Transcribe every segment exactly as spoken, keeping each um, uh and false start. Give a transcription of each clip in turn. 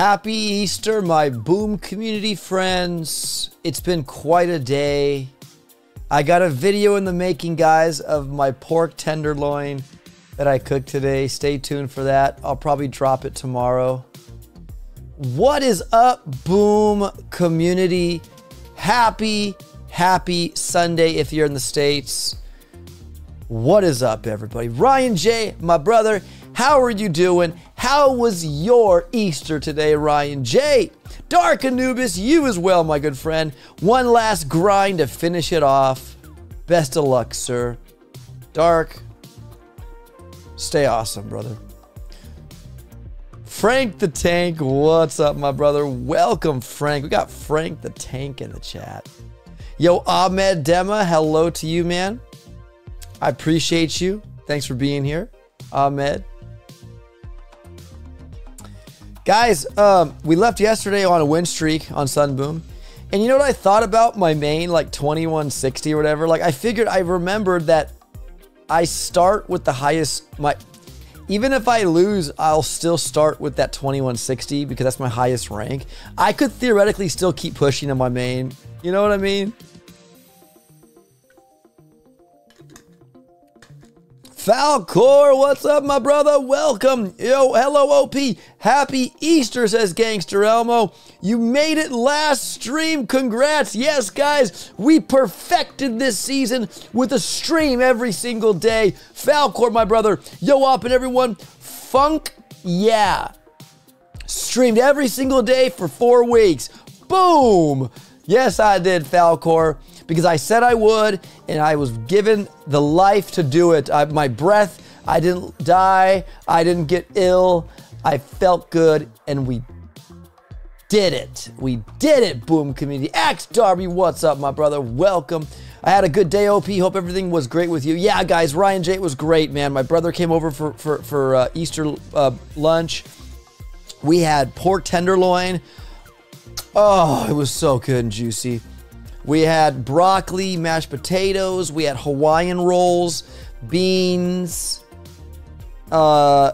Happy Easter, my Boom community friends. It's been quite a day. I got a video in the making, guys, of my pork tenderloin that I cooked today. Stay tuned for that. I'll probably drop it tomorrow. What is up, Boom community? Happy, happy Sunday if you're in the States. What is up, everybody? Ryan J, my brother, how are you doing? How was your Easter today, Ryan J? Dark Anubis, you as well, my good friend. One last grind to finish it off. Best of luck, sir. Dark, stay awesome, brother. Frank the Tank, what's up, my brother? Welcome, Frank. We got Frank the Tank in the chat. Yo, Ahmed Dema, hello to you, man. I appreciate you. Thanks for being here, Ahmed. Guys, um, we left yesterday on a win streak on Sunboom. And you know what I thought about my main, like twenty-one sixty or whatever? Like, I figured, I remembered that I start with the highest, my, even if I lose, I'll still start with that twenty-one sixty because that's my highest rank. I could theoretically still keep pushing on my main. You know what I mean? Falcor, what's up, my brother? Welcome. Yo, hello, O P. Happy Easter, says Gangster Elmo. You made it last stream. Congrats. Yes, guys, we perfected this season with a stream every single day. Falcor, my brother. Yo, up and everyone. Funk, yeah. Streamed every single day for four weeks. Boom. Yes, I did, Falcor. Because I said I would, and I was given the life to do it. I, my breath, I didn't die, I didn't get ill, I felt good, and we did it. We did it, Boom community. Axe Darby, what's up, my brother? Welcome. I had a good day, O P. Hope everything was great with you. Yeah, guys, Ryan J, it was great, man. My brother came over for, for, for uh, Easter uh, lunch. We had pork tenderloin. Oh, it was so good and juicy. We had broccoli, mashed potatoes. We had Hawaiian rolls, beans, uh,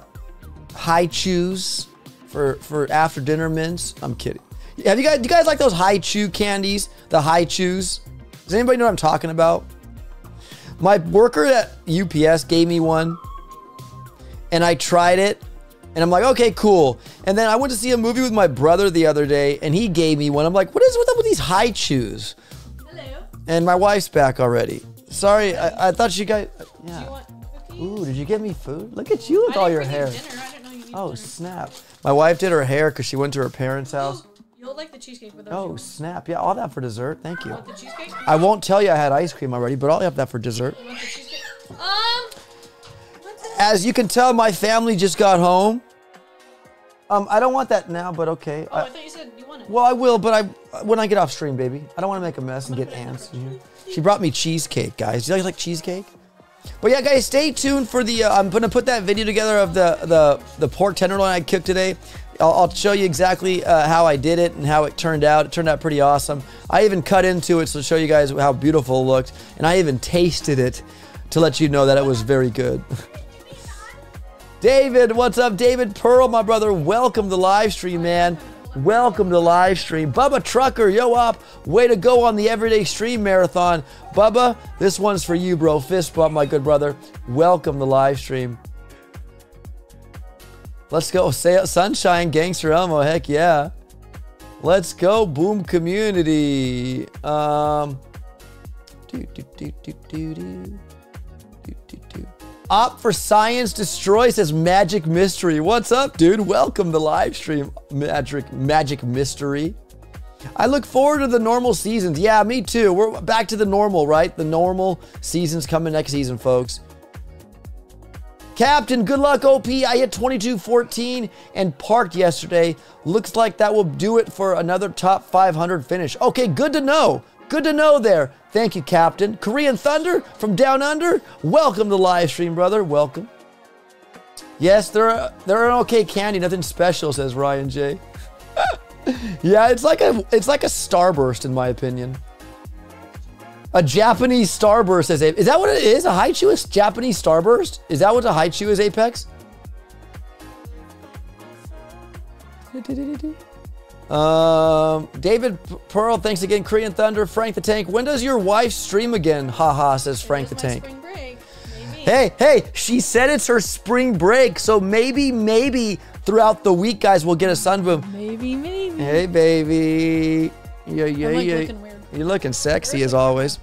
high chews for, for after dinner mints. I'm kidding. Have you guys, do you guys like those high chew candies? The high chews? Does anybody know what I'm talking about? My worker at U P S gave me one and I tried it. And I'm like, okay, cool. And then I went to see a movie with my brother the other day and he gave me one. I'm like, what is what's up with these high chews? Hello. And my wife's back already. Sorry, I, I thought you guys, yeah. Do you want cookies? Ooh, did you get me food? Look at you with I all your hair. Dinner. I didn't know you needed oh, dinner. Snap. My wife did her hair because she went to her parents' house. You'll, you'll like the cheesecake with those. Oh, cheese. Snap. Yeah, all that for dessert. Thank you. You want the cheesecake? I won't tell you I had ice cream already, but I'll have that for dessert. You want the cheesecake? Um, As you can tell, my family just got home. Um, I don't want that now, but okay. Oh, I, I thought you said you wanted it. Well, I will, but I when I get off stream, baby. I don't want to make a mess and get ants in here. She brought me cheesecake, guys. Do you guys like cheesecake? But yeah, guys, stay tuned for the... Uh, I'm going to put that video together of the, the, the pork tenderloin I cooked today. I'll, I'll show you exactly uh, how I did it and how it turned out. It turned out pretty awesome. I even cut into it to show you guys how beautiful it looked. And I even tasted it to let you know that it was very good. David, what's up? David Pearl, my brother. Welcome to live stream, man. Welcome to live stream. Bubba Trucker, yo up. Way to go on the everyday stream marathon. Bubba, this one's for you, bro. Fist bump, my good brother. Welcome to live stream. Let's go. Sunshine, Gangster Elmo, heck yeah. Let's go, Boom community. Um, do, do, do, do, do, do. Opt for Science Destroy says Magic Mystery. What's up, dude? Welcome to live stream, Magic Magic Mystery. I look forward to the normal seasons. Yeah, me too. We're back to the normal, right? The normal season's coming next season, folks. Captain, good luck, O P. I hit twenty-two fourteen and parked yesterday. Looks like that will do it for another top five hundred finish. Okay, good to know. Good to know there. Thank you, Captain. Korean Thunder from Down Under. Welcome to live stream, brother. Welcome. Yes, they're they're an okay candy. Nothing special, says Ryan J. Yeah, it's like a it's like a starburst in my opinion. A Japanese starburst, says Apex. Is that what it is? A haichu is Japanese starburst? Is that what a haichu is, Apex? Um, David Pearl, thanks again. Korean Thunder, Frank the Tank. When does your wife stream again? Haha, says Frank the Tank. Spring break, maybe. Hey, hey, she said it's her spring break, so maybe, maybe throughout the week, guys, we'll get a Sunboom. Maybe, maybe. Hey, baby. Yeah, yeah, like yeah. Looking weird. You're looking sexy as always.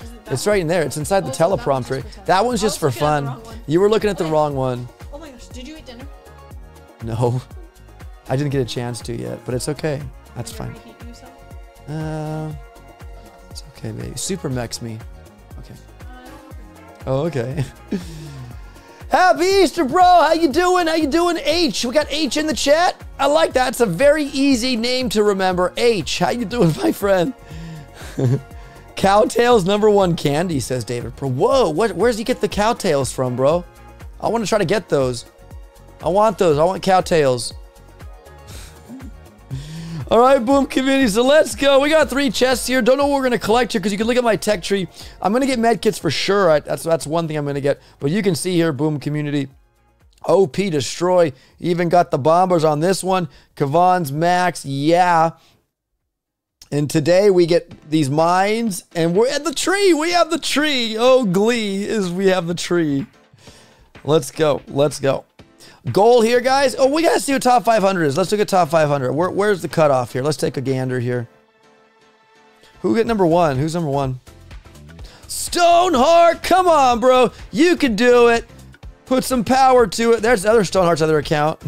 It it's one? Right in there. It's inside oh, the teleprompter. That, that one's just for fun. You were looking at the wrong one. Oh my gosh, did you eat dinner? No. I didn't get a chance to yet, but it's okay. That's fine. Uh, it's okay, baby. Super mechs me. Okay. Oh, okay. Happy Easter, bro. How you doing? How you doing, H? We got H in the chat. I like that. It's a very easy name to remember. H, how you doing, my friend? Cowtails number one candy, says David. Whoa, what, where's he get the cowtails from, bro? I want to try to get those. I want those. I want cowtails. All right, Boom community, so let's go. We got three chests here. Don't know what we're gonna collect here because you can look at my tech tree. I'm gonna get med kits for sure. I, that's that's one thing I'm gonna get. But you can see here, Boom community, O P Destroy. Even got the bombers on this one. Kavan's max, yeah. And today we get these mines, and we're at the tree. We have the tree. Oh, glee is we have the tree. Let's go. Let's go. Goal here, guys. Oh, we gotta see what top five hundred is. Let's look at top five hundred. Where, where's the cutoff here? Let's take a gander here. Who get number one? Who's number one? Stoneheart, come on, bro. You can do it. Put some power to it. There's other Stoneheart's other account.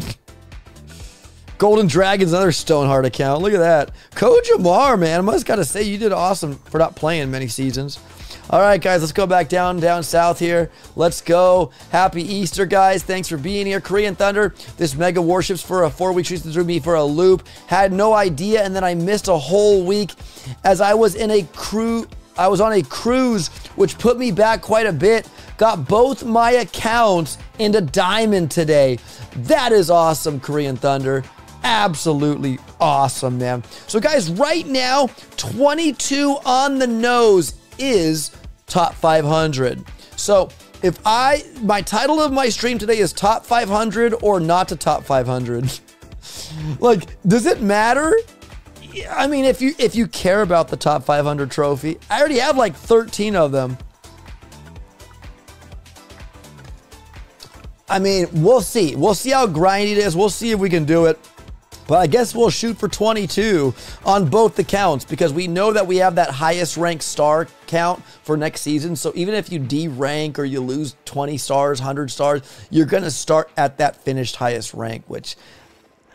Golden Dragon's other Stoneheart account. Look at that. Kojamar, man. I must gotta say you did awesome for not playing many seasons. All right, guys, let's go back down, down south here. Let's go. Happy Easter, guys. Thanks for being here. Korean Thunder, this Mega Warships for a four-week season threw me for a loop. Had no idea, and then I missed a whole week as I was in a crew. I was on a cruise, which put me back quite a bit. Got both my accounts into diamond today. That is awesome, Korean Thunder. Absolutely awesome, man. So, guys, right now, twenty-two on the nose is top five hundred. So if I, my title of my stream today is top five hundred or not to top five hundred. Like, does it matter? I mean, if you if you care about the top five hundred trophy, I already have like thirteen of them. I mean, we'll see. We'll see how grindy it is. We'll see if we can do it. But I guess we'll shoot for twenty-two on both the counts because we know that we have that highest ranked star count for next season. So even if you de-rank or you lose twenty stars, one hundred stars, you're going to start at that finished highest rank, which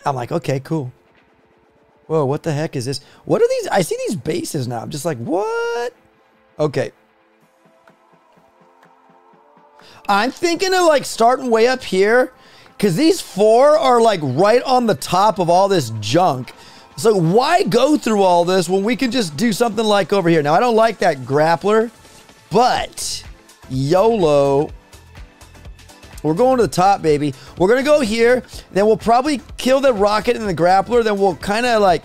I'm like, okay, cool. Whoa, what the heck is this? What are these? I see these bases now. I'm just like, what? Okay. I'm thinking of like starting way up here. Because these four are like right on the top of all this junk. So why go through all this when we can just do something like over here? Now, I don't like that grappler, but YOLO. We're going to the top, baby. We're going to go here. Then we'll probably kill the rocket and the grappler. Then we'll kind of like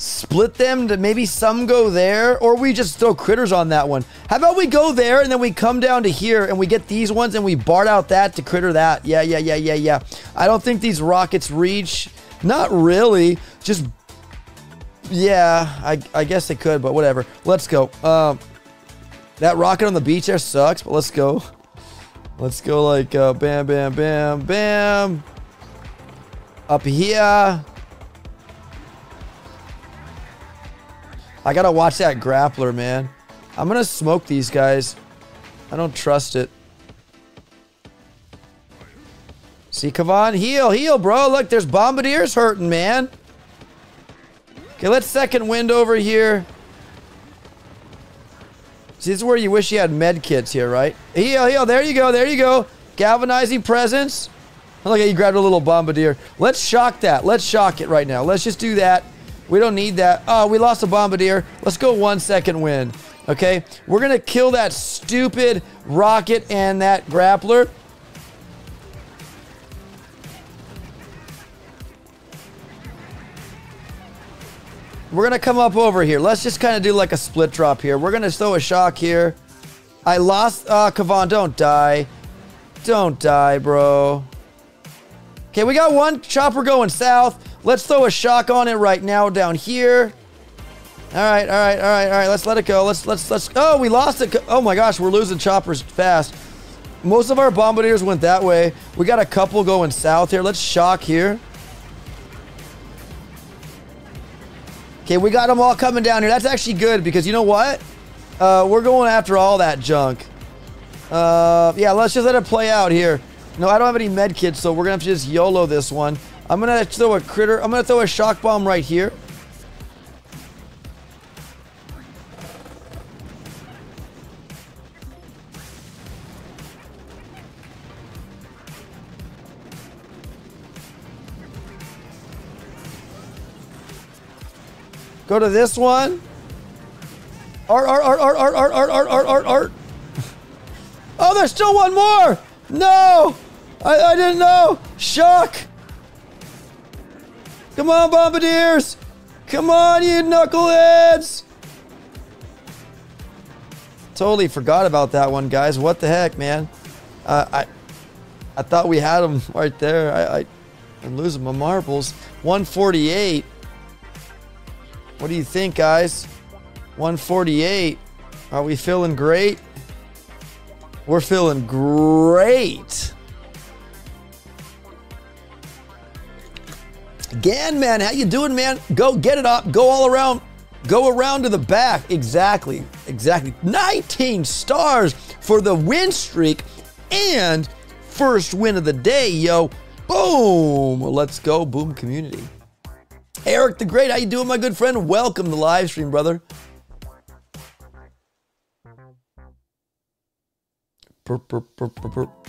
split them to maybe some go there, or we just throw critters on that one. How about we go there and then we come down to here and we get these ones and we bart out that to critter that. Yeah, yeah, yeah, yeah, yeah. I don't think these rockets reach. Not really. Just, yeah, I, I guess they could, but whatever. Let's go. Um, that rocket on the beach there sucks, but let's go. Let's go like uh, bam, bam, bam, bam. Up here. I gotta watch that grappler, man. I'm gonna smoke these guys. I don't trust it. See, Kavan, heal, heal, bro. Look, there's bombardiers hurting, man. Okay, let's second wind over here. See, this is where you wish you had med kits here, right? Heal, heal, there you go, there you go. Galvanizing presence. Look, you grabbed a little bombardier. Let's shock that. Let's shock it right now. Let's just do that. We don't need that. Oh, we lost a bombardier. Let's go one second win. Okay, we're gonna kill that stupid rocket and that grappler. We're gonna come up over here. Let's just kind of do like a split drop here. We're gonna throw a shock here. I lost, uh, Kavan, don't die. Don't die, bro. Okay, we got one chopper going south. Let's throw a shock on it right now down here. All right, all right, all right, all right. Let's let it go. Let's, let's, let's. Oh, we lost it. Oh my gosh, we're losing choppers fast. Most of our bombardiers went that way. We got a couple going south here. Let's shock here. Okay, we got them all coming down here. That's actually good because you know what? Uh, we're going after all that junk. Uh, yeah, let's just let it play out here. No, I don't have any med kits, so we're gonna have to just YOLO this one. I'm gonna throw a critter. I'm gonna throw a shock bomb right here. Go to this one. Art, art, art, art, art, art, art, art, art, art, art. Oh, there's still one more. No, I, I didn't know. Shock. Come on, bombardiers. Come on, you knuckleheads. Totally forgot about that one, guys. What the heck, man? Uh, I, I thought we had them right there. I, I, I'm losing my marbles. one forty-eight. What do you think, guys? one forty-eight. Are we feeling great? We're feeling great. Gan, man, how you doing, man? Go get it up. Go all around. Go around to the back. Exactly. Exactly. nineteen stars for the win streak and first win of the day, yo. Boom. Let's go, Boom community. Eric the Great, how you doing, my good friend? Welcome to the live stream, brother. Burp, burp, burp, burp, burp.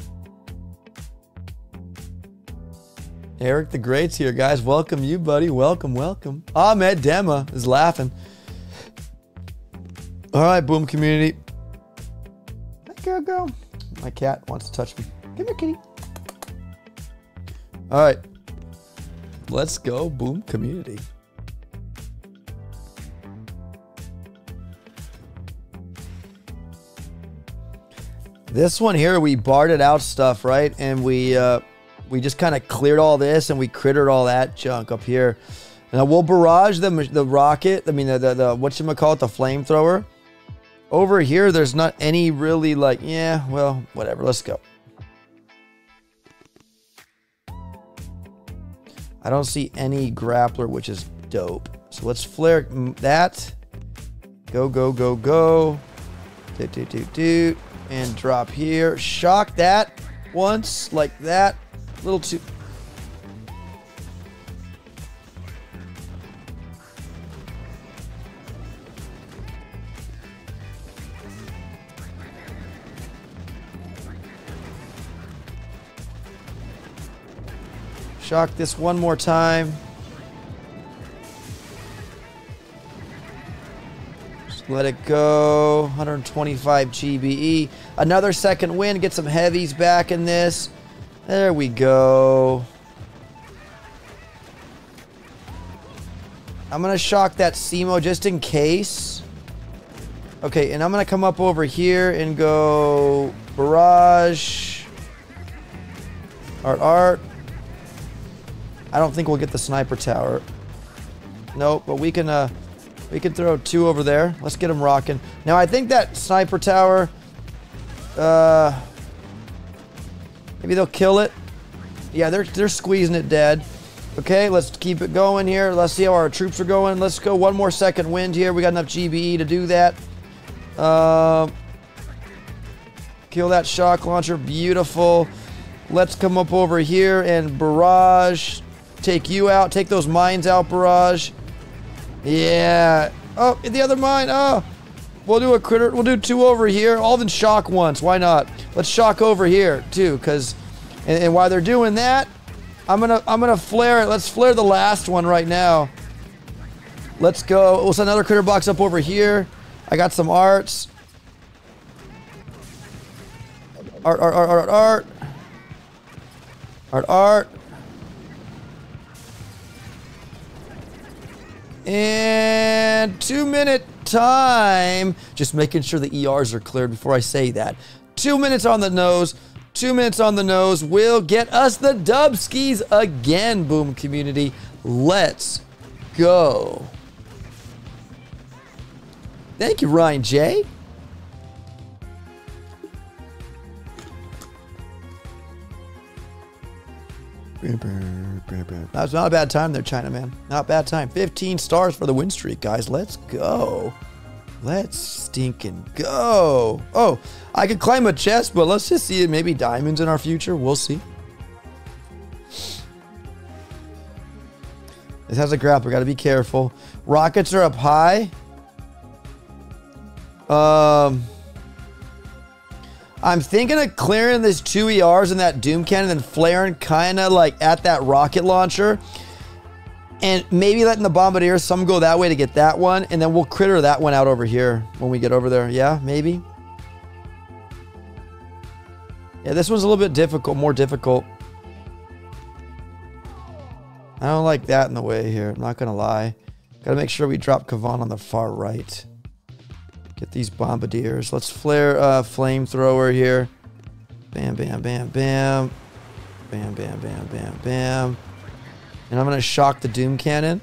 Eric the Great's here, guys. Welcome you, buddy. Welcome, welcome. Ahmed Dema is laughing. All right, Boom community. That girl, girl. My cat wants to touch me. Come here, kitty. All right. Let's go, Boom community. This one here, we barded out stuff, right? And we uh, we just kind of cleared all this and we crittered all that junk up here. Now we'll barrage the the rocket. I mean, the the, the whatchamacallit, the flamethrower. Over here, there's not any really like, yeah, well, whatever. Let's go. I don't see any grappler, which is dope. So let's flare that. Go, go, go, go. Doot, doot, doot, doot. And drop here. Shock that once, like that. A little too... Shock this one more time. Just let it go. one twenty-five G B E. Another second win. Get some heavies back in this. There we go. I'm going to shock that S E M O just in case. Okay, and I'm going to come up over here and go barrage. Art, art. I don't think we'll get the sniper tower. Nope, but we can uh, we can throw two over there. Let's get them rocking. Now I think that sniper tower, uh, maybe they'll kill it. Yeah, they're they're squeezing it dead. Okay, let's keep it going here. Let's see how our troops are going. Let's go one more second wind here. We got enough G B E to do that. Uh, kill that shock launcher, beautiful. Let's come up over here and barrage. Take you out. Take those mines out, barrage. Yeah. Oh, the other mine. Oh. We'll do a critter. We'll do two over here. All then shock once. Why not? Let's shock over here too, because and, and while they're doing that, I'm gonna I'm gonna flare it. Let's flare the last one right now. Let's go. We'll send another critter box up over here. I got some arts. Art, art, art, art, art. Art, art. And two minute time. Just making sure the E Rs are cleared before I say that. Two minutes on the nose. Two minutes on the nose will get us the dubskis again, Boom community. Let's go. Thank you, Ryan J. That's not a bad time there, China man. Not a bad time. fifteen stars for the win streak, guys. Let's go. Let's stinking go. Oh, I could climb a chest, but let's just see it. Maybe diamonds in our future. We'll see. This has a grappler. Got to be careful. Rockets are up high. Um, I'm thinking of clearing this two E Rs and that Doom Cannon and flaring kind of like at that rocket launcher. And maybe letting the Bombardier, some go that way to get that one. And then we'll critter that one out over here when we get over there. Yeah, maybe. Yeah, this one's a little bit difficult, more difficult. I don't like that in the way here. I'm not going to lie. Got to make sure we drop Kavan on the far right. Get these bombardiers. Let's flare a uh, flamethrower here. Bam, bam, bam, bam. Bam, bam, bam, bam, bam. And I'm going to shock the Doom Cannon.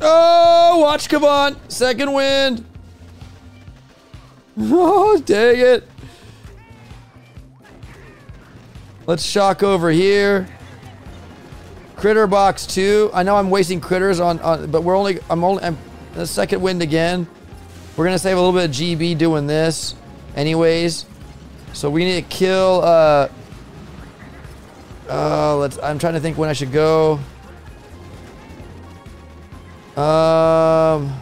Oh, watch Kavan. Second wind. Oh, dang it. Let's shock over here. Critter box two. I know I'm wasting critters on, on but we're only, I'm only, I'm, the second wind again. We're gonna save a little bit of G B doing this anyways. So we need to kill, uh, uh, let's, I'm trying to think when I should go. Um.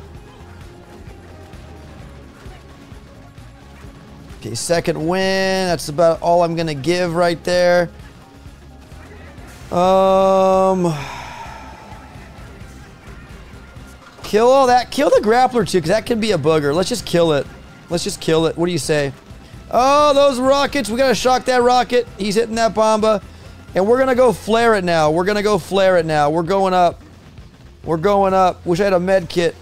Okay, second win. That's about all I'm gonna give right there. Um, kill all that. Kill the grappler too, because that could be a bugger. Let's just kill it. Let's just kill it. What do you say? Oh, those rockets. We got to shock that rocket. He's hitting that bomba. And we're going to go flare it now. We're going to go flare it now. We're going up. We're going up. Wish I had a med kit.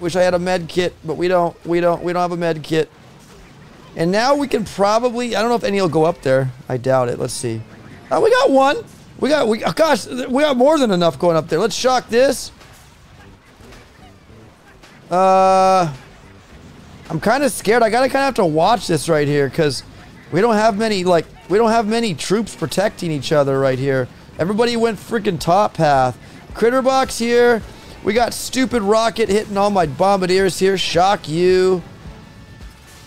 Wish I had a med kit, but we don't. We don't. We don't have a med kit. And now we can probably, I don't know if any will go up there. I doubt it. Let's see. Oh, we got one. We got, we, oh gosh, we got more than enough going up there. Let's shock this. Uh, I'm kind of scared. I gotta kind of have to watch this right here because we don't have many, like, we don't have many troops protecting each other right here. Everybody went freaking top path. Critter box here. We got stupid rocket hitting all my bombardiers here. Shock you.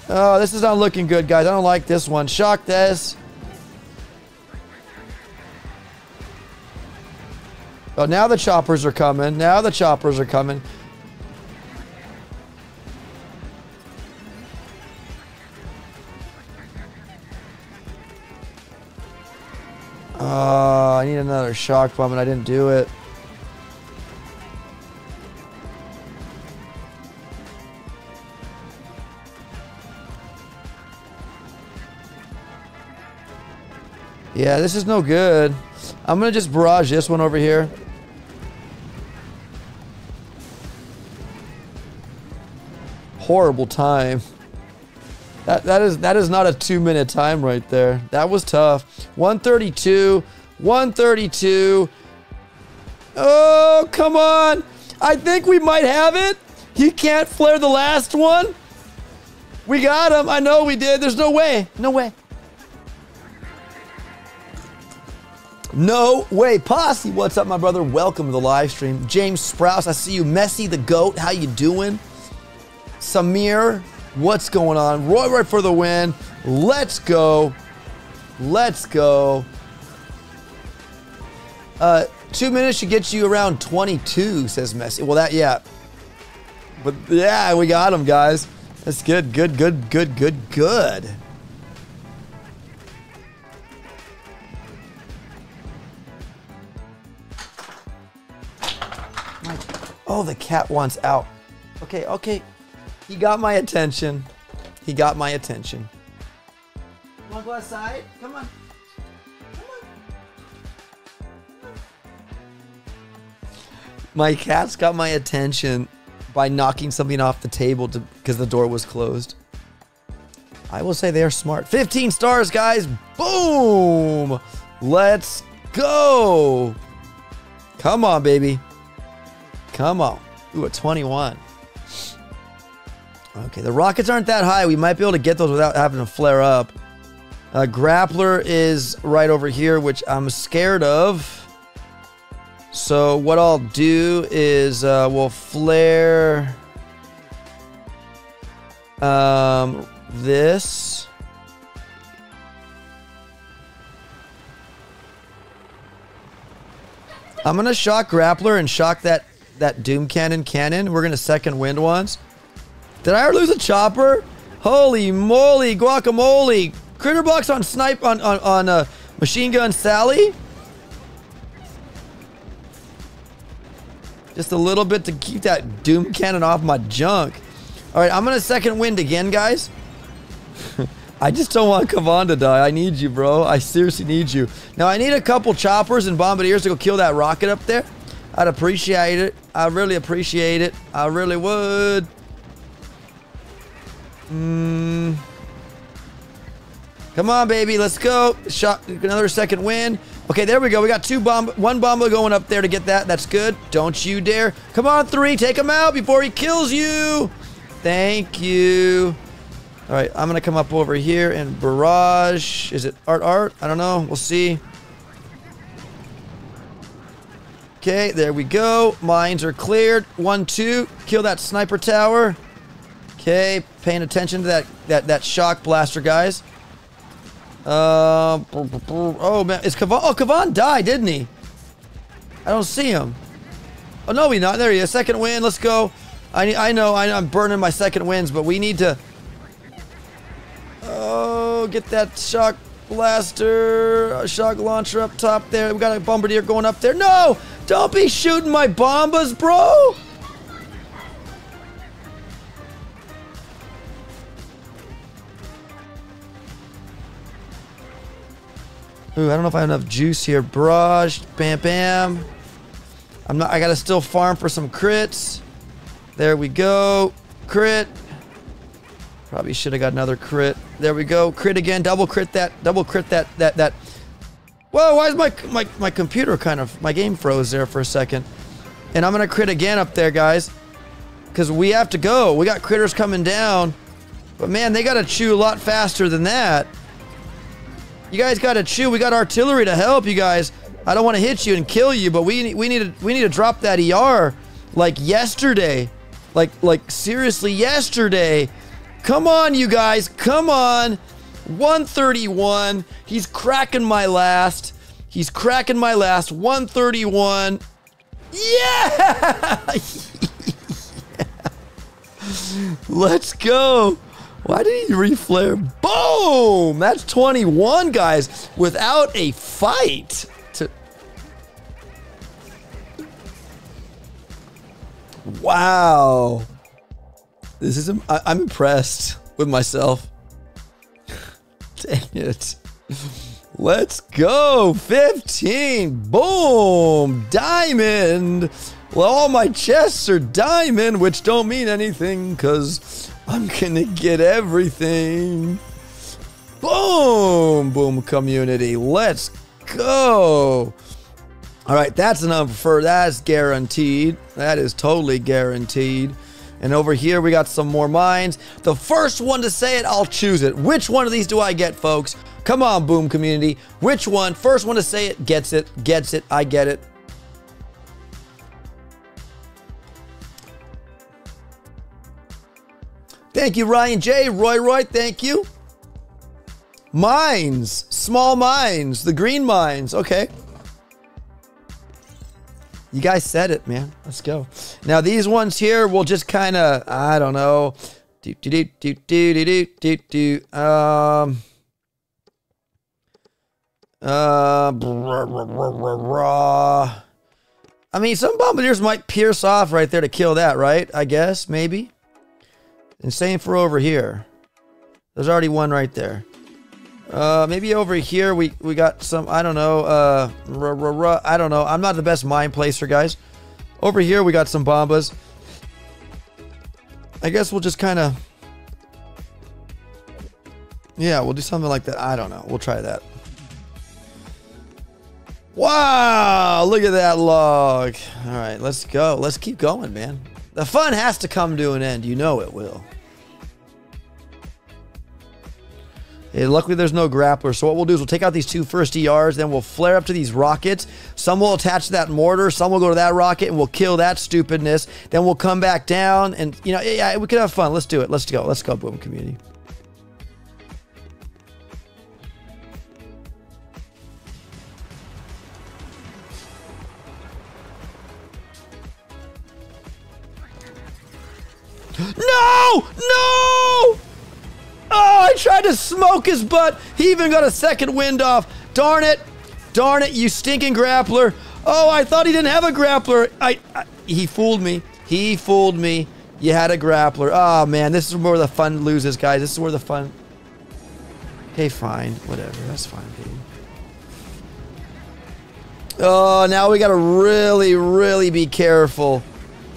Oh, this is not looking good, guys. I don't like this one. Shock this. Oh, now the choppers are coming. Now the choppers are coming. Uh, I need another shock bomb and I didn't do it. Yeah, this is no good. I'm going to just barrage this one over here. Horrible time. That that is that is not a two minute time right there. That was tough. one thirty-two, one thirty-two. Oh, come on. I think we might have it. He can't flare the last one. We got him. I know we did. There's no way. No way. No way. Posse, what's up, my brother? Welcome to the live stream. James Sprouse, I see you. Messi the GOAT, how you doing? Samir, what's going on? Roy Roy for the win. Let's go. Let's go. Uh, two minutes should get you around twenty-two, says Messi. Well, that, yeah. But, yeah, we got him, guys. That's good, good, good, good, good, good. Oh, the cat wants out. Okay, okay. He got my attention. He got my attention. You wanna go outside? Come on. Come on. My cat's got my attention by knocking something off the table because the door was closed. I will say they are smart. fifteen stars, guys. Boom. Let's go. Come on, baby. Come on. Ooh, a twenty-one. Okay, the rockets aren't that high. We might be able to get those without having to flare up. Uh, grappler is right over here, which I'm scared of. So what I'll do is uh, we'll flare um, this. I'm gonna shock grappler and shock that that Doom Cannon cannon. We're gonna second wind ones. Did I ever lose a chopper? Holy moly, guacamole! Critter box on snipe on on on uh, Machine Gun Sally. Just a little bit to keep that Doom Cannon off my junk. All right, I'm going to second wind again, guys. I just don't want Kavan to die. I need you, bro. I seriously need you. Now, I need a couple choppers and bombardiers to go kill that rocket up there. I'd appreciate it. I really appreciate it. I really would. Mm. Come on, baby. Let's go. Shot another second wind. Okay, there we go. We got two bomb, one bomba going up there to get that. That's good. Don't you dare. Come on, three. Take him out before he kills you. Thank you. All right, I'm going to come up over here and barrage. Is it art art? I don't know. We'll see. Okay, there we go. Mines are cleared. One, two. Kill that sniper tower. Okay, paying attention to that, that, that shock blaster, guys. Uh, oh man, is Kavan? Oh, Kavan died, didn't he? I don't see him. Oh no, we not. There he is. Second win. Let's go. I I know. I know I'm burning my second wins, but we need to. Oh, get that shock blaster, shock launcher up top there. We got a bombardier going up there. No, don't be shooting my bombas, bro. Ooh, I don't know if I have enough juice here. Barrage, bam, bam. I'm not. I gotta still farm for some crits. There we go. Crit. Probably should have got another crit. There we go. Crit again. Double crit that. Double crit that. That. That. Whoa! Why is my my my computer kind of my game froze there for a second? And I'm gonna crit again up there, guys, because we have to go. We got critters coming down, but man, they gotta chew a lot faster than that. You guys gotta chew. We got artillery to help you guys. I don't want to hit you and kill you, but we we need to we need to drop that E R like yesterday, like like seriously yesterday. Come on, you guys, come on. one thirty-one. He's cracking my last. He's cracking my last. one thirty-one. Yeah. Yeah. Let's go. Why did he reflare? Boom! That's twenty-one, guys, without a fight. To... Wow. This is, I, I'm impressed with myself. Dang it. Let's go. fifteen. Boom. Diamond. Well, all my chests are diamond, which don't mean anything because I'm gonna get everything. Boom, boom, community. Let's go. All right, that's an unpreferred. That's guaranteed. That is totally guaranteed. And over here, we got some more mines. The first one to say it, I'll choose it. Which one of these do I get, folks? Come on, boom, community. Which one? First one to say it gets it, gets it. I get it. Thank you, Ryan J. Roy Roy, thank you. Mines. Small mines. The green mines. Okay. You guys said it, man. Let's go. Now, these ones here will just kind of, I don't know. Do, do, do, do, do, do, do, do. Um. Uh. Blah, blah, blah, blah, blah. I mean, some bombardiers might pierce off right there to kill that, right? I guess, maybe. And same for over here. There's already one right there. Uh, maybe over here we, we got some, I don't know. Uh, ruh, ruh, ruh, I don't know. I'm not the best mine placer, guys. Over here we got some bombas. I guess we'll just kind of... Yeah, we'll do something like that. I don't know. We'll try that. Wow, look at that log. All right, let's go. Let's keep going, man. The fun has to come to an end. You know it will. Hey, luckily, there's no grappler. So what we'll do is we'll take out these two first E Rs, then we'll flare up to these rockets. Some will attach to that mortar. Some will go to that rocket, and we'll kill that stupidness. Then we'll come back down, and, you know, yeah, we could have fun. Let's do it. Let's go. Let's go, Boom community. No! No! Oh, I tried to smoke his butt. He even got a second wind off. Darn it. Darn it, you stinking grappler. Oh, I thought he didn't have a grappler. I, I He fooled me. He fooled me. You had a grappler. Oh, man, this is where the fun loses, guys. This is where the fun... Okay, fine. Whatever. That's fine, dude. Oh, now we got to really, really be careful.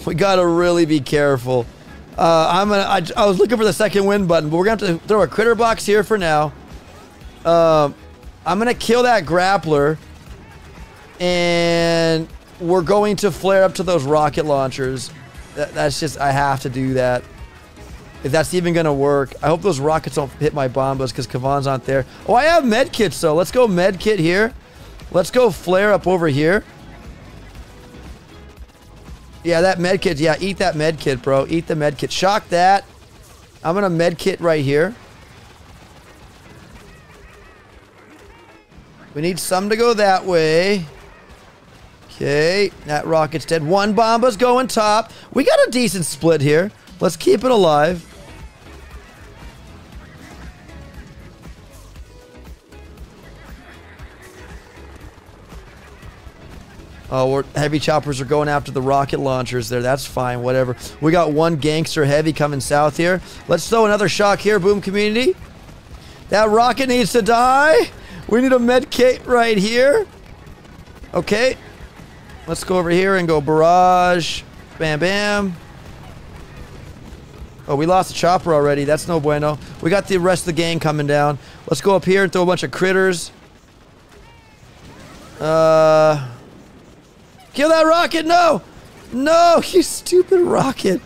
We got to really be careful. Uh, I'm gonna, I, I was looking for the second win button, but we're going to have to throw a critter box here for now. Uh, I'm going to kill that grappler. And we're going to flare up to those rocket launchers. That, that's just, I have to do that. If that's even going to work. I hope those rockets don't hit my bombas because Kavan's not there. Oh, I have med kits, though. Let's go med kit here. Let's go flare up over here. Yeah, that med kit. Yeah, eat that med kit, bro. Eat the med kit. Shock that. I'm going to med kit right here. We need some to go that way. Okay, that rocket's dead. One bomba's going top. We got a decent split here. Let's keep it alive. Oh, we're, heavy choppers are going after the rocket launchers there. That's fine, whatever. We got one gangster heavy coming south here. Let's throw another shock here, Boom community. That rocket needs to die. We need a med kit right here. Okay. Let's go over here and go barrage. Bam, bam. Oh, we lost the chopper already. That's no bueno. We got the rest of the gang coming down. Let's go up here and throw a bunch of critters. Uh... Kill that rocket! No! No, you stupid rocket!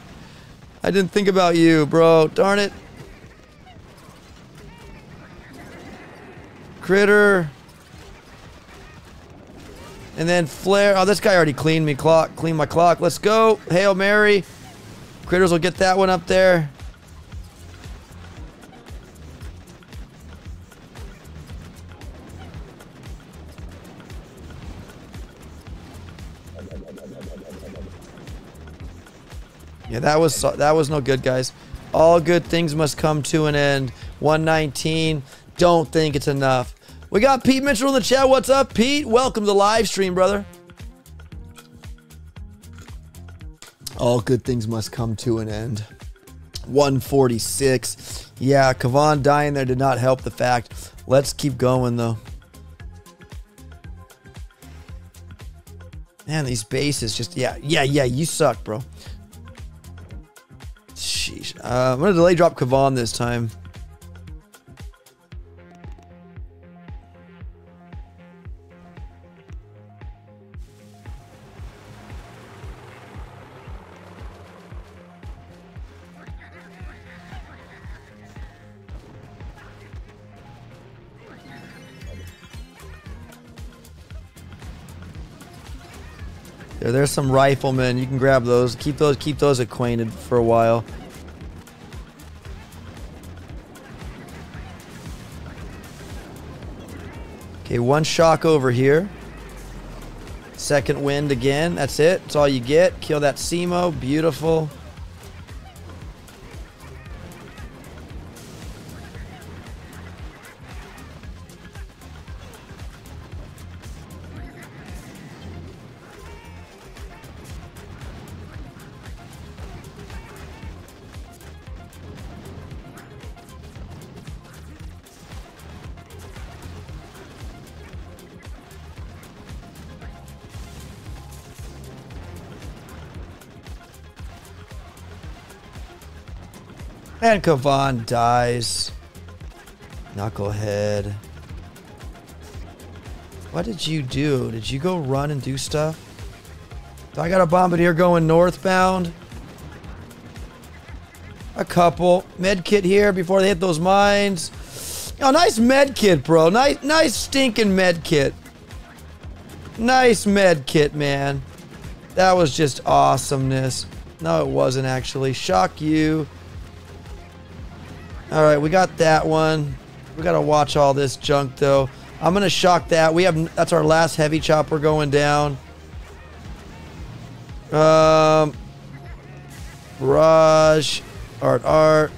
I didn't think about you, bro. Darn it. Critter. And then flare. Oh, this guy already cleaned me clock. Cleaned my clock. Let's go. Hail Mary. Critters will get that one up there. Yeah, that was that was no good, guys. All good things must come to an end. one nineteen. Don't think it's enough. We got Pete Mitchell in the chat. What's up, Pete? Welcome to the live stream, brother. All good things must come to an end. one forty-six. Yeah, Kavan dying there did not help the fact. Let's keep going, though. Man, these bases just... Yeah, yeah, yeah. You suck, bro. Sheesh. Uh, I'm going to delay drop Kavan this time. There, there's some riflemen. You can grab those. Keep those, keep those acquainted for a while. Okay, one shock over here. Second wind again. That's it. That's all you get. Kill that S E M O. Beautiful. And Kavan dies. Knucklehead. What did you do? Did you go run and do stuff? So I got a Bombardier going northbound. A couple. Med kit here before they hit those mines. Oh, nice med kit, bro. Nice, nice stinking med kit. Nice med kit, man. That was just awesomeness. No, it wasn't actually. Shock you. All right, we got that one. We got to watch all this junk, though. I'm going to shock that. We have, that's our last heavy chopper going down. Um, Raj, Art Art.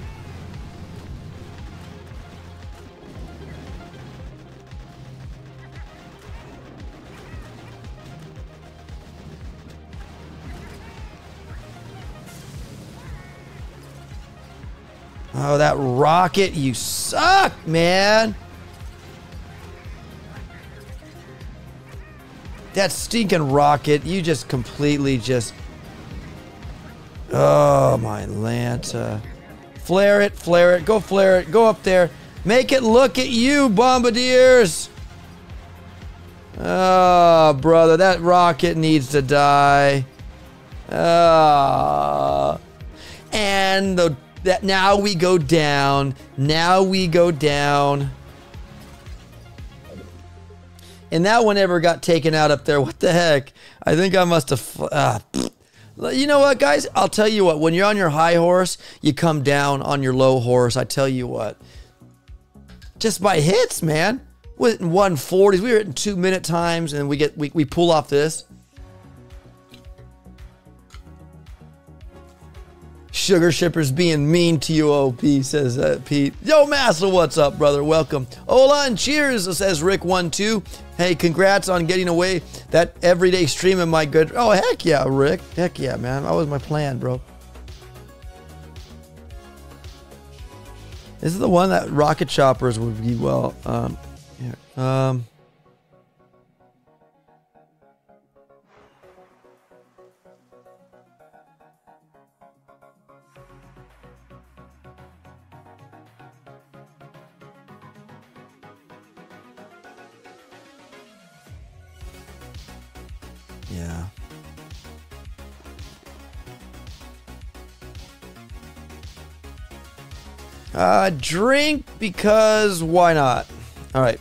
Oh, that rocket, you suck, man. That stinking rocket, you just completely just... Oh, my Lanta. Flare it, flare it, go flare it, go up there. Make it look at you, bombardiers. Oh, brother, that rocket needs to die. Oh. And the, that now we go down. Now we go down. And that one ever got taken out up there. What the heck? I think I must have... Uh, you know what, guys? I'll tell you what. When you're on your high horse, you come down on your low horse. I tell you what. Just by hits, man. We're hitting one forties. We were hitting two-minute times, and we get we, we pull off this. Sugar Shippers being mean to you, O P, says uh, Pete. Yo, Massa, what's up, brother? Welcome. Hola and cheers, says Rick one two. Hey, congrats on getting away that everyday stream of my good... Oh, heck yeah, Rick. Heck yeah, man. That was my plan, bro. This is the one that Rocket Choppers would be well... Um... Yeah, um Yeah. Uh, drink because why not? All right.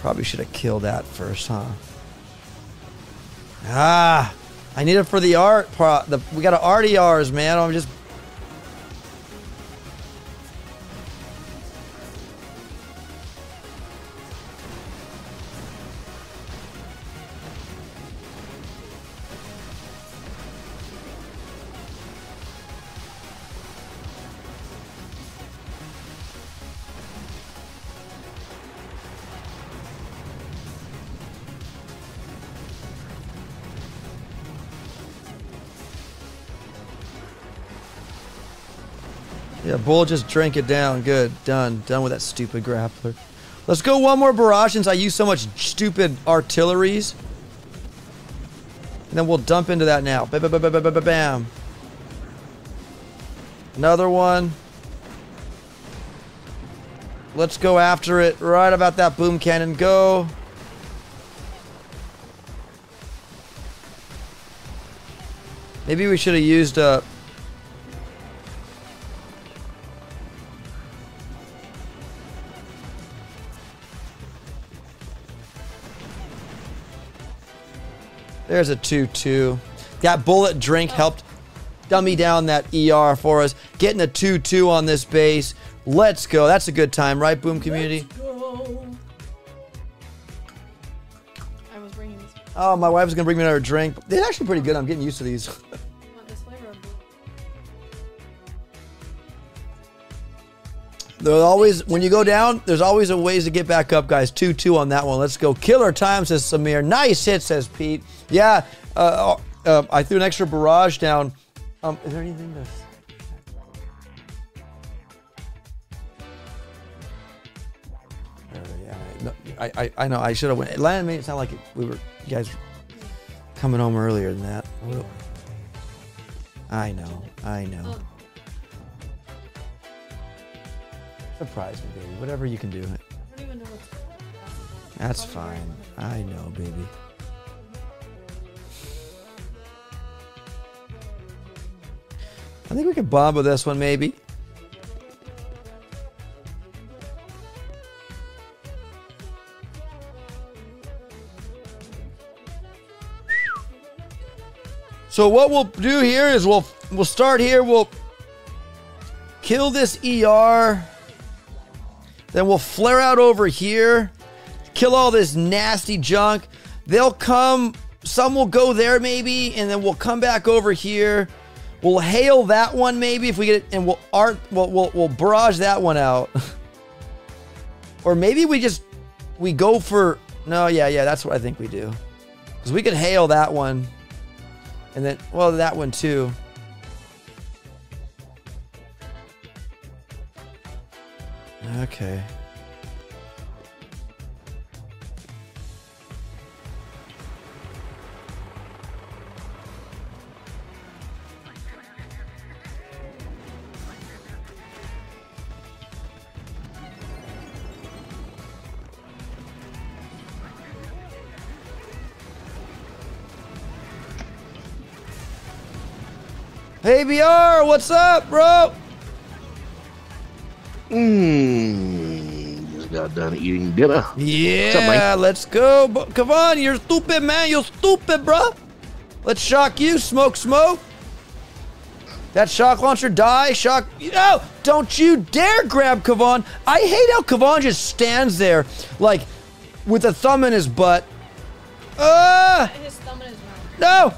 Probably should have killed that first, huh? Ah, I need it for the art part. The, we got to R D Rs, man. I'm just. Bull just drank it down. Good. Done. Done with that stupid grappler. Let's go one more barrage since I use so much stupid artilleries. And then we'll dump into that now. Bam, bam, bam, bam, bam, bam. Another one. Let's go after it right about that boom cannon. Go. Maybe we should have used a... There's a two two. That bullet drink helped dummy down that E R for us. Getting a two two on this base Let's go. That's a good time, right, Boom Community? I was bringing this. Oh, my wife was gonna bring me another drink. They're actually pretty good. I'm getting used to these. There's always, when you go down, there's always a ways to get back up, guys. two two on that one. Let's go. Killer time, says Samir. Nice hit, says Pete. Yeah, uh, uh, I threw an extra barrage down. Um, is there anything to... No, I, I, I know, I should have went. Atlanta made it sound like it, we were, you guys were coming home earlier than that. I know, I know. Surprise me, baby. Whatever you can do. I don't even know what's going on. That's fine. I know, baby. I think we could bomb with this one, maybe. So what we'll do here is we'll we'll start here. We'll kill this E R. Then we'll flare out over here, kill all this nasty junk. They'll come, some will go there maybe, and then we'll come back over here. We'll hail that one maybe if we get it, and we'll art, we'll, we'll, we'll barrage that one out. Or maybe we just, we go for, no, yeah, yeah, that's what I think we do. Because we could hail that one, and then, well, that one too. Okay. Hey, B R, what's up, bro? Mmm, just got done eating dinner. Yeah, up, let's go. Kavan, you're stupid, man. You're stupid, bro. Let's shock you. Smoke, smoke. That shock launcher die. Shock. No, don't you dare grab Kavan. I hate how Kavan just stands there, like, with a thumb in his butt. Uh, his thumb in his mouth.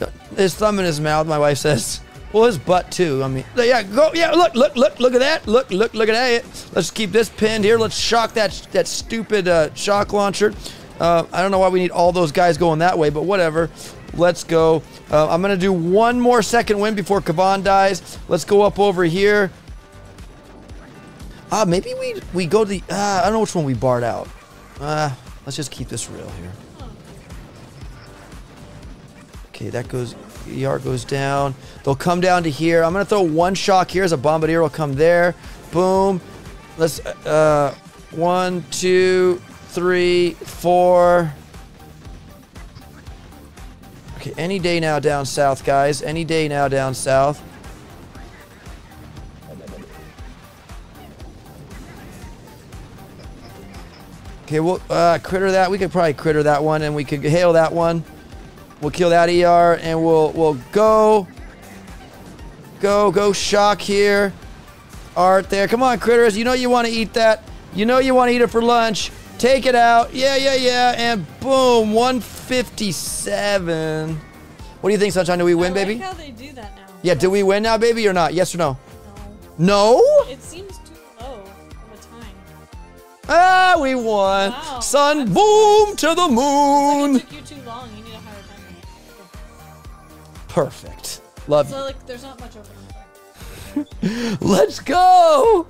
No. His thumb in his mouth, my wife says. Well, his butt too. I mean, yeah, go, yeah. Look, look, look, look at that. Look, look, look at that. Let's keep this pinned here. Let's shock that that stupid uh, shock launcher. Uh, I don't know why we need all those guys going that way, but whatever. Let's go. Uh, I'm gonna do one more second win before Kavan dies. Let's go up over here. Ah, uh, maybe we we go to the. Uh, I don't know which one we barred out. Uh, let's just keep this real here. Okay, that goes. E R goes down. They'll come down to here. I'm gonna throw one shock here as a bombardier will come there. Boom. Let's uh one, two, three, four. Okay, any day now down south, guys. Any day now down south. Okay, we'll uh critter that. We could probably critter that one and we could hail that one. We'll kill that E R and we'll we'll go, go, go shock here. Art there. Come on, critters. You know you want to eat that. You know you want to eat it for lunch. Take it out. Yeah, yeah, yeah. And boom, one fifty-seven. What do you think, Sunshine? Do we win, I like baby? How they do that now. Yeah, do we win now, baby, or not? Yes or no? No. No? It seems too low of a time. Ah, we won. Wow, Sun boom to the moon. Like it took you too long. You need a higher time. Perfect. Love so, like, there's not much over. Let's go!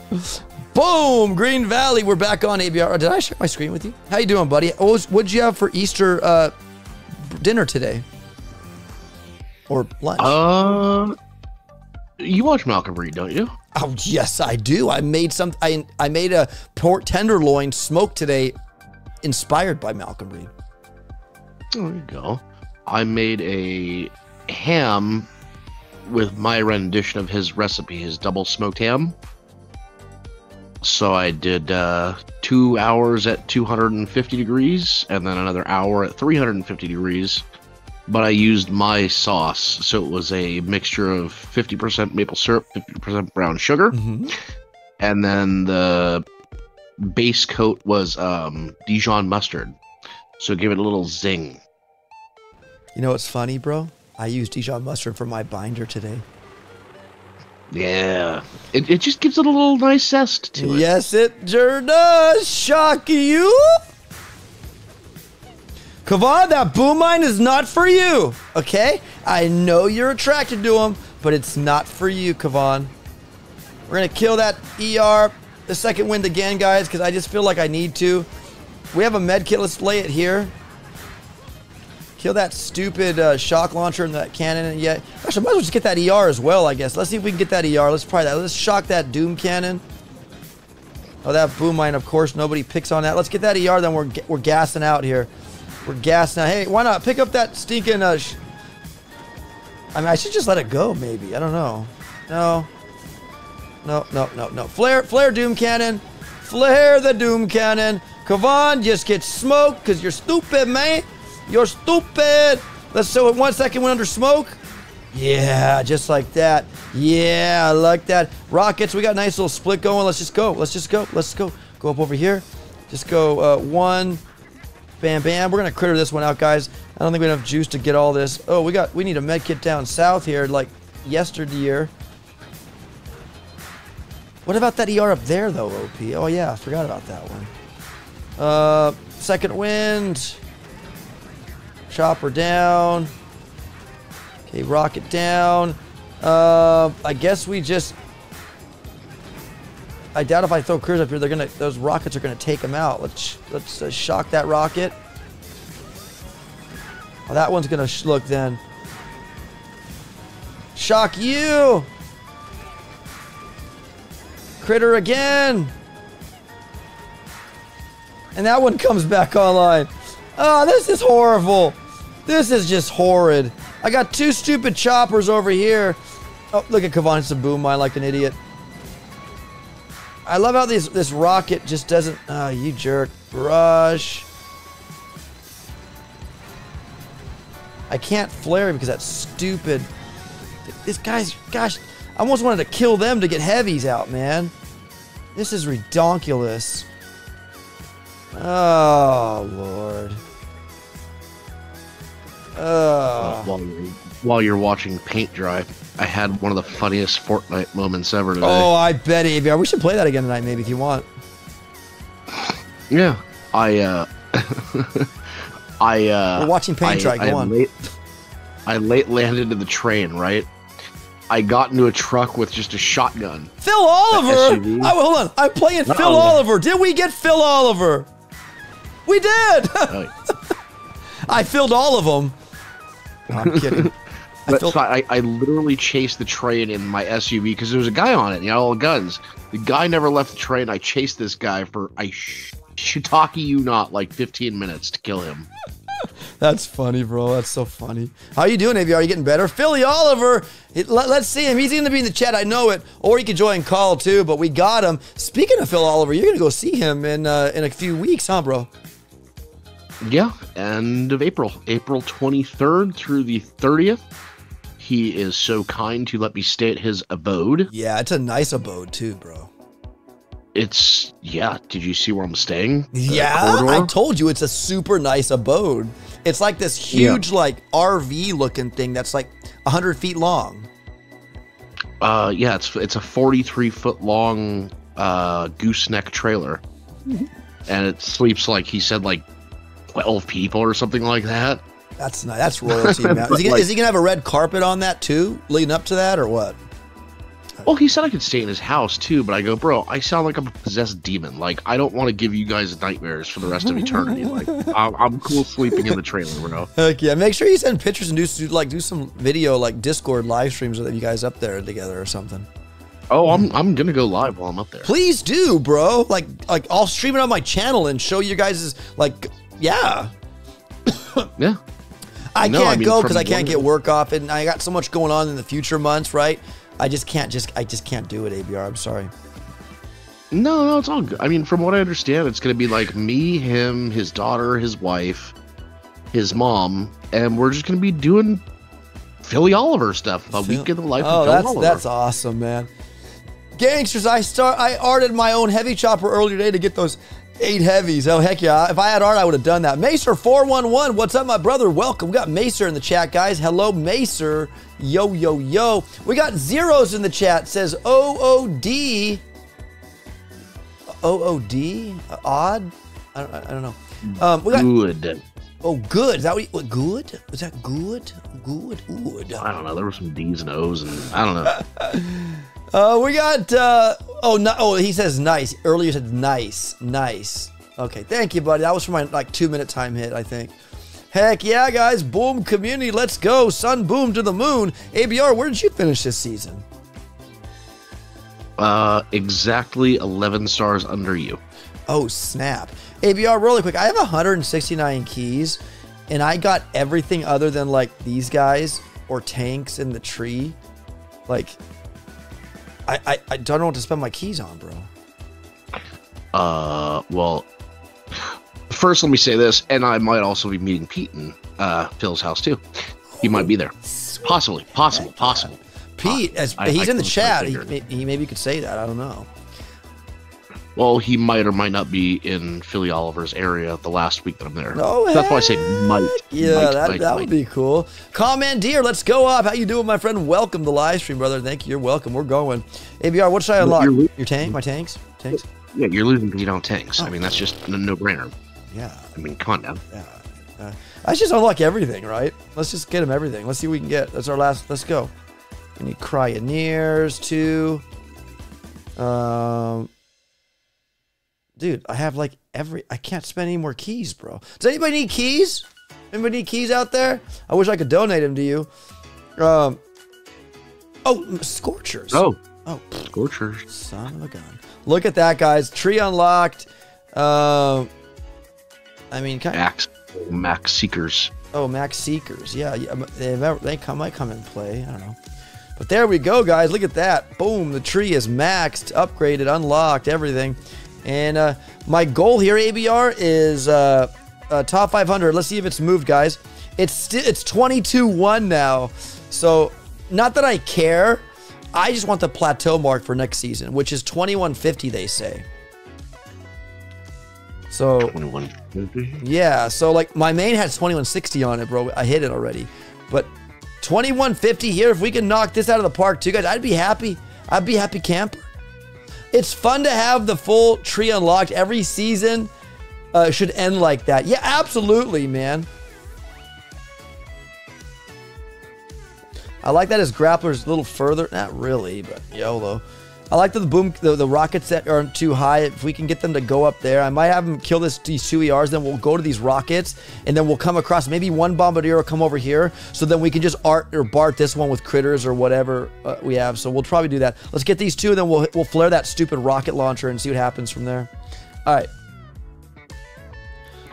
Boom! Green Valley, we're back on A B R. Oh, did I share my screen with you? How you doing, buddy? What was, what'd you have for Easter uh, dinner today? Or lunch? Um, you watch Malcolm Reed, don't you? Oh, yes, I do. I made some. I I made a pork tenderloin smoked today, inspired by Malcolm Reed. There you go. I made a ham with my rendition of his recipe, his double smoked ham. So I did uh, two hours at two hundred fifty degrees and then another hour at three hundred fifty degrees. But I used my sauce. So it was a mixture of fifty percent maple syrup, fifty percent brown sugar, mm-hmm. and then the base coat was um, Dijon mustard, so give it a little zing. You know what's funny, bro? I used Dijon mustard for my binder today. Yeah, it, it just gives it a little nice zest to it. Yes, it sure does. Shock you, Kavan. That boom mine is not for you. Okay, I know you're attracted to him, but it's not for you, Kavan. We're gonna kill that E R, the second wind again, guys, because I just feel like I need to. We have a med kit. Let's lay it here. Kill that stupid uh, shock launcher and that cannon, and yet, gosh, I might as well just get that E R as well, I guess. Let's see if we can get that E R. Let's try that. Let's shock that Doom Cannon. Oh, that boom mine, of course. Nobody picks on that. Let's get that E R, then we're we're gassing out here. We're gassing out. Hey, why not pick up that stinking... Uh, sh I mean, I should just let it go, maybe. I don't know. No. No, no, no, no. Flare, flare Doom Cannon. Flare the Doom Cannon. Kavan just gets smoked because you're stupid, man. You're stupid. Let's show it one second. Went under smoke. Yeah, just like that. Yeah, I like that. Rockets. We got a nice little split going. Let's just go. Let's just go. Let's go. Go up over here. Just go uh, one. Bam, bam. We're gonna critter this one out, guys. I don't think we have enough juice to get all this. Oh, we got. We need a med kit down south here, like yesteryear. What about that E R up there though, O P? Oh yeah, I forgot about that one. Uh, second wind. Chopper down. Okay, rocket down. Uh, I guess we just... I doubt if I throw critters up here, they're gonna. Those rockets are gonna take them out. Let's let's uh, shock that rocket. Oh, that one's gonna sh look then. Shock you. Critter again. And that one comes back online. Oh, this is horrible. This is just horrid. I got two stupid choppers over here. Oh, look at Kavan. It's a boom mine like an idiot. I love how this, this rocket just doesn't... Oh, you jerk. Rush. I can't flare because that's stupid. This guy's... Gosh, I almost wanted to kill them to get heavies out, man. This is redonkulous. Oh, Lord. Uh, while, you're, while you're watching paint dry, I had one of the funniest Fortnite moments ever today. Oh, I bet, A B R. We should play that again tonight, maybe, if you want. Yeah, I. Uh, I. Uh, We're watching paint dry. I, Go I on. Late, I late landed in the train. Right. I got into a truck with just a shotgun. Phil Oliver. Oh, hold on. I'm playing no, Phil no. Oliver. Did we get Phil Oliver? We did. Uh, I filled all of them. No, I'm kidding. I, so I, I literally chased the train in my S U V because there was a guy on it, you know, all guns. The guy never left the train. I chased this guy for, I sh shiitake you not, like fifteen minutes to kill him. That's funny, bro. That's so funny. How you doing, A B R? Are you getting better? Philly Oliver. It, let, let's see him. He's going to be in the chat. I know it. Or you could join call, too, but we got him. Speaking of Phil Oliver, you're going to go see him in, uh, in a few weeks, huh, bro? Yeah, end of April. April twenty-third through the thirtieth. He is so kind to let me stay at his abode. Yeah, it's a nice abode, too, bro. It's, yeah, did you see where I'm staying? Yeah, I told you it's a super nice abode. It's like this huge, yeah. like, R V looking thing that's like one hundred feet long. Uh, yeah, it's it's a forty-three foot long uh, gooseneck trailer. And it sleeps, like, he said, like, twelve people or something like that. That's nice. That's royalty. Now. Is he going like, to have a red carpet on that, too, leading up to that, or what? Well, he said I could stay in his house, too, but I go, bro, I sound like I'm a possessed demon. Like, I don't want to give you guys nightmares for the rest of eternity. Like, I'm, I'm cool sleeping in the trailer, bro. Heck yeah. Make sure you send pictures and do, like, do some video, like, Discord live streams with you guys up there together or something. Oh, I'm, I'm going to go live while I'm up there. Please do, bro. Like, like I'll stream it on my channel and show you guys, like, yeah. Yeah. I no, can't I mean, go because I can't get work off, and I got so much going on in the future months, right? I just can't just I just can't do it, A B R. I'm sorry. No, no, it's all good. I mean, from what I understand, it's gonna be like me, him, his daughter, his wife, his mom, and we're just gonna be doing Philly Oliver stuff. A Phil week in the life. Oh, of Phil that's Oliver. That's awesome, man. Gangsters, I start. I arted my own Heavy Chopper earlier today to get those eight heavies. Oh, heck yeah. If I had art, I would have done that. Macer four one one, what's up, my brother? Welcome. We got Macer in the chat, guys. Hello, Macer. Yo, yo, yo. We got zeros in the chat. Says O O D. O O D? Odd? I don't, I don't know. Um, we got, good. Oh, good. Is that what, you, what good? Is that good? Good? Good. I don't know. There were some D's and O's, and I don't know. Uh, we got, uh, oh, no, oh, he says nice. Earlier said nice, nice. Okay, thank you, buddy. That was for my, like, two-minute time hit, I think. Heck yeah, guys. Boom community, let's go. Sunboom to the moon. A B R, where did you finish this season? Uh, exactly eleven stars under you. Oh, snap. A B R, really quick, I have one hundred sixty-nine keys, and I got everything other than, like, these guys or tanks in the tree. Like... I, I, I don't know what to spend my keys on, bro. Uh, well, first let me say this, and I might also be meeting Pete in uh, Phil's house too. He might be there. Possibly, possible, possible. Pete, as, I, he's I, in I the chat. He, he maybe could say that. I don't know. Well, he might or might not be in Philly Oliver's area the last week that I'm there. No, that's why I say might. Yeah, might, that, might, that might. would be cool. Commandeer, let's go up. How you doing, my friend? Welcome to the live stream, brother. Thank you. You're welcome. We're going. A B R, what should I unlock? Your tank? My tanks? Tanks? Yeah, you're losing because you don't tanks. Oh. I mean, that's just a no-brainer. Yeah. I mean, come on down. Yeah. Uh, I should just unlock everything, right? Let's just get him everything. Let's see what we can get. That's our last. Let's go. We need Cryoneers, two. Um... Dude, I have like every... I can't spend any more keys, bro. Does anybody need keys? Anybody need keys out there? I wish I could donate them to you. Um, oh, Scorchers. Oh, oh, Scorchers. Son of a gun. Look at that, guys. Tree unlocked. Um, I mean, kind of... Max, Max Seekers. Oh, Max Seekers. Yeah, they, they come, might come and play. I don't know. But there we go, guys. Look at that. Boom, the tree is maxed, upgraded, unlocked, everything. And uh, my goal here, A B R, is uh, uh, top five hundred. Let's see if it's moved, guys. It's it's twenty-two one now. So, not that I care. I just want the plateau mark for next season, which is twenty-one fifty, they say. So, twenty-one fifty? Yeah. So, like, my main has twenty-one sixty on it, bro. I hit it already. But twenty-one fifty here, if we can knock this out of the park, too, guys, I'd be happy. I'd be happy camper. It's fun to have the full tree unlocked. Every season uh, should end like that. Yeah, absolutely, man. I like that his grappler's a little further. Not really, but YOLO. I like that the boom, the, the rockets that aren't too high. If we can get them to go up there, I might have them kill this, these two E Rs. Then we'll go to these rockets, and then we'll come across. Maybe one bombardier will come over here, so then we can just art or bart this one with critters or whatever uh, we have. So we'll probably do that. Let's get these two, and then we'll we'll flare that stupid rocket launcher and see what happens from there. All right.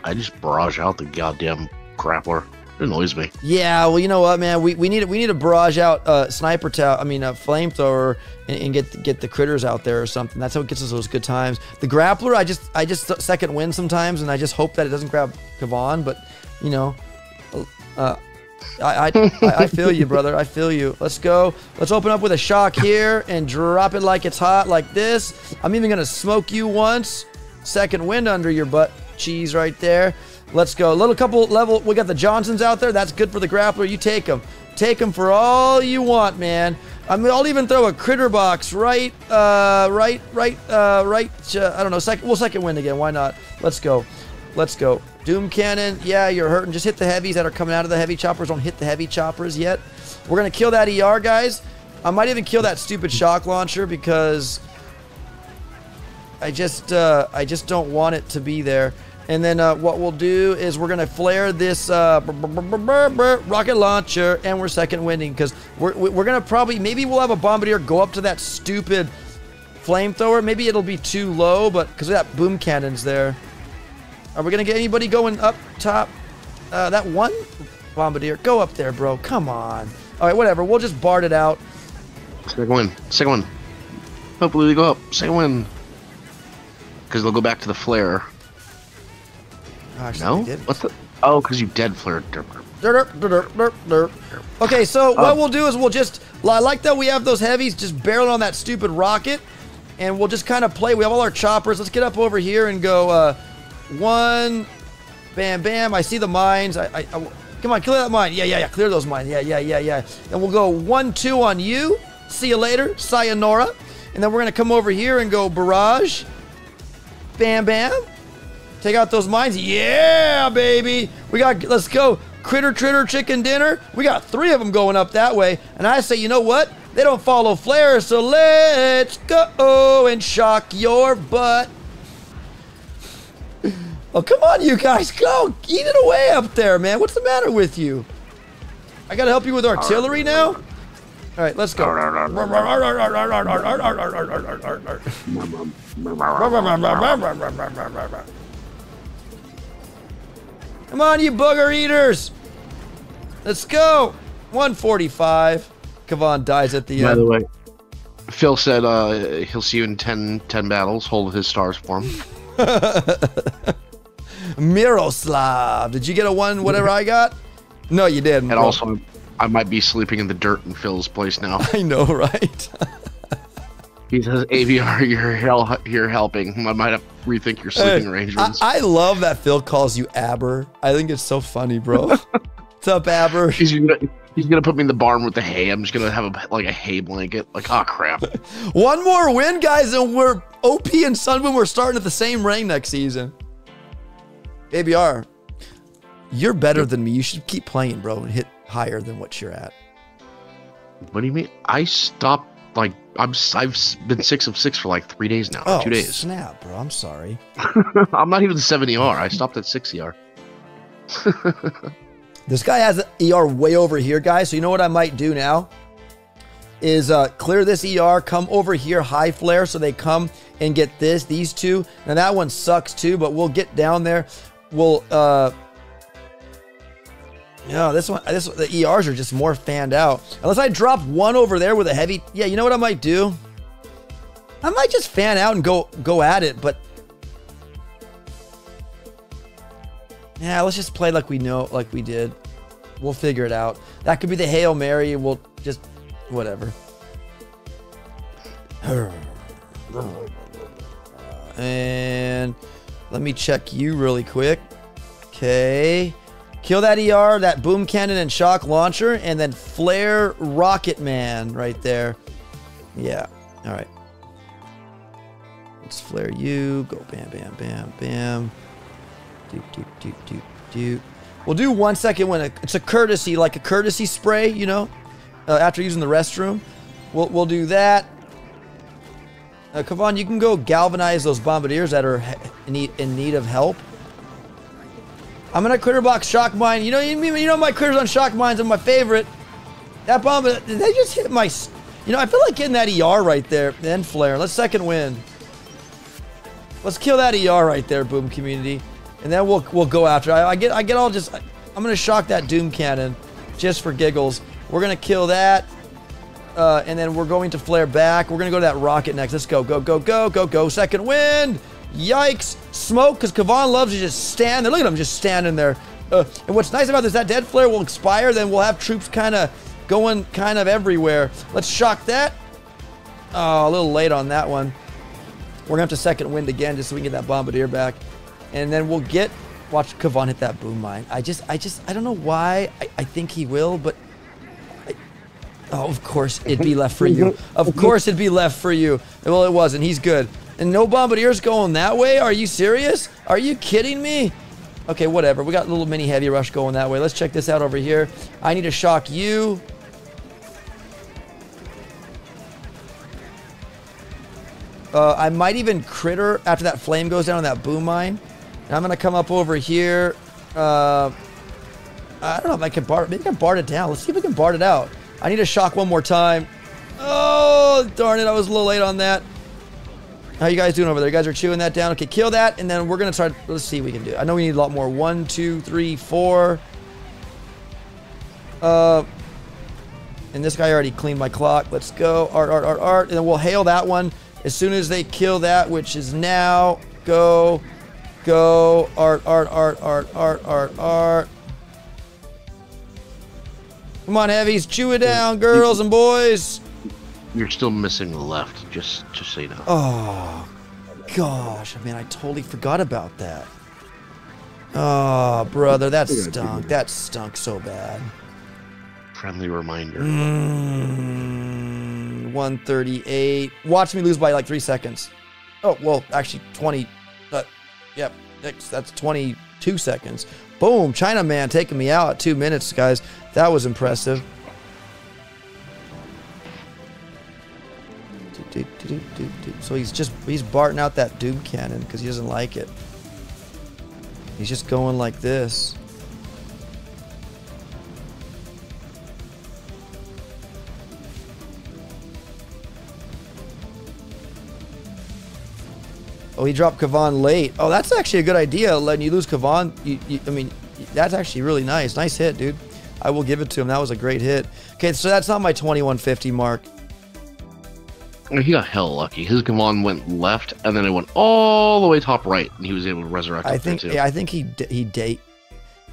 I just barrage out the goddamn grappler. It annoys me. Yeah, well, you know what, man? We, we need we need to barrage out uh, sniper tower. I mean, a flamethrower and, and get get the critters out there or something. That's how it gets us those good times. The grappler, I just I just second win sometimes, and I just hope that it doesn't grab Kavan. But you know, uh, I, I, I I feel you, brother. I feel you. Let's go. Let's open up with a shock here and drop it like it's hot, like this. I'm even gonna smoke you once. Second wind under your butt cheese right there. Let's go. A little couple level. We got the Johnsons out there. That's good for the grappler. You take them. Take them for all you want, man. I mean, I'll even throw a critter box right, uh, right, right, uh, right. Uh, I don't know. Second, we'll second win again. Why not? Let's go. Let's go. Doom Cannon. Yeah, you're hurting. Just hit the heavies that are coming out of the heavy choppers. Don't hit the heavy choppers yet. We're going to kill that E R, guys. I might even kill that stupid shock launcher because I just, uh, I just don't want it to be there. And then uh, what we'll do is we're going to flare this uh, br br br br br rocket launcher, and we're second winding because we're, we're going to probably, maybe we'll have a bombardier go up to that stupid flamethrower. Maybe it'll be too low, but because that boom cannon's there. Are we going to get anybody going up top? Uh, that one bombardier, go up there, bro. Come on. All right, whatever. We'll just bart it out. Second win. Second win. Hopefully they go up. Second win. Because they'll go back to the flare. Actually, no? What's the... Oh, because you dead flared. Okay, so what uh, we'll do is we'll just I like that we have those heavies just barreling on that stupid rocket, and we'll just kind of play. We have all our choppers. Let's get up over here and go uh, one, bam, bam. I see the mines. I, I, I, come on, clear that mine. Yeah, yeah, yeah, clear those mines. Yeah, yeah, yeah, yeah. And we'll go one, two on you. See you later. Sayonara. And then we're going to come over here and go barrage. Bam, bam. Take out those mines. Yeah, baby. We got, let's go. Critter, Tritter, Chicken Dinner. We got three of them going up that way. And I say, you know what? They don't follow flares, so let's go and shock your butt. Oh, come on, you guys. Go. Eat it away up there, man. What's the matter with you? I got to help you with artillery now? All right, let's go. Come on, you booger eaters. Let's go. one forty-five. Kavan dies at the end. By the way, Phil said uh, he'll see you in ten, ten battles. Hold his stars for him. Miroslav. Did you get a one whatever I got? No, you didn't. And also, I might be sleeping in the dirt in Phil's place now. I know, right? He says, A B R, you're, hel you're helping. I might have to rethink your sleeping hey, arrangements. I, I love that Phil calls you Aber. I think it's so funny, bro. What's up, Aber? He's, he's going to put me in the barn with the hay. I'm just going to have a, like a hay blanket. Like, oh, crap. One more win, guys, and we're O P and Sunboom. We're starting at the same rank next season. A B R, you're better than me. You should keep playing, bro, and hit higher than what you're at. What do you mean? I stopped. Like I'm, I've been six of six for like three days now, oh, two days. Snap, bro! I'm sorry. I'm not even seventy E R. I stopped at six E R. This guy has an E R way over here, guys. So you know what I might do now is uh, clear this E R, come over here, high flare, so they come and get this, these two. Now that one sucks too, but we'll get down there. We'll. Uh, No, this one, this the E Rs are just more fanned out. Unless I drop one over there with a heavy, yeah, you know what I might do? I might just fan out and go go at it, but yeah, let's just play like we know, like we did. We'll figure it out. That could be the Hail Mary. We'll just whatever. And let me check you really quick. Okay. Kill that E R, that Boom Cannon and Shock Launcher, and then Flare Rocket Man right there. Yeah, all right. Let's flare you. Go bam, bam, bam, bam. Doop, doop, doop, doop, doop. We'll do one second when it's a courtesy, like a courtesy spray, you know, uh, after using the restroom. We'll, we'll do that. Uh, Kavan, you can go galvanize those bombardiers that are in need, in need of help. I'm gonna critter box shock mine. You know, you, you know my critters on shock mines are my favorite. That bomb, did they just hit my? You know, I feel like getting that E R right there. Then flare. Let's second win. Let's kill that E R right there, Boom Community, and then we'll we'll go after. I, I get I get all just. I, I'm gonna shock that Doom Cannon, just for giggles. We're gonna kill that, uh, and then we're going to flare back. We're gonna go to that rocket next. Let's go go go go go go. Second win. Yikes. Smoke, because Kavan loves to just stand there. Look at him just standing there. Uh, and what's nice about this is that dead flare will expire, then we'll have troops kind of going kind of everywhere. Let's shock that. Oh, a little late on that one. We're going to have to second wind again just so we can get that bombardier back. And then we'll get... Watch Kavan hit that boom mine. I just... I just... I don't know why. I, I think he will, but... I, oh, of course it'd be left for you. Of course it'd be left for you. Well, it wasn't. He's good. And no bombardiers going that way? Are you serious? Are you kidding me? Okay, whatever. We got a little mini heavy rush going that way. Let's check this out over here. I need to shock you. Uh, I might even critter after that flame goes down on that boom mine. And I'm going to come up over here. Uh, I don't know if I can bar it. Maybe I can bard it down. Let's see if we can bard it out. I need to shock one more time. Oh, darn it. I was a little late on that. How you guys doing over there? You guys are chewing that down. Okay, kill that, and then we're going to try. Let's see what we can do. I know we need a lot more. One, two, three, four. Uh, and this guy already cleaned my clock. Let's go. Art, art, art, art. And then we'll hail that one as soon as they kill that, which is now. Go, go. Art, art, art, art, art, art, art. Come on, heavies, chew it down, girls and boys. You're still missing the left, just just so you know. Oh gosh, I mean, I totally forgot about that. Oh brother, that stunk. That stunk so bad. Friendly reminder. Mm, one thirty-eight. Watch me lose by like three seconds. Oh well, actually twenty. Uh, yep, that's twenty-two seconds. Boom, Chinaman taking me out at two minutes, guys. That was impressive. So he's just, he's barting out that Doom Cannon because he doesn't like it. He's just going like this. Oh, he dropped Kavan late. Oh, that's actually a good idea, letting you lose Kavan. You, you, I mean, that's actually really nice. Nice hit, dude. I will give it to him. That was a great hit. Okay, so that's not my twenty-one fifty mark. He got hell lucky. His Kavan went left, and then it went all the way top right, and he was able to resurrect. I think. Yeah, I think he he date.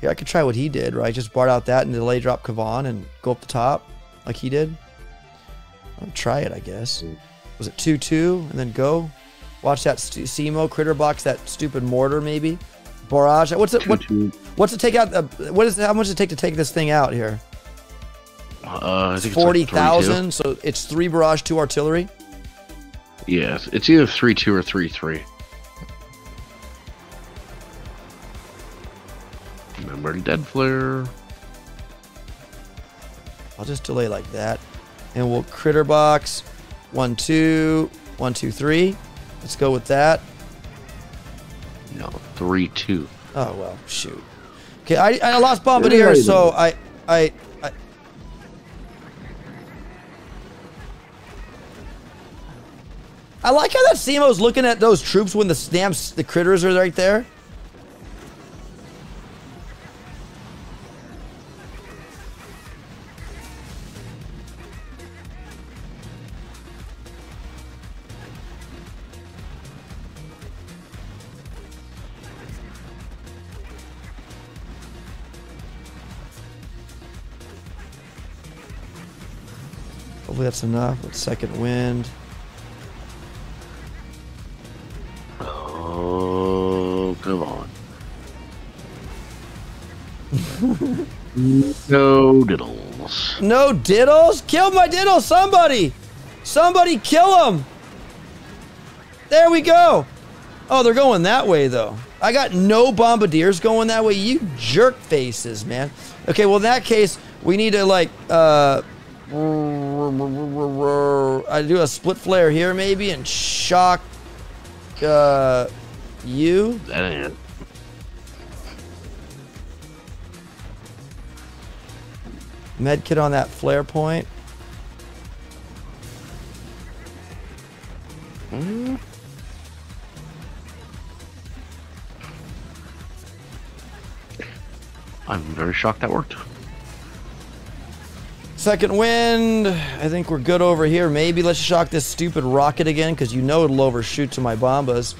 Yeah, I could try what he did. Right, just bart out that and delay drop Kavan and go up the top, like he did. I'll try it, I guess. Was it two two and then go? Watch that Semo critter box. That stupid mortar, maybe. Barrage. What's it? What, what's it take out? Uh, what is? How much does it take to take this thing out here? Uh, I think forty thousand. Like so it's three barrage, two artillery. Yeah, it's either three two or three three. Remember Dead Flare. I'll just delay like that. And we'll critter box. one two, one two three. Let's go with that. No, three two. Oh, well, shoot. Okay, I, I lost Bombardier, so I... I I like how that Semo's looking at those troops when the damn the critters are right there. Hopefully that's enough. Let's second wind. No diddles. No diddles? Kill my diddle, somebody! Somebody kill him! There we go! Oh, they're going that way, though. I got no bombardiers going that way. You jerk faces, man. Okay, well, in that case, we need to, like, uh... I do a split flare here, maybe, and shock... Uh... You? That ain't it. Medkit on that flare point. Mm. I'm very shocked that worked. Second wind. I think we're good over here. Maybe let's shock this stupid rocket again, because you know it'll overshoot to my bombas.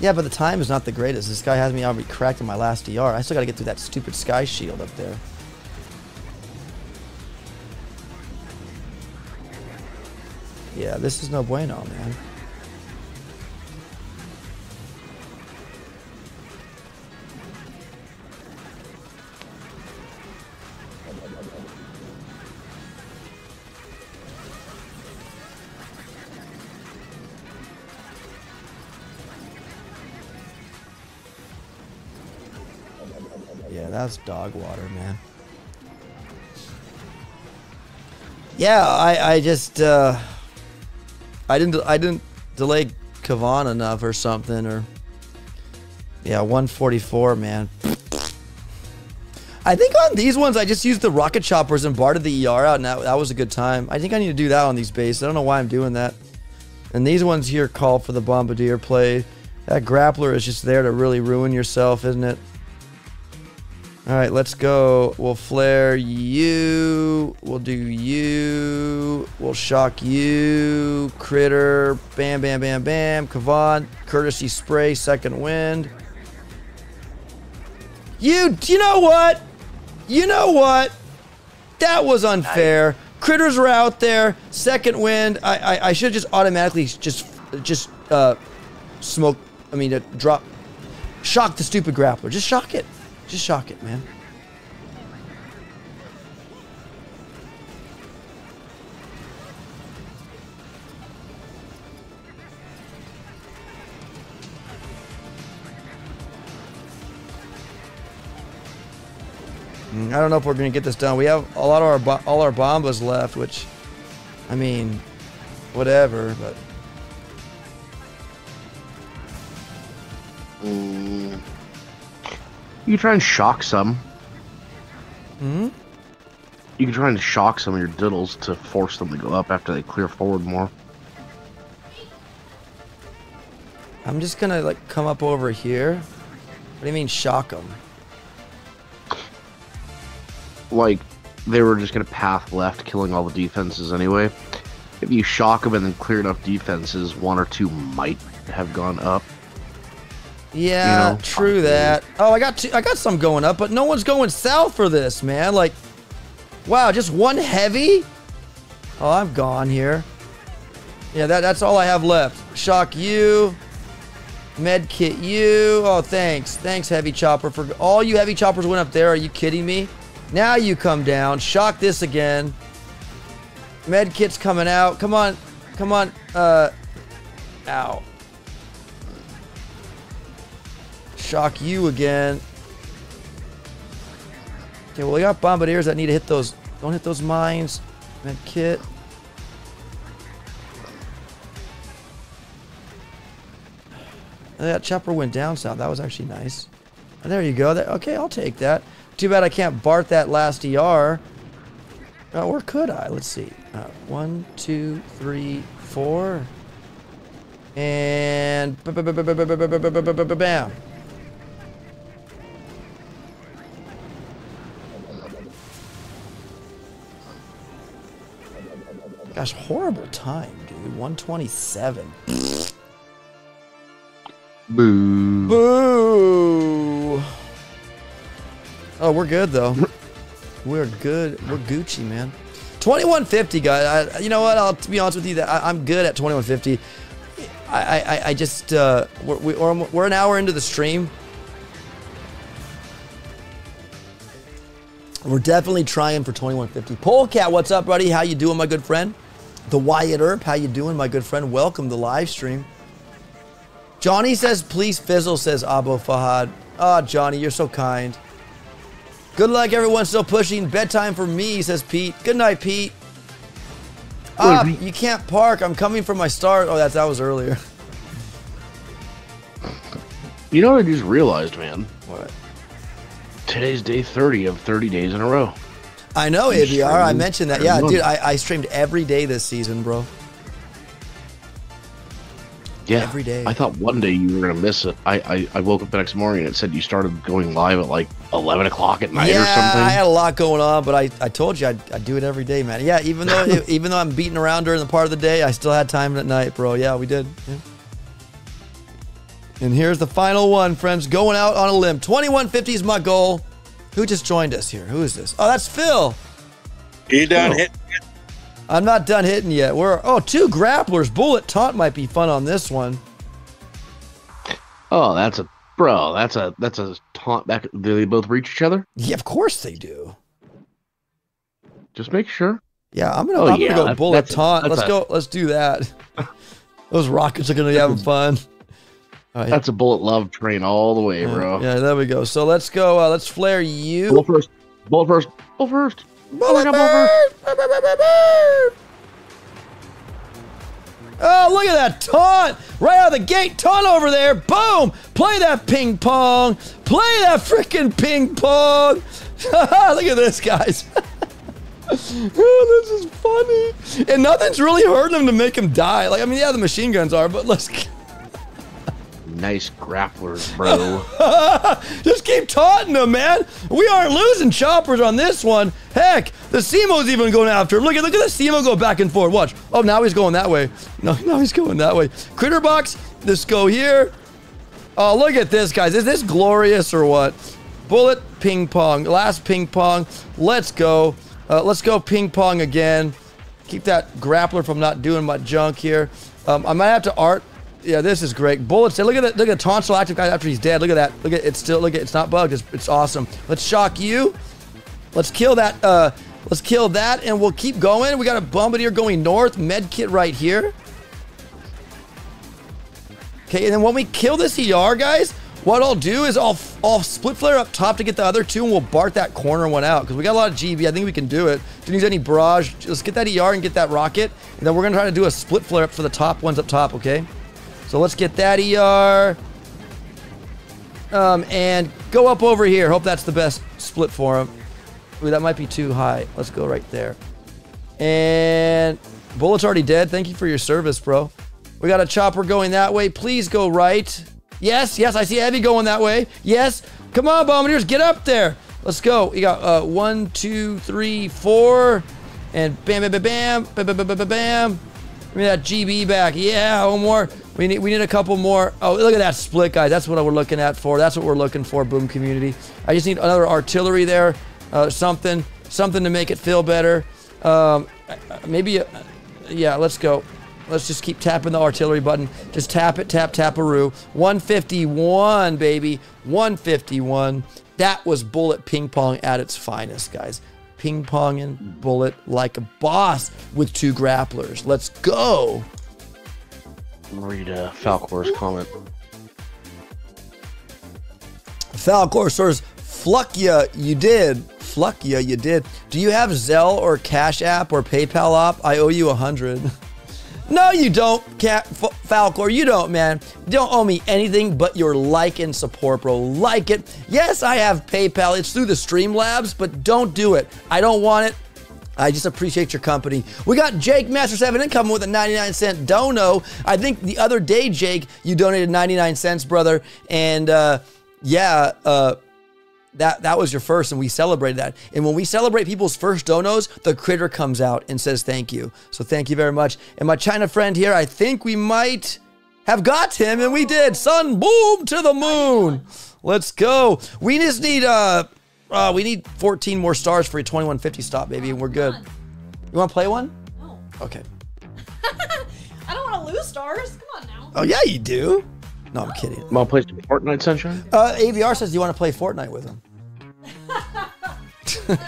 Yeah, but the time is not the greatest. This guy has me already cracked in my last E R. I still got to get through that stupid Sky Shield up there. Yeah, this is no bueno, man. That's dog water, man. Yeah, I I just uh, I didn't I didn't delay Kavan enough or something, or yeah, one forty-four, man. I think on these ones I just used the rocket choppers and barted the E R out, and that, that was a good time. I think I need to do that on these bases. I don't know why I'm doing that. And these ones here call for the bombardier play. That grappler is just there to really ruin yourself, isn't it? All right, let's go. We'll flare you. We'll do you. We'll shock you. Critter. Bam, bam, bam, bam. Kavan. Courtesy spray. Second wind. You, you know what? You know what? That was unfair. Critters were out there. Second wind. I I, I should just automatically just just uh, smoke. I mean, uh, drop, shock the stupid grappler. Just shock it. Just shock it, man. I don't know if we're going to get this done. We have a lot of our all our bombas left, which, I mean, whatever. But mm. You try and shock some. Hmm. You can try and shock some of your diddles to force them to go up after they clear forward more. I'm just gonna like come up over here. What do you mean shock them? Like, they were just going to path left, killing all the defenses anyway. If you shock them and then clear enough defenses, one or two might have gone up. Yeah, you know? True that. Oh, I got two, I got some going up, but no one's going south for this, man. Like, wow, just one heavy? Oh, I'm gone here. Yeah, that, that's all I have left. Shock you. Med kit you. Oh, thanks. Thanks, Heavy Chopper. For all you Heavy Choppers went up there. Are you kidding me? Now you come down, shock this again. Med kit's coming out. Come on, come on. Uh, ow. Shock you again. Okay, well we got bombardiers that need to hit those. Don't hit those mines. Med kit. That chopper went down south. That was actually nice. Oh, there you go. That, okay, I'll take that. Too bad I can't Bart that last E R. Uh, or could I? Let's see. Uh, one, two, three, four. And... bam. Gosh, horrible time, dude. one twenty-seven. Boo. Boo. Oh, we're good though. We're good. We're Gucci, man. twenty-one fifty, guys. I, you know what? I'll to be honest with you that I, I'm good at twenty-one fifty. I, I, I just uh, we're, we, we're we're an hour into the stream. We're definitely trying for twenty-one fifty. Polecat, what's up, buddy? How you doing, my good friend? The Wyatt Earp, how you doing, my good friend? Welcome to the live stream. Johnny says, please fizzle. Says Abo Fahad. Ah, oh, Johnny, you're so kind. Good luck, everyone still pushing. Bedtime for me, says Pete. Good night, Pete. Ah, oh, you can't park. I'm coming from my start. Oh, that, that was earlier. You know what I just realized, man? What? Today's day thirty of thirty days in a row. I know, A B R. I mentioned that. Yeah, dude, I, I streamed every day this season, bro. Yeah, every day. I thought one day you were gonna miss it. I, I, I woke up the next morning and it said you started going live at like eleven o'clock at night, yeah, or something. Yeah, I had a lot going on, but I, I told you I'd, I'd do it every day, man. Yeah, even though even though I'm beating around during the part of the day, I still had time at night, bro. Yeah, we did. Yeah. And here's the final one, friends. Going out on a limb. twenty-one fifty is my goal. Who just joined us here? Who is this? Oh, that's Phil. You done hit? I'm not done hitting yet. We're oh two grapplers. Bullet taunt might be fun on this one. Oh, that's a bro. That's a that's a taunt back. Do they both reach each other? Yeah, of course they do. Just make sure. Yeah, I'm gonna. Oh, I'm yeah, gonna go that's, bullet that's taunt. A, let's a, go. Let's do that. Those rockets are gonna be having fun. Right. That's a bullet love train all the way, bro. Yeah, yeah, there we go. So let's go. Uh, let's flare you. Bullet first. Bullet first. Bullet first. Bullet oh, bird. Bird, bird, bird, bird. Oh, look at that taunt! Right out of the gate, taunt over there. Boom! Play that ping pong. Play that freaking ping pong. Look at this, guys. Oh, this is funny. And nothing's really hurting him to make him die. Like, I mean, yeah, the machine guns are, but let's. Nice grapplers, bro. Just keep taunting them, man. We aren't losing choppers on this one. Heck, the SEMO's even going after him. Look at look at the SEMO go back and forth. Watch. Oh, now he's going that way. No, now he's going that way. Critter box. Let's go here. Oh, look at this, guys. Is this glorious or what? Bullet, ping pong. Last ping pong. Let's go. Uh, let's go ping pong again. Keep that grappler from not doing my junk here. Um, I might have to art. Yeah, this is great. Bullets. Look at that. Look at the tonsil active guy after he's dead. Look at that. Look at it's still. Look at it's not bugged. It's, it's awesome. Let's shock you. Let's kill that. Uh, let's kill that, and we'll keep going. We got a bombardier going north. Med kit right here. Okay, and then when we kill this E R, guys, what I'll do is I'll I'll split flare up top to get the other two, and we'll bark that corner one out because we got a lot of G B. I think we can do it. Didn't use any barrage. Let's get that E R and get that rocket, and then we're gonna try to do a split flare up for the top ones up top. Okay. So let's get that E R um, and go up over here. Hope that's the best split for him. Ooh, that might be too high. Let's go right there. And Bullet's already dead. Thank you for your service, bro. We got a chopper going that way. Please go right. Yes, yes, I see Heavy going that way. Yes. Come on, Bombardiers, get up there. Let's go. You got uh, one, two, three, four. And bam, bam, bam, bam, bam, bam, bam, bam, bam. Give me that G B back. Yeah, one more. We need, we need a couple more. Oh, look at that split, guys. That's what we're looking at for. That's what we're looking for, Boom Community. I just need another artillery there, uh, something, something to make it feel better. Um, maybe, uh, yeah, let's go. Let's just keep tapping the artillery button. Just tap it, tap, tap-a-roo. one fifty-one, baby, one fifty-one. That was Bullet Ping Pong at its finest, guys. Ping ponging Bullet like a boss with two grapplers. Let's go. Read uh, Falcor's comment. Falcor says, "Fluck ya, you did. Fluck ya, you did. Do you have Zelle or Cash App or PayPal op? I owe you a hundred." No, you don't, Cap Falcor. You don't, man. You don't owe me anything but your like and support, bro. Like it. Yes, I have PayPal. It's through the Streamlabs, but don't do it. I don't want it. I just appreciate your company. We got Jake Master seven incoming with a ninety-nine cent dono. I think the other day, Jake, you donated ninety-nine cents, brother. And uh, yeah, uh, that, that was your first, and we celebrated that. And when we celebrate people's first donos, the critter comes out and says thank you. So thank you very much. And my China friend here, I think we might have got him, and we did. Sunboom to the moon. Let's go. We just need... Uh, Uh, we need fourteen more stars for a twenty-one fifty stop, baby, and we're good. You want to play one? No. Okay. I don't want to lose stars. Come on now. Oh, yeah, you do. No, I'm kidding. You want to play Fortnite, Sunshine? Uh, A B R says you want to play Fortnite with him.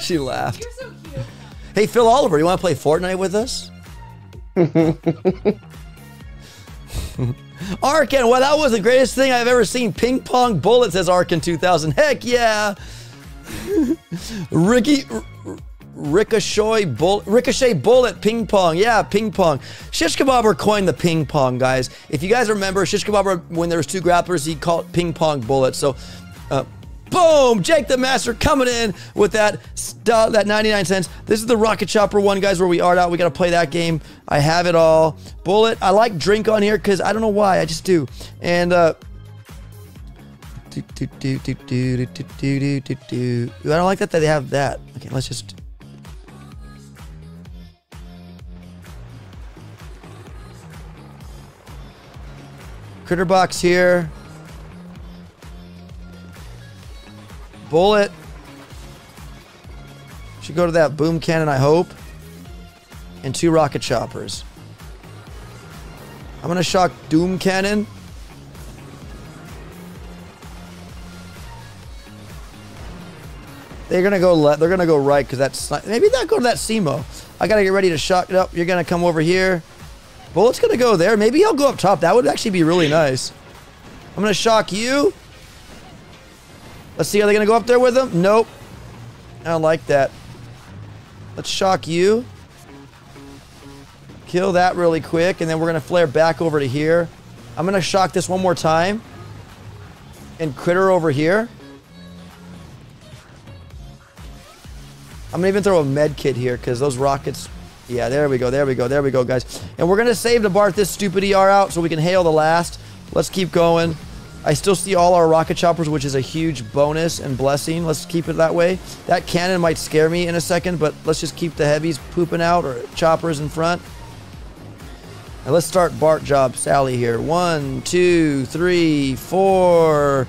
She laughed. You're so cute. Hey, Phil Oliver, you want to play Fortnite with us? Arkin, well, that was the greatest thing I've ever seen. Ping pong bullets, says Arkin two thousand. Heck yeah. Ricky Ricochet Bullet Ricochet Bullet Ping Pong. Yeah, ping pong. Shish Kebabber coined the ping pong, guys. If you guys remember, Shish Kebabber, when there was two grapplers, he called it ping pong bullet. So uh, boom! Jake the Master coming in with that stuff, that ninety-nine cents. This is the Rocket Chopper one, guys, where we art out. We gotta play that game. I have it all. Bullet, I like drink on here because I don't know why, I just do. And uh Do, do, do, do, do, do, do, do, do. I don't like that they have that. Okay, let's just. Critter box here. Bullet. Should go to that boom cannon, I hope. And two rocket choppers. I'm going to shock Doom Cannon. They're gonna go left. They're gonna go right because that's maybe not go to that S E M O. I gotta get ready to shock it up. You're gonna come over here. Bullet's gonna go there. Maybe I'll go up top. That would actually be really nice. I'm gonna shock you. Let's see. Are they gonna go up there with them? Nope. I don't like that. Let's shock you. Kill that really quick, and then we're gonna flare back over to here. I'm gonna shock this one more time. And critter over here. I'm gonna even throw a med kit here because those rockets. Yeah, there we go, there we go, there we go, guys. And we're gonna save to bark this stupid E R out so we can hail the last. Let's keep going. I still see all our rocket choppers, which is a huge bonus and blessing. Let's keep it that way. That cannon might scare me in a second, but let's just keep the heavies pooping out or choppers in front. Now let's start bark job Sally here. One, two, three, four.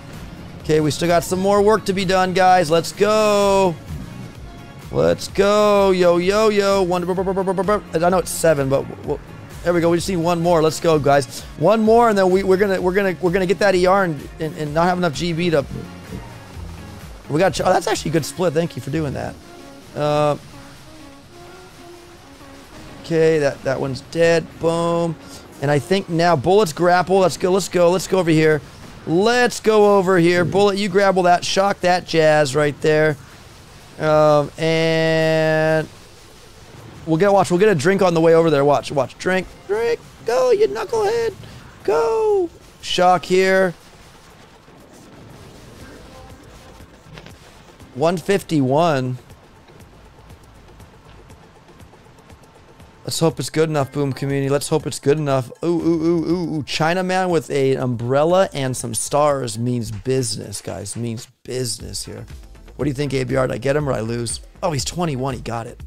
Okay, we still got some more work to be done, guys. Let's go. Let's go. Yo, yo, yo. One. I know it's seven, but we'll, there we go. We just need one more. Let's go, guys. One more, and then we, we're gonna we're gonna we're gonna get that E R and and, and not have enough G B to. We got. Oh, that's actually a good split. Thank you for doing that. Uh, okay, that that one's dead. Boom. And I think now Bullet's grapple. Let's go. Let's go. Let's go over here. Let's go over here. Bullet, you grapple that. Shock that jazz right there. Um, and we'll get watch. We'll get a drink on the way over there. Watch. Watch. Drink. Drink. Go, you knucklehead. Go. Shock here. one fifty-one. Let's hope it's good enough, Boom Community. Let's hope it's good enough. Ooh, ooh, ooh, ooh, ooh. Chinaman with an umbrella and some stars means business, guys. Means business here. What do you think, A B R? Did I get him or I lose? Oh, he's twenty-one. He got it.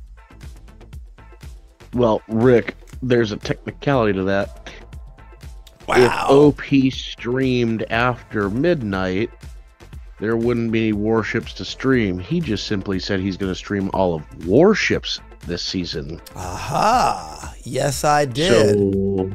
Well, Rick, there's a technicality to that. Wow. If O P streamed after midnight, there wouldn't be any warships to stream. He just simply said he's going to stream all of warships this season. Aha! Yes, I did. So,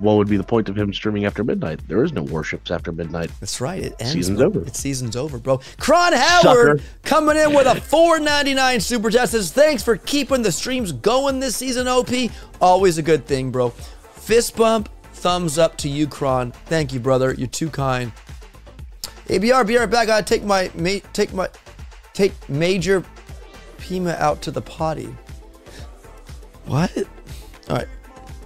what would be the point of him streaming after midnight? There is no warships after midnight. That's right. It ends. Season's over. It's season's over, bro. Cron Howard Sucker. Coming in with a four ninety-nine super chat. Says, thanks for keeping the streams going this season, O P. Always a good thing, bro. Fist bump, thumbs up to you, Cron. Thank you, brother. You're too kind. A B R, be right back. I take my mate. Take my take major. Pima out to the potty. What? All right.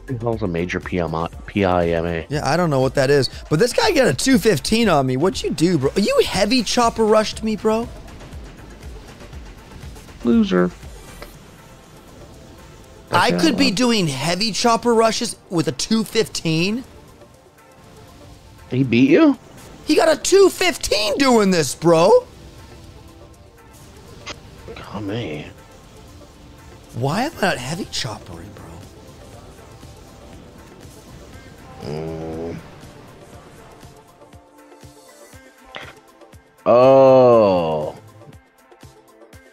It calls a major P I M A. Yeah, I don't know what that is. But this guy got a two fifteen on me. What you do, bro? You heavy chopper rushed me, bro. Loser. That's I could be doing heavy chopper rushes with a two fifteen. He beat you? He got a two fifteen doing this, bro. Oh, man. Why am I not heavy choppering, bro? Mm. Oh.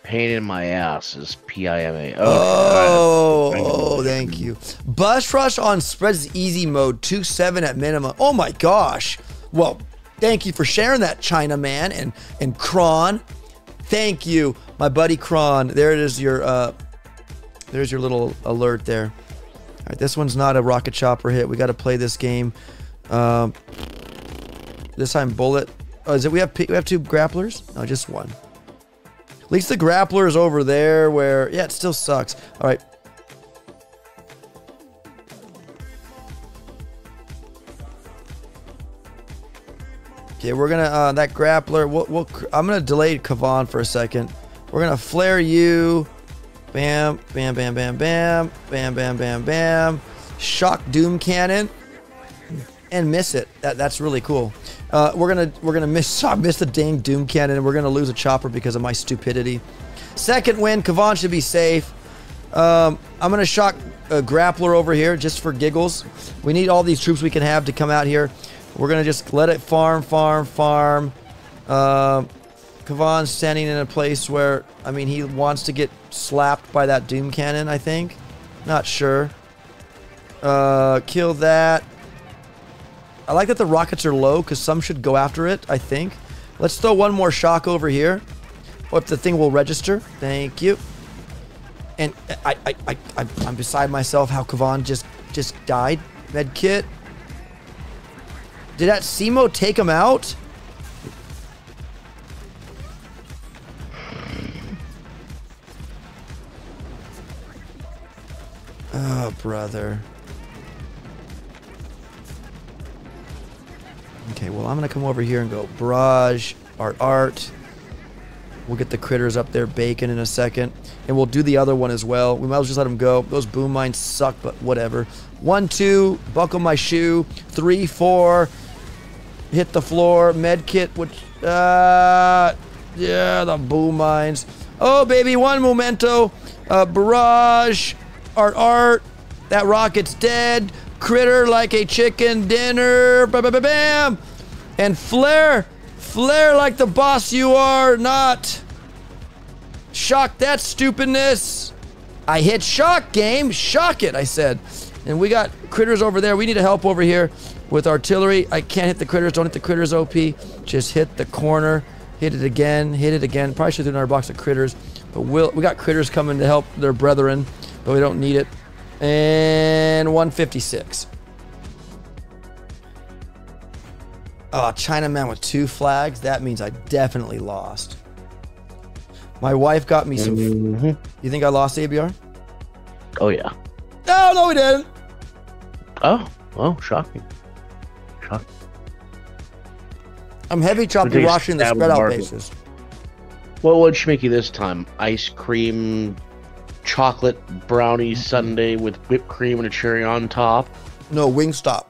Pain in my ass is P I M A. Oh, oh, oh, thank you. Bus rush on spreads easy mode, two seven at minimum. Oh, my gosh. Well, thank you for sharing that, China Man and, and Kron. Thank you, my buddy Kron. There it is, your uh, there's your little alert there. All right, this one's not a rocket chopper hit. We got to play this game. Um, this time, Bullet. Oh, is it? We have we have two grapplers? No, just one. At least the grappler is over there. Where? Yeah, it still sucks. All right. Okay, we're gonna uh, that grappler. We'll, we'll, I'm gonna delay Kavan for a second. We're gonna flare you. Bam, bam, bam, bam, bam, bam, bam, bam, bam. Shock Doom Cannon and miss it. That that's really cool. Uh, we're gonna we're gonna miss uh, miss the dang Doom Cannon, and we're gonna lose a chopper because of my stupidity. Second win. Kavan should be safe. Um, I'm gonna shock a grappler over here just for giggles. We need all these troops we can have to come out here. We're going to just let it farm, farm, farm. Uh, Kavan's standing in a place where, I mean, he wants to get slapped by that Doom Cannon, I think. Not sure. Uh, kill that. I like that the rockets are low because some should go after it, I think. Let's throw one more shock over here. Or if the thing will register. Thank you. And I, I, I, I, I'm beside myself how Kavan just, just died. Medkit. Did that C M O take him out? Oh, brother. Okay, well, I'm going to come over here and go barrage, art, art. We'll get the critters up there bacon in a second. And we'll do the other one as well. We might as well just let them go. Those boom mines suck, but whatever. One, two, buckle my shoe. Three, four. Hit the floor, med kit, which, uh, yeah, the boom mines. Oh, baby, one memento, uh, barrage, art, art, that rocket's dead, critter like a chicken dinner, bam, bam, bam, bam, and flare, Flare like the boss you are, not. Shock that stupidness. I hit shock, game. Shock it, I said. And we got critters over there. We need to help over here with artillery. I can't hit the critters. Don't hit the critters, O P. Just hit the corner. Hit it again. Hit it again. Probably should do another box of critters. But we'll, we got critters coming to help their brethren, but we don't need it. And one fifty-six. Oh, Chinaman with two flags. That means I definitely lost. My wife got me some... Mm-hmm. You think I lost A B R? Oh, yeah. No, no, we didn't. Oh, well, shocking. Shocking. I'm heavy chopping watching the spread out bases. What would Schmicky this time? Ice cream, chocolate brownie sundae with whipped cream and a cherry on top? No, Wingstop.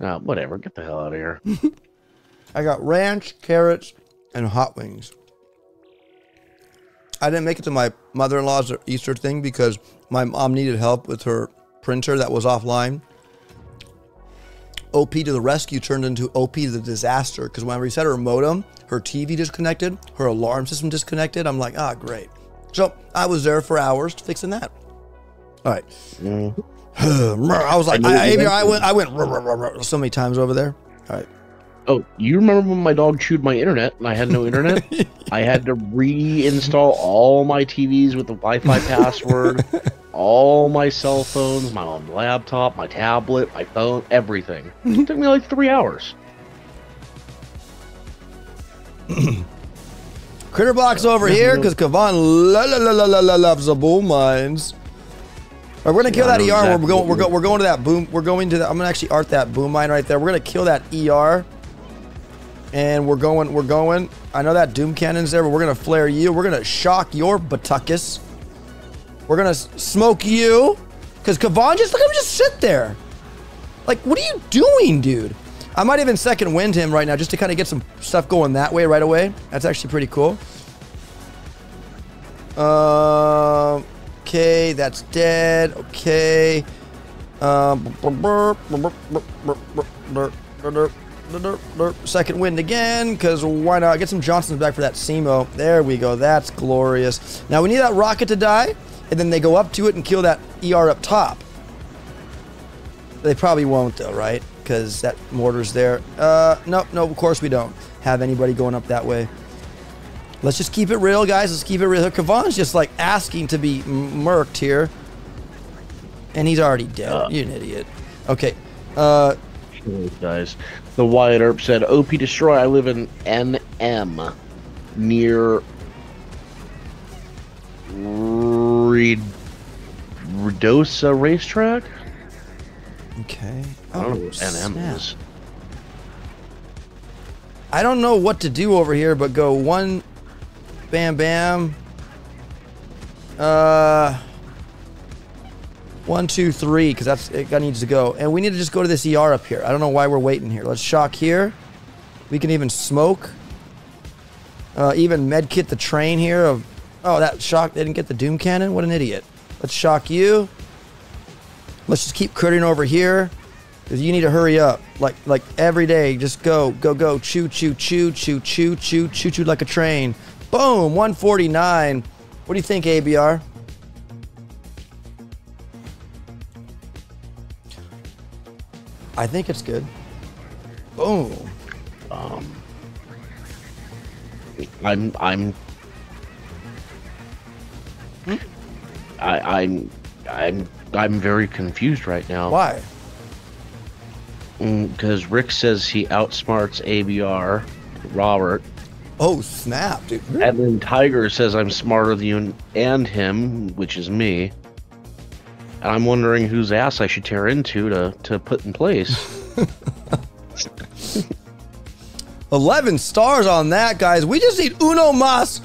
Uh, whatever. Get the hell out of here. I got ranch, carrots, and hot wings. I didn't make it to my mother-in-law's Easter thing because my mom needed help with her printer that was offline. O P to the rescue turned into O P to the disaster because when I reset her modem, her T V disconnected, her alarm system disconnected. I'm like, ah, great. So I was there for hours fixing that. All right. Mm-hmm. I was like, I, I, I went, I went rah, rah, rah, rah, so many times over there. All right. Oh, you remember when my dog chewed my internet and I had no internet? I had to reinstall all my T Vs with the Wi-Fi password, all my cell phones, my own laptop, my tablet, my phone, everything. It took me like three hours. Critter box over here because Kavan la, la, la, la, la, la, loves the boom mines. Right, we're gonna kill that E R. Exactly. We're going. We're going. We're going to that boom. We're going to that. I'm gonna actually art that boom mine right there. We're gonna kill that E R. And we're going. We're going. I know that Doom Cannon's there, but we're gonna flare you. We're gonna shock your buttuckus. We're gonna smoke you, cause Kavan just look at him just sit there. Like, what are you doing, dude? I might even second wind him right now just to kind of get some stuff going that way right away. That's actually pretty cool. Um. Uh, Okay, that's dead. Okay. Um, second wind again, because why not? Get some Johnsons back for that S E M O. There we go. That's glorious. Now we need that rocket to die, and then they go up to it and kill that E R up top. They probably won't, though, right? Because that mortar's there. Uh, no, no, of course we don't have anybody going up that way. Let's just keep it real, guys. Let's keep it real. Kavan's just like asking to be murked here. And he's already dead. Uh, You're an idiot. Okay. Uh, guys, the Wyatt Earp said, O P Destroy, I live in N M near Red Redosa Racetrack. Okay. Oh, I don't know what N M snap. is. I don't know what to do over here, but go one... Bam, bam. Uh, one, two, three, because that's it. That needs to go, and we need to just go to this E R up here. I don't know why we're waiting here. Let's shock here. We can even smoke. Uh, even medkit the train here. Of oh, that shock. They didn't get the Doom Cannon. What an idiot. Let's shock you. Let's just keep crittering over here. Cause you need to hurry up. Like like every day. Just go go go. Choo choo choo choo choo choo choo choo like a train. Boom, one forty-nine. What do you think, A B R? I think it's good. Boom. Um, I'm I'm hmm? I, I'm I'm I'm very confused right now. Why? Because Rick says he outsmarts A B R, Robert. Oh, snap, dude. And then Tiger says I'm smarter than you and him, which is me. And I'm wondering whose ass I should tear into to, to put in place. eleven stars on that, guys. We just need uno mas.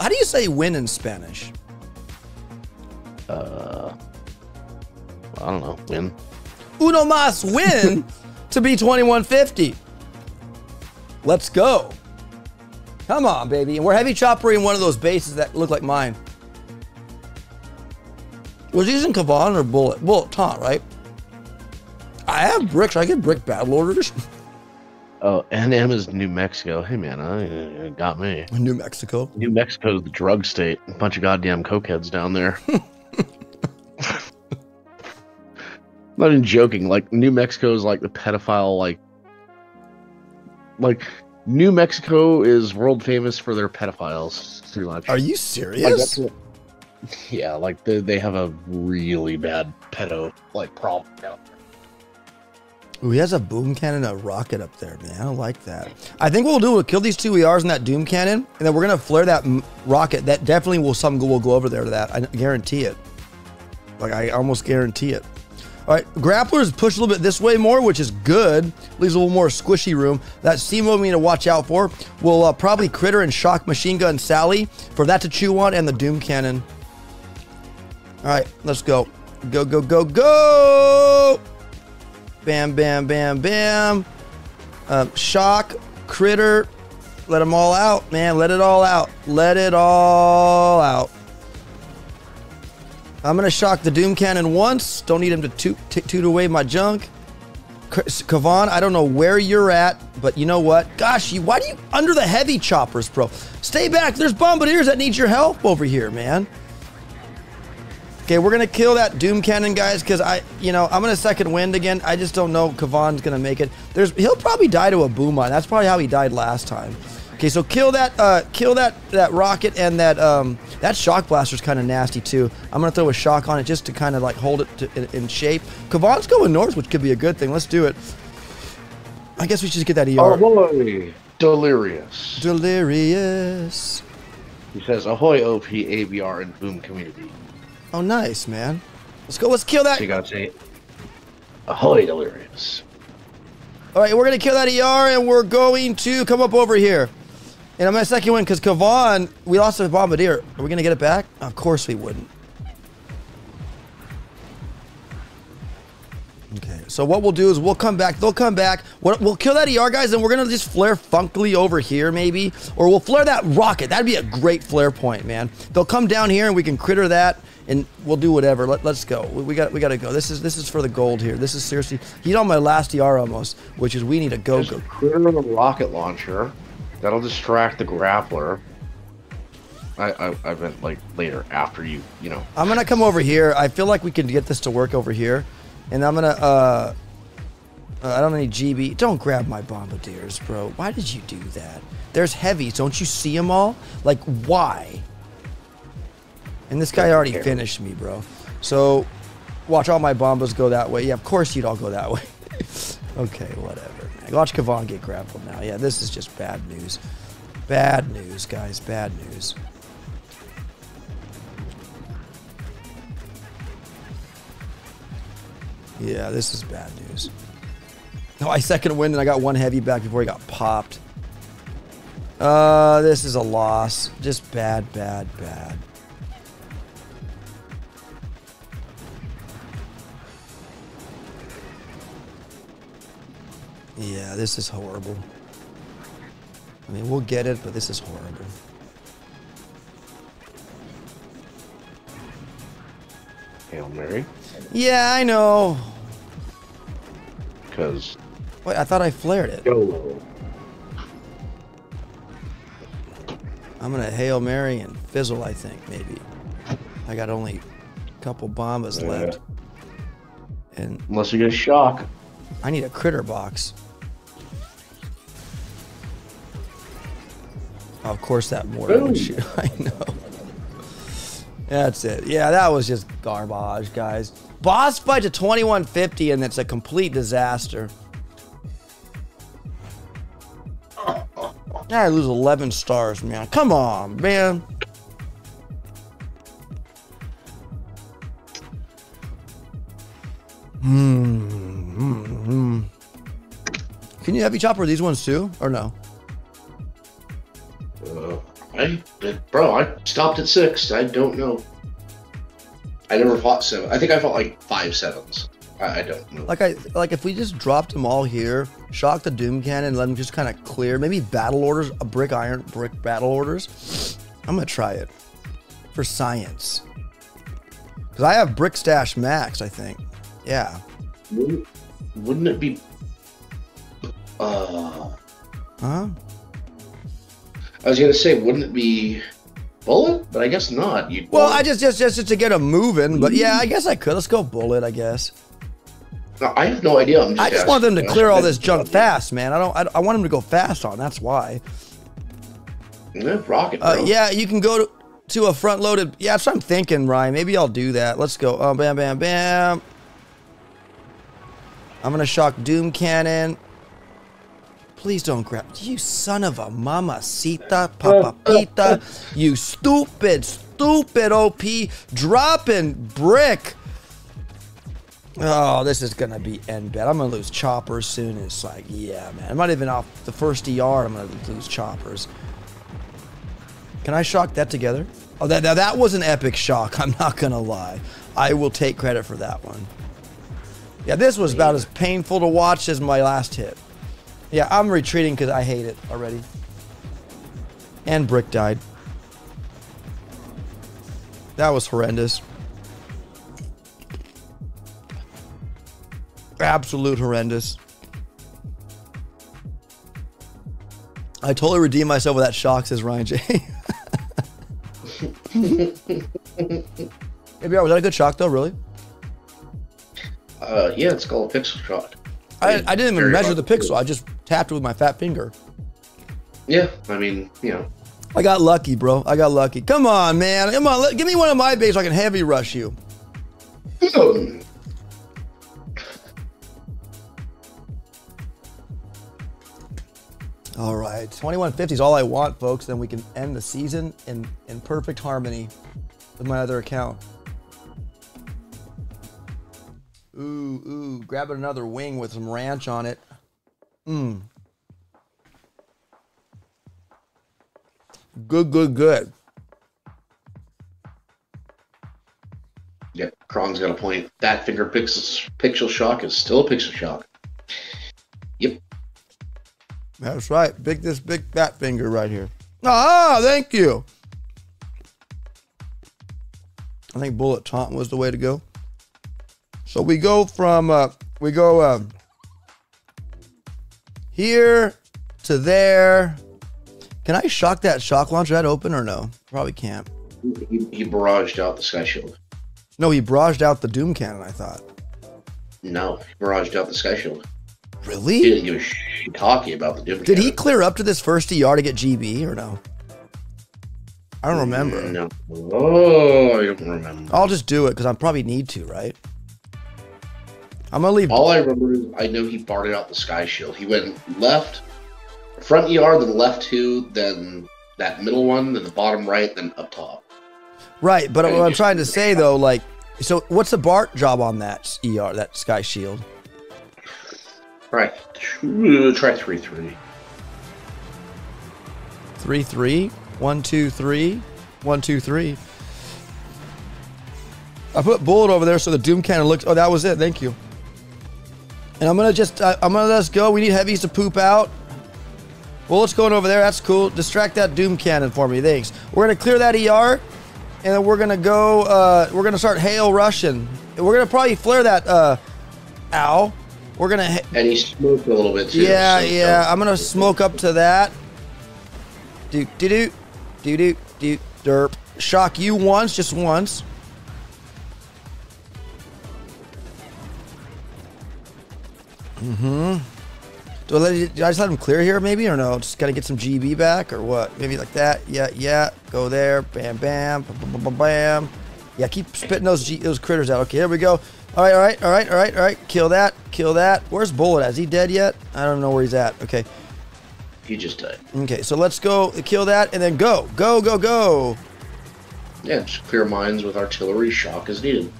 How do you say win in Spanish? Uh, I don't know. Win. Uno mas win to be twenty-one fifty. Let's go. Come on, baby. And we're heavy choppering one of those bases that look like mine. Was he using Kavan or Bullet? Bullet taunt, right? I have bricks. I get brick battle orders. Oh, N M is New Mexico. Hey, man, I, I got me. New Mexico? New Mexico's the drug state. A bunch of goddamn cokeheads down there. I'm not even joking. Like, New Mexico is like the pedophile, like... Like, New Mexico is world famous for their pedophiles, pretty much. Are you serious? Like, that's, yeah, like, the, they have a really bad pedo, like, problem down there. Ooh, he has a boom cannon and a rocket up there, man. I don't like that. I think what we'll do, we'll kill these two E Rs in that doom cannon, and then we're going to flare that m rocket. That definitely will, some will go over there to that. I guarantee it. Like, I almost guarantee it. All right, grapplers push a little bit this way more, which is good. Leaves a little more squishy room. That C-mode we need to watch out for. We'll uh, probably critter and shock Machine Gun Sally for that to chew on, and the doom cannon. All right, let's go. Go, go, go, go! Bam, bam, bam, bam. Um, shock, critter, let them all out, man. Let it all out. Let it all out. I'm going to shock the Doom Cannon once. Don't need him to toot, toot away my junk. Kavan, I don't know where you're at, but you know what? Gosh, you, why do you under the heavy choppers, bro? Stay back. There's bombardiers that need your help over here, man. Okay, we're gonna kill that Doom Cannon, guys, because I, you know, I'm gonna second wind again. I just don't know Kavan's gonna make it. There's, he'll probably die to a boom mine. That's probably how he died last time. Okay, so kill that, uh, kill that, that rocket and that, um, that shock blaster's kind of nasty too. I'm gonna throw a shock on it just to kind of like hold it to, in, in shape. Kavan's going north, which could be a good thing. Let's do it. I guess we should get that E R. Ahoy, delirious. Delirious. He says, ahoy, O P, A B R, and boom community. Oh, nice, man. Let's go. Let's kill that. You gotta say, ahoy, delirious. All right, we're going to kill that E R, and we're going to come up over here. And I'm going to second win because Kavan, we lost a bombardier. Are we going to get it back? Of course we wouldn't. Okay, so what we'll do is we'll come back. They'll come back. We'll, we'll kill that E R, guys, and we're going to just flare funkily over here, maybe. Or we'll flare that rocket. That'd be a great flare point, man. They'll come down here, and we can critter that. And we'll do whatever. Let, let's go. We, we got. We got to go. This is. This is for the gold here. This is seriously. He's on my last E R almost, which is we need a go. Go. Critter the rocket launcher. That'll distract the grappler. I, I. I meant like later after you. You know. I'm gonna come over here. I feel like we can get this to work over here, and I'm gonna. Uh, uh I don't need G B. Don't grab my bombardiers, bro. Why did you do that? There's heavies. Don't you see them all? Like why? And this guy already finished me, bro. So, watch all my bombas go that way. Yeah, of course you'd all go that way. Okay, whatever. Man. Watch Kavan get grappled now. Yeah, this is just bad news. Bad news, guys. Bad news. Yeah, this is bad news. No, I second win and I got one heavy back before he got popped. Uh, this is a loss. Just bad, bad, bad. Yeah, this is horrible. I mean, we'll get it, but this is horrible. Hail Mary? Yeah, I know. Because... Wait, I thought I flared it. Yo. I'm going to Hail Mary and fizzle, I think, maybe. I got only a couple bombas yeah. left. And unless you get a shock. I need a critter box. Of course, that mortar would shoot. I know. That's it. Yeah, that was just garbage, guys. Boss fight to twenty-one fifty, and it's a complete disaster. I lose eleven stars, man. Come on, man. Hmm. Hmm. Can you heavy chopper these ones too, or no? Uh, I, bro, I stopped at six. I don't know. I never fought seven. I think I fought like five sevens. I, I don't know. Like I, like if we just dropped them all here, shock the doom cannon, let them just kind of clear. Maybe battle orders, a brick iron, brick battle orders. I'm gonna try it for science because I have brick stash max. I think, yeah. Wouldn't it be Uh huh. I was gonna say, wouldn't it be Bullet? But I guess not. You'd well, I just just just to get them moving. But yeah, I guess I could. Let's go Bullet, I guess. No, I have no idea. I'm just I just want them to clear all this junk fast, man. I don't. I, I want them to go fast on. That's why. Yeah, rocket. Bro. Uh, yeah, you can go to, to a front-loaded. Yeah, that's what I'm thinking, Ryan. Maybe I'll do that. Let's go. Oh, bam, bam, bam. I'm gonna shock Doom Cannon. Please don't grab. You son of a mamacita, papapita. You stupid, stupid O P dropping brick. Oh, this is gonna be end bad. I'm gonna lose choppers soon. It's like, yeah, man. I'm not even off the first E R. I'm gonna lose choppers. Can I shock that together? Oh, that now that was an epic shock. I'm not gonna lie. I will take credit for that one. Yeah, this was about as painful to watch as my last hit. Yeah, I'm retreating because I hate it already. And brick died. That was horrendous. Absolute horrendous. I totally redeemed myself with that shock, says Ryan J. A B R, was that a good shock though, really? Uh, yeah, it's called a pixel shot. I, I didn't even measure the pixel. I just tapped it with my fat finger. Yeah, I mean, you know. I got lucky, bro. I got lucky. Come on, man. Come on, let, give me one of my baits so I can heavy rush you. Boom. All right. twenty-one fifty is all I want, folks. Then we can end the season in, in perfect harmony with my other account. Ooh, ooh, grabbing another wing with some ranch on it. Mmm. Good, good, good. Yeah, Kron's got a point. That finger pixel, pixel shock is still a pixel shock. Yep. That's right. Big this big fat finger right here. Ah, thank you. I think Bullet Taunt was the way to go. So we go from, uh, we go um, here to there. Can I shock that shock launcher that open or no? Probably can't. He, he barraged out the Sky Shield. No, he barraged out the Doom Cannon, I thought. No, he barraged out the Sky Shield. Really? He didn't give a shit talking about the Doom Cannon. Did he clear up to this first E R to get G B or no? I don't remember. No. Oh, I don't remember. I'll just do it because I probably need to, right? I'm gonna leave. All I remember is I know he barred out the Sky Shield. He went left, front E R, then left two, then that middle one, then the bottom right, then up top. Right, but what I'm trying to say though, like, so what's the Bart job on that E R, that Sky Shield? Right, try three three. Three three, one two three, one two three. I put Bullet over there so the Doom Cannon looks. Oh, that was it. Thank you. And I'm gonna just, uh, I'm gonna let us go. We need heavies to poop out. Well, let's go over there. That's cool. Distract that Doom Cannon for me. Thanks. We're gonna clear that E R, and then we're gonna go. Uh, we're gonna start hail rushing. We're gonna probably flare that. Uh, ow. We're gonna. And he smoked a little bit too. Yeah, so yeah. I'm gonna smoke up to that. Do do do, do do do derp. Shock you once, just once. Mm-hmm. Do I, let it, do I just let him clear here maybe or no? Just gotta get some G B back or what? Maybe like that. Yeah, yeah. Go there. Bam, bam. Bam, bam, bam, bam. Yeah, keep spitting those G, those critters out. Okay, there we go. All right, all right, all right, all right, all right. Kill that. Kill that. Where's Bullet at? Is he dead yet? I don't know where he's at. Okay. He just died. Okay, so let's go kill that and then go. Go, go, go. Yeah, just clear mines with artillery. Shock is needed.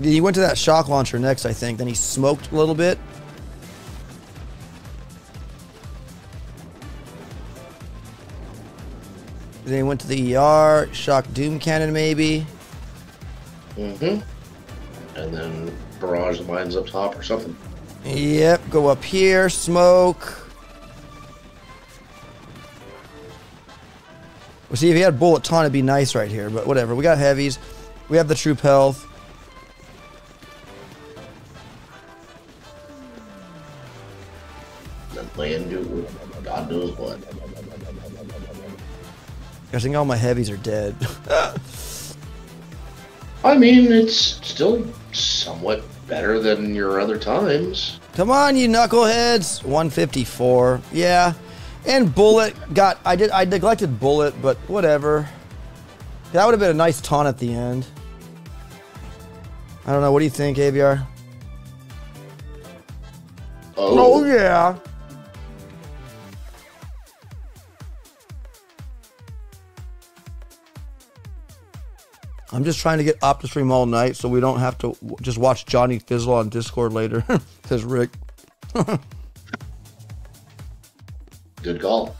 He went to that shock launcher next, I think. Then he smoked a little bit. Then he went to the E R, shock Doom Cannon maybe. Mm-hmm. And then barrage the mines up top or something. Yep, go up here, smoke. Well, see, if he had Bullet Taunt, it'd be nice right here, but whatever. We got heavies. We have the troop health. I'm playing Doom. God knows what. I think all my heavies are dead. I mean, it's still somewhat better than your other times. Come on, you knuckleheads. one fifty-four. Yeah. And Bullet got... I did. I neglected Bullet, but whatever. That would have been a nice taunt at the end. I don't know. What do you think, A B R? Oh, oh yeah. I'm just trying to get op to stream all night so we don't have to w just watch Johnny Fizzle on Discord later, says Rick. Good call.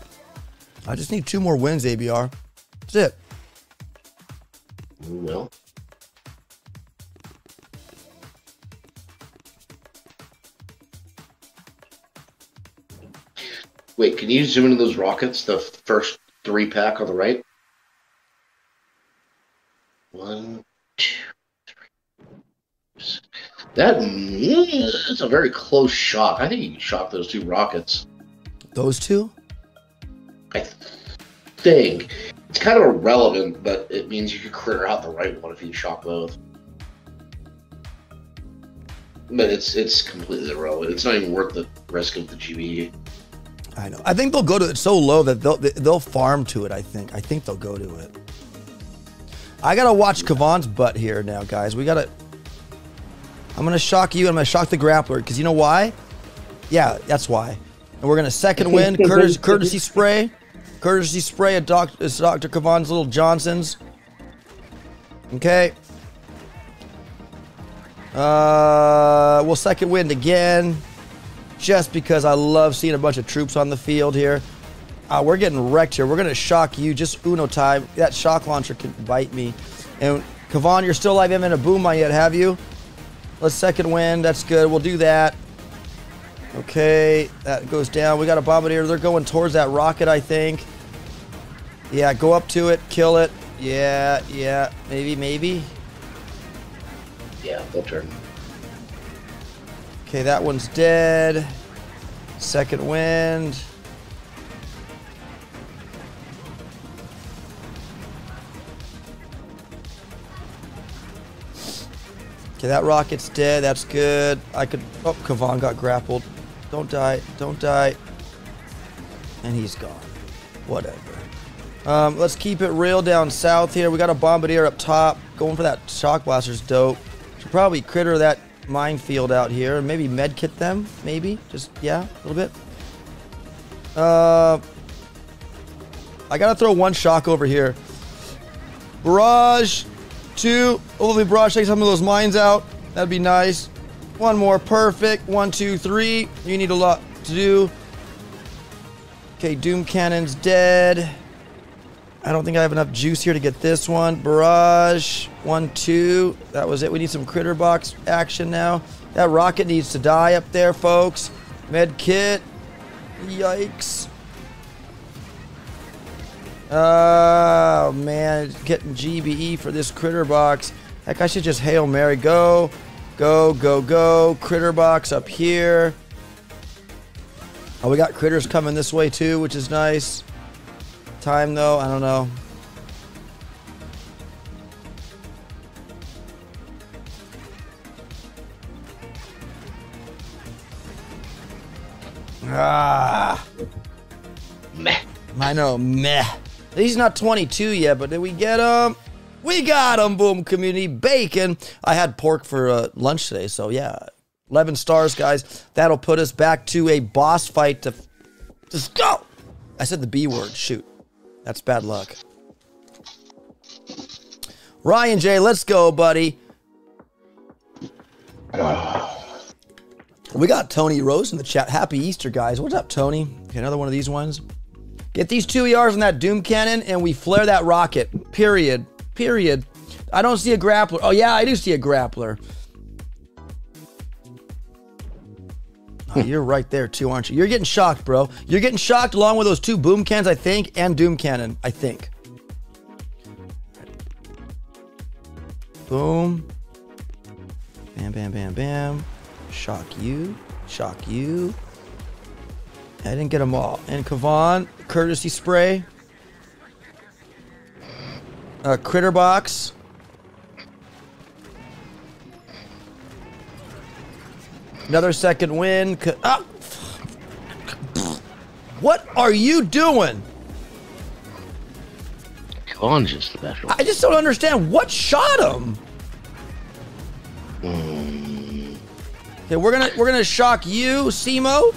I just need two more wins, A B R. That's it. Well. Wait, can you zoom into those rockets, the first three pack on the right? One, two, three. That is a very close shot. I think you can shock those two rockets. Those two? I th think. It's kind of irrelevant, but it means you could clear out the right one if you shock both. But it's it's completely irrelevant. It's not even worth the risk of the G B E. I know. I think they'll go to it so low that they'll they'll farm to it, I think. I think they'll go to it. I gotta watch Kavan's butt here now, guys. We gotta... I'm gonna shock you, and I'm gonna shock the Grappler, because you know why? Yeah, that's why. And we're gonna second win, courtesy, courtesy spray. Courtesy spray at doc, it's Doctor Kavan's little Johnsons. Okay. Uh, we'll second win again, just because I love seeing a bunch of troops on the field here. Uh, we're getting wrecked here. We're going to shock you just uno time. That shock launcher can bite me. And Kavan, you're still alive. I haven't had a boom mine yet, have you? Let's second win. That's good. We'll do that. Okay. That goes down. We got a bombardier. They're going towards that rocket, I think. Yeah, go up to it. Kill it. Yeah, yeah. Maybe, maybe. Yeah, they'll turn. Okay, that one's dead. Second wind. Okay, that rocket's dead. That's good. I could... Oh, Kavan got grappled. Don't die. Don't die. And he's gone. Whatever. Um, let's keep it real down south here. We got a bombardier up top. Going for that shock blaster's dope. Should probably critter that minefield out here. And maybe medkit them. Maybe. Just, yeah, a little bit. Uh, I gotta throw one shock over here. Barrage... Two, hopefully Barrage takes some of those mines out. That'd be nice. One more, perfect. One, two, three. You need a lot to do. Okay, Doom Cannon's dead. I don't think I have enough juice here to get this one. Barrage, one, two. That was it. We need some critter box action now. That rocket needs to die up there, folks. Med kit. Yikes. Oh man, getting G B E for this critter box. Heck, I should just Hail Mary. Go, go, go, go. Critter box up here. Oh, we got critters coming this way too, which is nice. Time though, I don't know. Ah. Meh. I know, meh. He's not twenty-two yet, but did we get him? We got him, boom, community bacon. I had pork for uh, lunch today, so yeah. eleven stars, guys. That'll put us back to a boss fight to... Just go! I said the B word, shoot. That's bad luck. Ryan J, let's go, buddy. We got Tony Rose in the chat. Happy Easter, guys. What's up, Tony? Okay, another one of these ones. Get these two E Rs on that Doom Cannon, and we flare that rocket. Period. Period. I don't see a grappler. Oh, yeah, I do see a grappler. Oh, you're right there, too, aren't you? You're getting shocked, bro. You're getting shocked along with those two Boom Cans, I think, and Doom Cannon, I think. Boom. Bam, bam, bam, bam. Shock you. Shock you. I didn't get them all. And Kavan, courtesy spray. Uh, critter box. Another second win. Ah. What are you doing? Kavan just special. I just don't understand what shot him. Mm. Okay, we're gonna we're gonna shock you, Simo.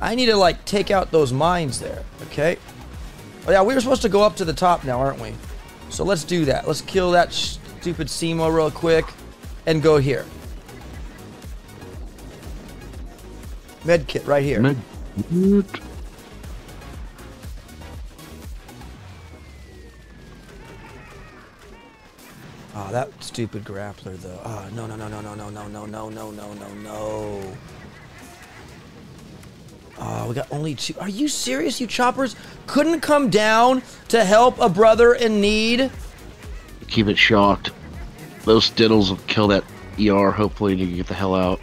I need to like take out those mines there, okay? Oh yeah, we were supposed to go up to the top now, aren't we? So let's do that. Let's kill that stupid Simo real quick and go here. Med kit right here. Med kit. Ah, oh, that stupid grappler though. Ah, oh, no, no, no, no, no, no, no, no, no, no, no, no, no. Oh, we got only two. Are you serious? You choppers couldn't come down to help a brother in need? Keep it shocked. Those diddles will kill that E R, hopefully, and you can get the hell out.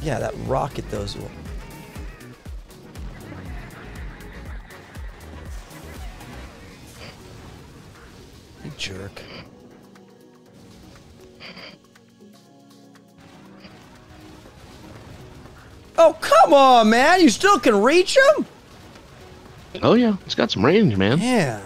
Yeah, that rocket, those will. You jerk. Oh, come on, man. You still can reach him? Oh, yeah. It's got some range, man. Yeah.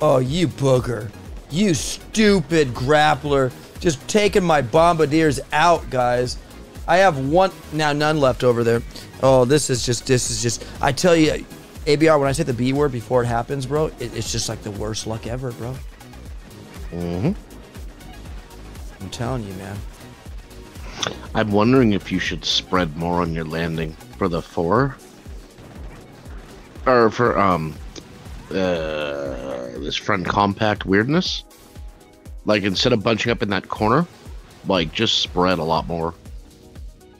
Oh, you booger. You stupid grappler. Just taking my bombardiers out, guys. I have one... Now, none left over there. Oh, this is just... This is just... I tell you... A B R, when I say the B word before it happens, bro, it, it's just like the worst luck ever, bro. Mm-hmm. I'm telling you, man. I'm wondering if you should spread more on your landing for the four. Or for, um, uh, this friend compact weirdness. Like, instead of bunching up in that corner, like, just spread a lot more.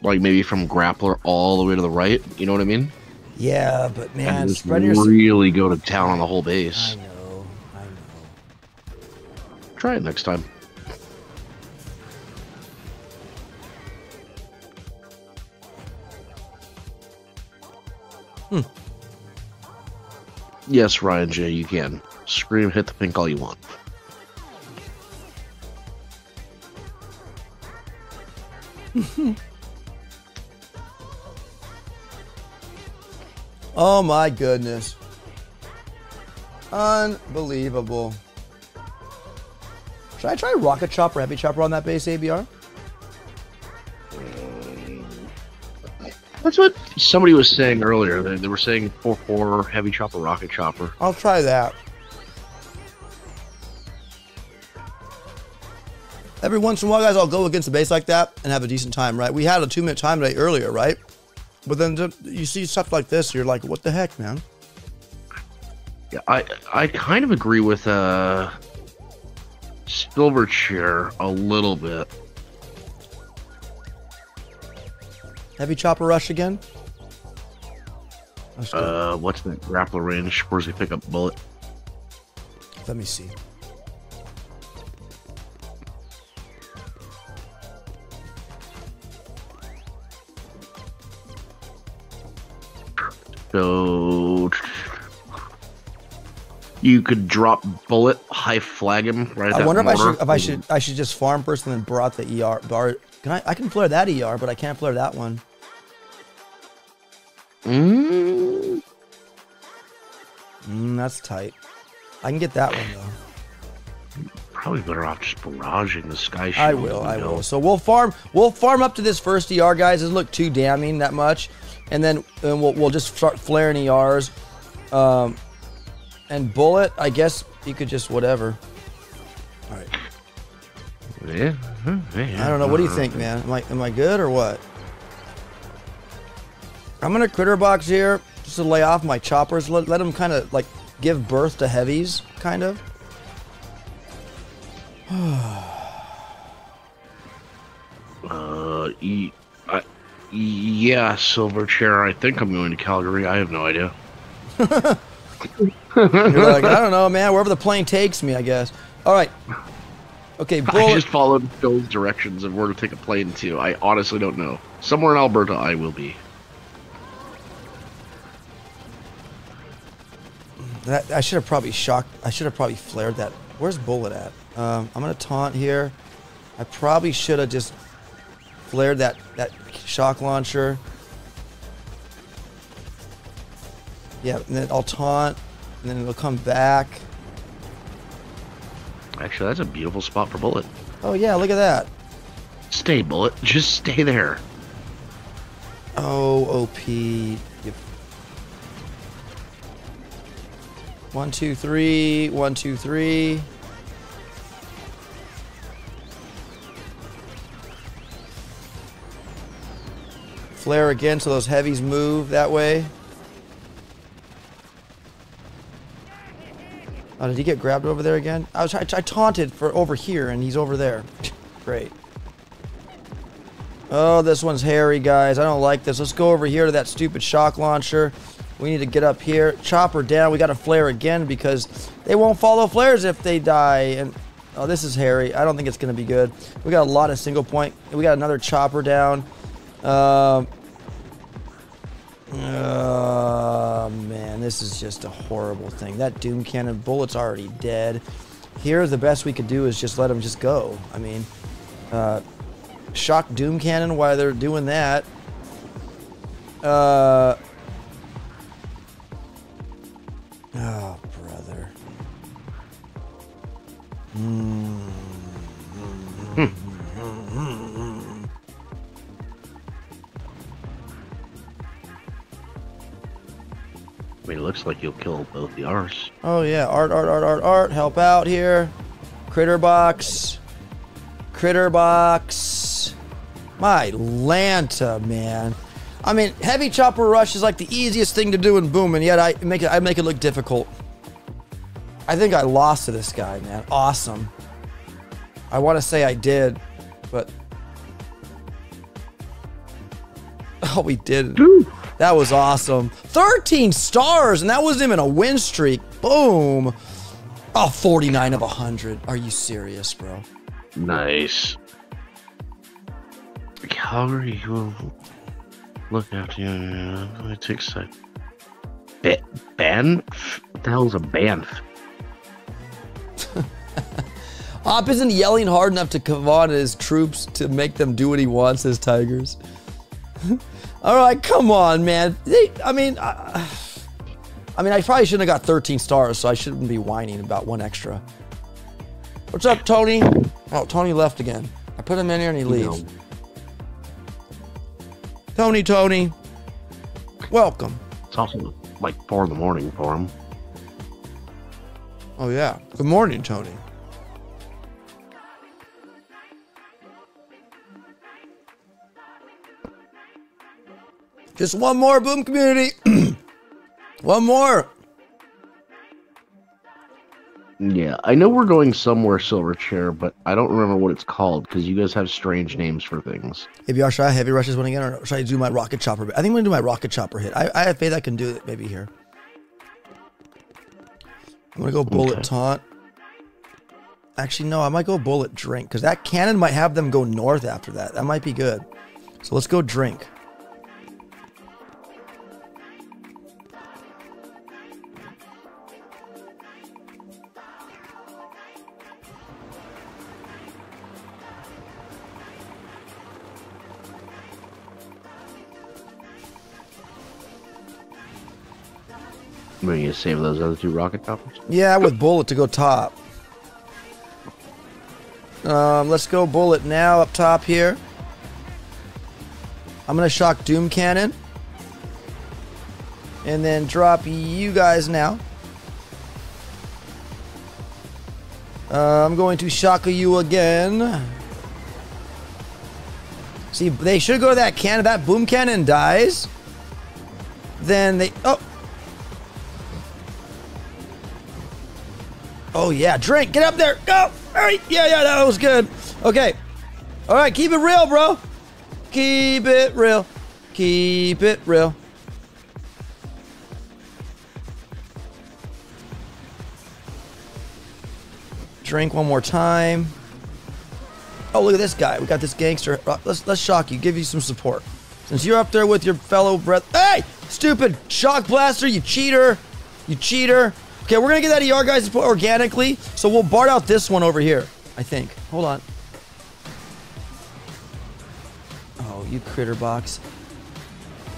Like, maybe from grappler all the way to the right, you know what I mean? Yeah, but man, just really go to town on the whole base. I know, I know. Try it next time. Hmm. Yes, Ryan J, you can. Scream, hit the pink all you want. Oh my goodness. Unbelievable. Should I try Rocket Chopper, Heavy Chopper on that base, A B R? That's what somebody was saying earlier. They, they were saying four four Heavy Chopper, Rocket Chopper. I'll try that. Every once in a while, guys, I'll go against a base like that and have a decent time, right? We had a two minute time today earlier, right? But then you see stuff like this, you're like, what the heck, man? Yeah, I I kind of agree with uh, Silverchair a little bit. Heavy Chopper Rush again? Uh, what's that grappler range? Where's he pick up Bullet? Let me see. So you could drop Bullet, high flag him right. I wonder if I should, if I should, I should just farm first and then brought the E R. Bar, can I? I can flare that E R, but I can't flare that one. Mm. Mm, that's tight. I can get that one though. Probably better off just barraging the Sky Shield. I will. I know. will. So we'll farm. We'll farm up to this first E R, guys. It doesn't look too damning that much. And then and we'll, we'll just start flaring E Rs. Um, and Bullet, I guess you could just whatever. All right. Yeah. I don't know. What do you think, man? Am I, am I good or what? I'm going to critter box here just to lay off my choppers. Let, let them kind of like give birth to heavies, kind of. uh, eat. Yeah, Silverchair. I think I'm going to Calgary. I have no idea. You're like, I don't know, man. Wherever the plane takes me, I guess. All right. Okay, Bullet. I just followed Phil's directions of where to take a plane to. I honestly don't know. Somewhere in Alberta, I will be. That, I should have probably shocked. I should have probably flared that. Where's Bullet at? Um, I'm gonna taunt here. I probably should have just flared that that shock launcher. Yeah, and then I'll taunt, and then it'll come back. Actually, that's a beautiful spot for Bullet. Oh yeah, look at that. Stay, Bullet. Just stay there. Oh, O P. Yep. One, two, three. One, two, three. Flare again so those heavies move that way. Oh, did he get grabbed over there again? I was I, I taunted for over here and he's over there. Great. Oh, this one's hairy, guys. I don't like this. Let's go over here to that stupid shock launcher. We need to get up here. Chopper down. We got to flare again because they won't follow flares if they die. And oh, this is hairy. I don't think it's going to be good. We got a lot of single point. We got another chopper down. Um. Uh, man, this is just a horrible thing. That Doom Cannon, Bullet's already dead. Here, the best we could do is just let them just go. I mean, uh, shock Doom Cannon while they're doing that. Uh, oh, brother. Mm. I mean, it looks like you'll kill both the R's. Oh, yeah. Art, art, art, art, art. Help out here. Critter box. Critter box. My Lanta, man. I mean, heavy chopper rush is like the easiest thing to do in Boom, and yet I make it, I make it look difficult. I think I lost to this guy, man. Awesome. I want to say I did, but... Oh, we didn't. Ooh. That was awesome. thirteen stars, and that wasn't even a win streak. Boom. Oh, forty-nine of one hundred. Are you serious, bro? Nice. Calgary will look after you. It takes a bit. Banff? What the hell's a Banff? Op isn't yelling hard enough to Kavan and his troops to make them do what he wants as Tigers. All right, come on, man. They, I mean, I, I mean, I probably shouldn't have got thirteen stars, so I shouldn't be whining about one extra. What's up, Tony? Oh, Tony left again. I put him in here and he leaves. No. Tony, Tony, welcome. It's also like four in the morning for him. Oh yeah. Good morning, Tony. Just one more, Boom community. One more. Yeah, I know we're going somewhere, Silverchair, but I don't remember what it's called because you guys have strange names for things. A B R, should I heavy rushes one again, or should I do my rocket chopper? I think I'm gonna do my rocket chopper hit. I, I have faith I can do it. Maybe here. I'm gonna go bullet okay. taunt. Actually, no, I might go bullet drink because that cannon might have them go north after that. That might be good. So let's go drink. We're gonna save those other two rocket choppers? Yeah, with bullet to go top. Um, let's go bullet now up top here. I'm gonna shock Doom Cannon. And then drop you guys now. Uh, I'm going to shock you again. See, they should go to that cannon. That Boom Cannon dies. Then they... Oh! Oh, yeah. Drink. Get up there. Go. All right. Yeah, yeah. That was good. Okay. All right. Keep it real, bro. Keep it real. Keep it real. Drink one more time. Oh, look at this guy. We got this gangster. Let's let's shock you. Give you some support. Since you're up there with your fellow breath. Hey! Stupid! Shock Blaster, you cheater! You cheater! Okay, we're gonna get that E R guy's support organically, so we'll bart out this one over here, I think. Hold on. Oh, you critter box.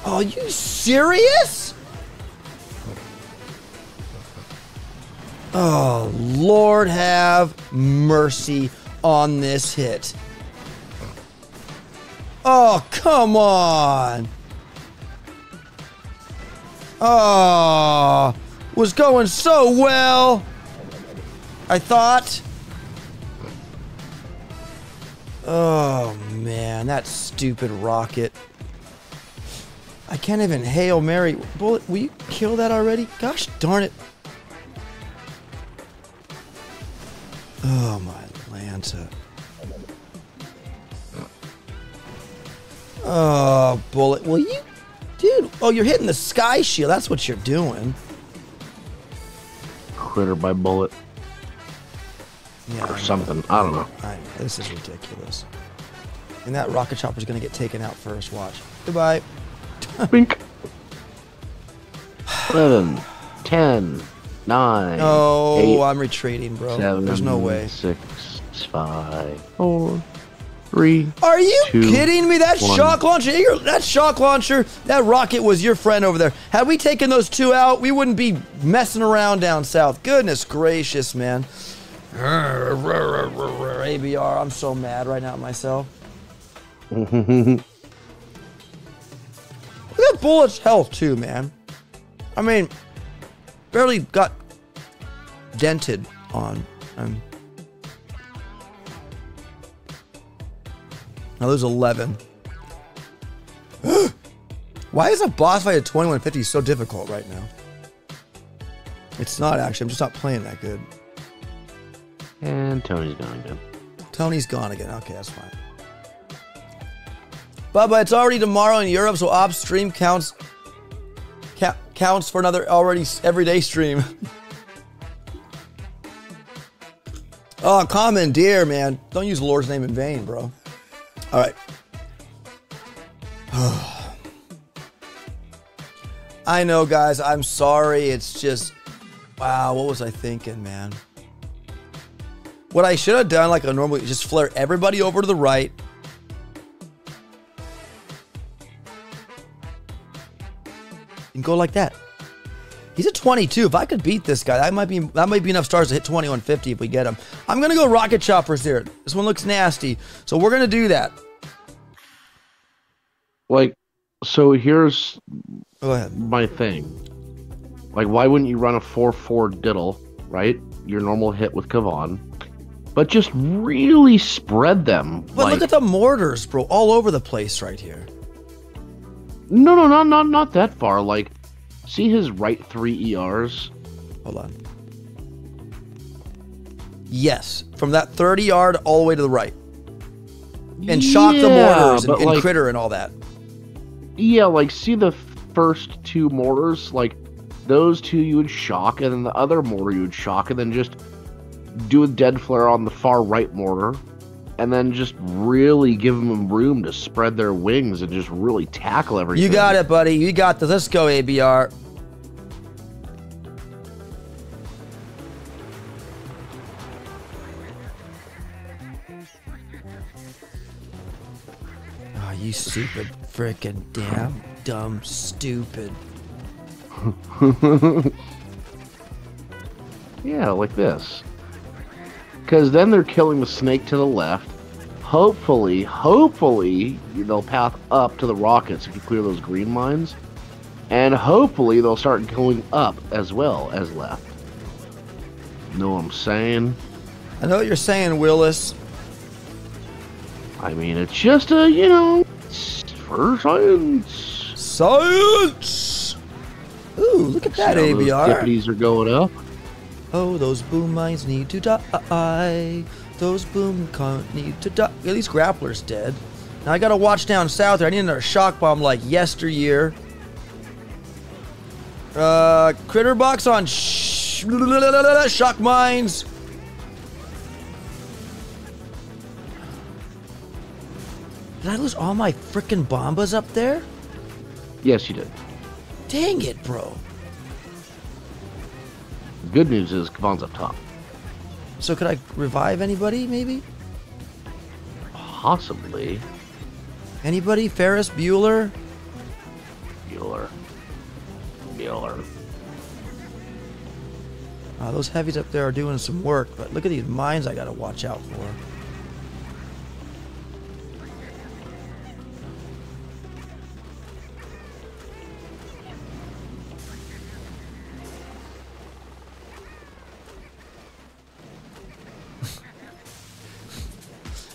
Oh, you serious? Oh, Lord have mercy on this hit. Oh, come on. Oh, was going so well, I thought. Oh, man, that stupid rocket. I can't even Hail Mary. Bullet, will you kill that already? Gosh darn it. Oh, my Lanta. Oh, Bullet. Will you... Dude. Oh, you're hitting the Sky Shield. That's what you're doing. Critter by Bullet. Yeah, or something. I don't know. I know. This is ridiculous. And that Rocket Chopper's going to get taken out first. Watch. Goodbye. Bink. eleven. ten. Nine. Oh, eight, I'm retreating, bro. Seven, There's no way. Six, five, four, three. Are you two, kidding me? That one. Shock launcher, that shock launcher, that rocket was your friend over there. Had we taken those two out, we wouldn't be messing around down south. Goodness gracious, man. A B R, I'm so mad right now at myself. Look at Bullet's health too, man. I mean. Barely got dented on. Um, now there's eleven. Why is a boss fight at twenty-one fifty so difficult right now? It's not actually. I'm just not playing that good. And Tony's gone again. Tony's gone again. Okay, that's fine. Bubba, it's already tomorrow in Europe, so op stream counts. Ca counts for another already everyday stream. Oh, commandeer, man. Don't use the Lord's name in vain, bro. All right. I know, guys. I'm sorry. It's just, wow, what was I thinking, man? What I should have done, like I normally, just flare everybody over to the right. And go like that. He's at twenty-two. If I could beat this guy, that might be that might be enough stars to hit twenty-one fifty if we get him. I'm gonna go rocket choppers here. This one looks nasty, so we're gonna do that. Like, so here's go ahead. My thing. Like, why wouldn't you run a four four diddle, right? Your normal hit with Kavan, but just really spread them. But like, look at the mortars, bro, all over the place right here. No, no, no, not not that far. Like, see his right three E Rs. Hold on. Yes, from that thirty yard all the way to the right, and yeah, shock the mortars and, and like, critter and all that. Yeah, like see the first two mortars, like those two you would shock, and then the other mortar you would shock, and then just do a dead flare on the far right mortar. And then just really give them room to spread their wings and just really tackle everything. You got it, buddy. You got this. Let's go, A B R. Oh, you stupid, frickin' damn, dumb, stupid. Yeah, like this. Because then they're killing the snake to the left. Hopefully, hopefully, they'll path up to the rockets if you clear those green mines. And hopefully, they'll start going up as well as left. Know what I'm saying? I know what you're saying, Willis. I mean, it's just a, you know, for science. Science! Ooh, look at that, A B R. See how those deputies are going up. Oh, those boom mines need to die. Those boom can't need to die. At least Grappler's dead. Now I gotta watch down south here. I need another shock bomb like yesteryear. Uh, critter box on sh shock mines. Did I lose all my frickin' bombas up there? Yes, you did. Dang it, bro. The good news is Kavan's up top. So could I revive anybody, maybe? Possibly. Anybody? Ferris Bueller? Bueller. Bueller. Uh, those heavies up there are doing some work, but look at these mines I gotta watch out for.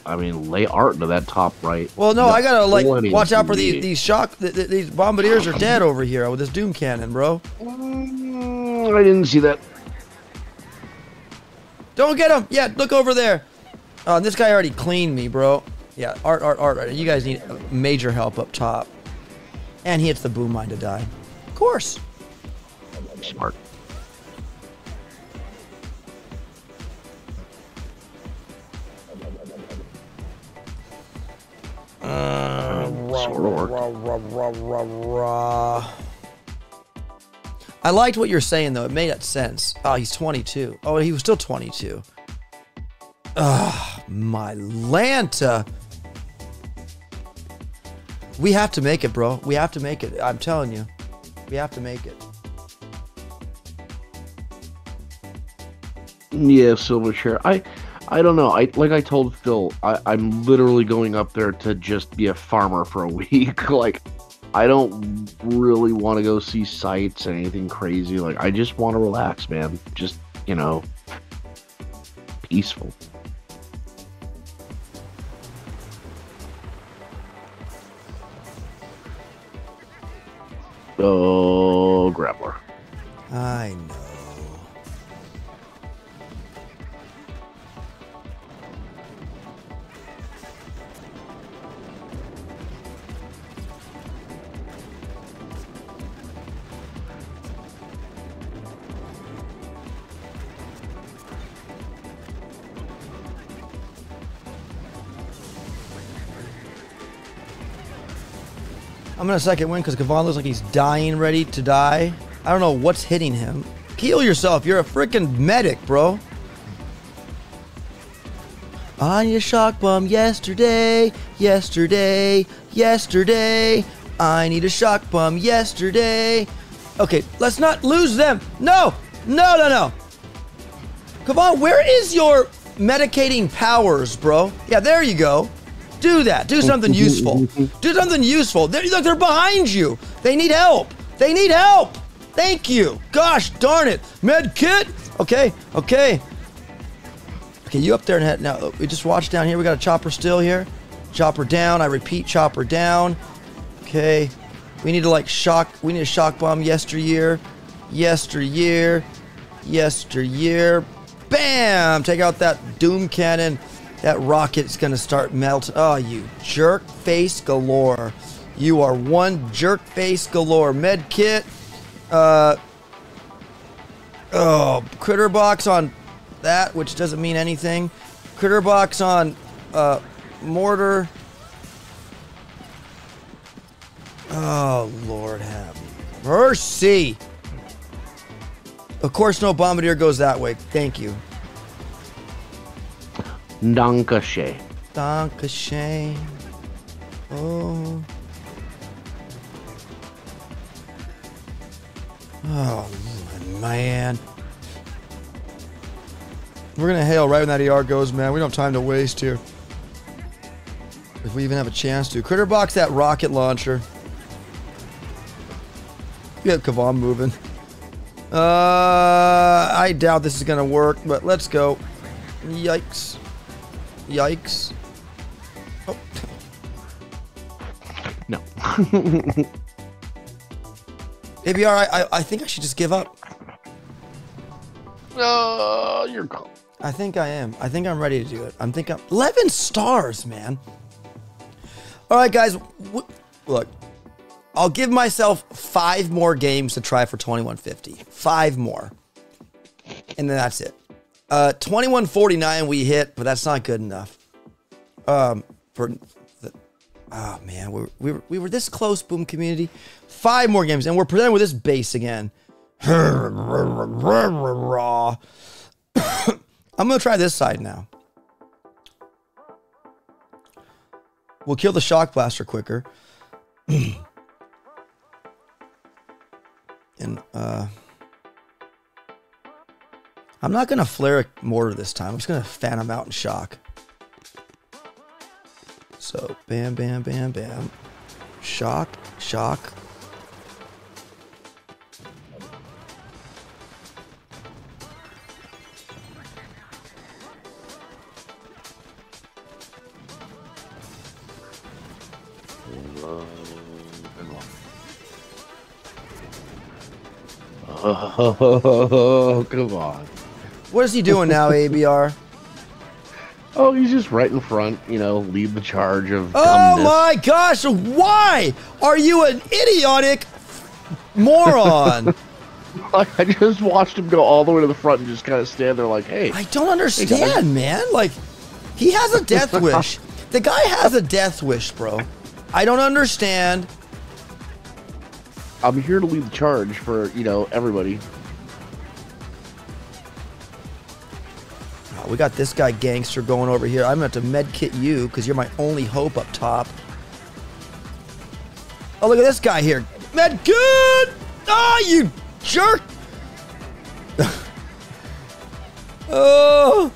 I mean, lay art into that top right. Well, no, I gotta like watch out for these these shock. Th th these bombardiers are dead over here with this doom cannon, bro. Mm, I didn't see that. Don't get him. Yeah, look over there. Uh, this guy already cleaned me, bro. Yeah, art, art, art, art. You guys need major help up top. And he hits the boom mine to die. Of course. Smart. Uh, rah, rah, rah, rah, rah, rah. I liked what you're saying, though. It made that sense. Oh, he's twenty-two. Oh, he was still twenty-two. Ugh, my Lanta. We have to make it, bro. We have to make it. I'm telling you. We have to make it. Yeah, Silverchair. I... I don't know. I like I told Phil, I, I'm literally going up there to just be a farmer for a week. Like, I don't really want to go see sights and anything crazy. Like, I just want to relax, man. Just, you know, peaceful. Oh, Grappler. I know. I'm gonna second win because Kavan looks like he's dying, ready to die. I don't know what's hitting him. Heal yourself. You're a freaking medic, bro. I need a shock bomb yesterday, yesterday, yesterday. I need a shock bomb yesterday. Okay, let's not lose them. No, no, no, no. Kavan, where is your medicating powers, bro? Yeah, there you go. Do that. Do something useful. Do something useful. They're, look, they're behind you. They need help. They need help. Thank you. Gosh darn it. Med kit. Okay. Okay. Okay, you up there and head. Now, look, we just watched down here. We got a chopper still here. Chopper down. I repeat, chopper down. Okay. We need to, like, shock. We need a shock bomb yesteryear. Yesteryear. Yesteryear. Bam. Take out that doom cannon. That rocket's gonna start melt. Oh, you jerk face galore. You are one jerk face galore. Med kit. Uh, oh, critter box on that, which doesn't mean anything. Critter box on uh, mortar. Oh, Lord have mercy. Of course, no bombardier goes that way. Thank you. Dankeschön. Dankeschön. Oh. Oh, man. We're going to hail right when that E R goes, man. We don't have time to waste here. If we even have a chance to. Critter box that rocket launcher. We have Kavan moving. Uh, I doubt this is going to work, but let's go. Yikes. Yikes. Oh. No. A B R, I, I, I think I should just give up. No, uh, you're gone. I think I am. I think I'm ready to do it. I'm thinking eleven stars, man. All right, guys. Look, I'll give myself five more games to try for twenty-one fifty. Five more. And then that's it. Uh, twenty-one forty-nine we hit, but that's not good enough. Um, for the, oh, man. We were, we, were, we were this close, Boom Community. Five more games, and we're presented with this base again. I'm going to try this side now. We'll kill the Shock Blaster quicker. And, uh... I'm not going to flare a mortar this time. I'm just going to fan him out and shock. So, bam, bam, bam, bam. Shock, shock. Oh, come on. What is he doing now, A B R? Oh, he's just right in front, you know, lead the charge of Oh dumbness. My gosh, why are you an idiotic moron? I just watched him go all the way to the front and just kind of stand there like, hey. I don't understand, hey man. Like, he has a death wish. The guy has a death wish, bro. I don't understand. I'm here to lead the charge for, you know, everybody. We got this guy gangster going over here. I'm going to have to medkit you because you're my only hope up top. Oh, look at this guy here. Medkit! Ah, oh, you jerk! Oh!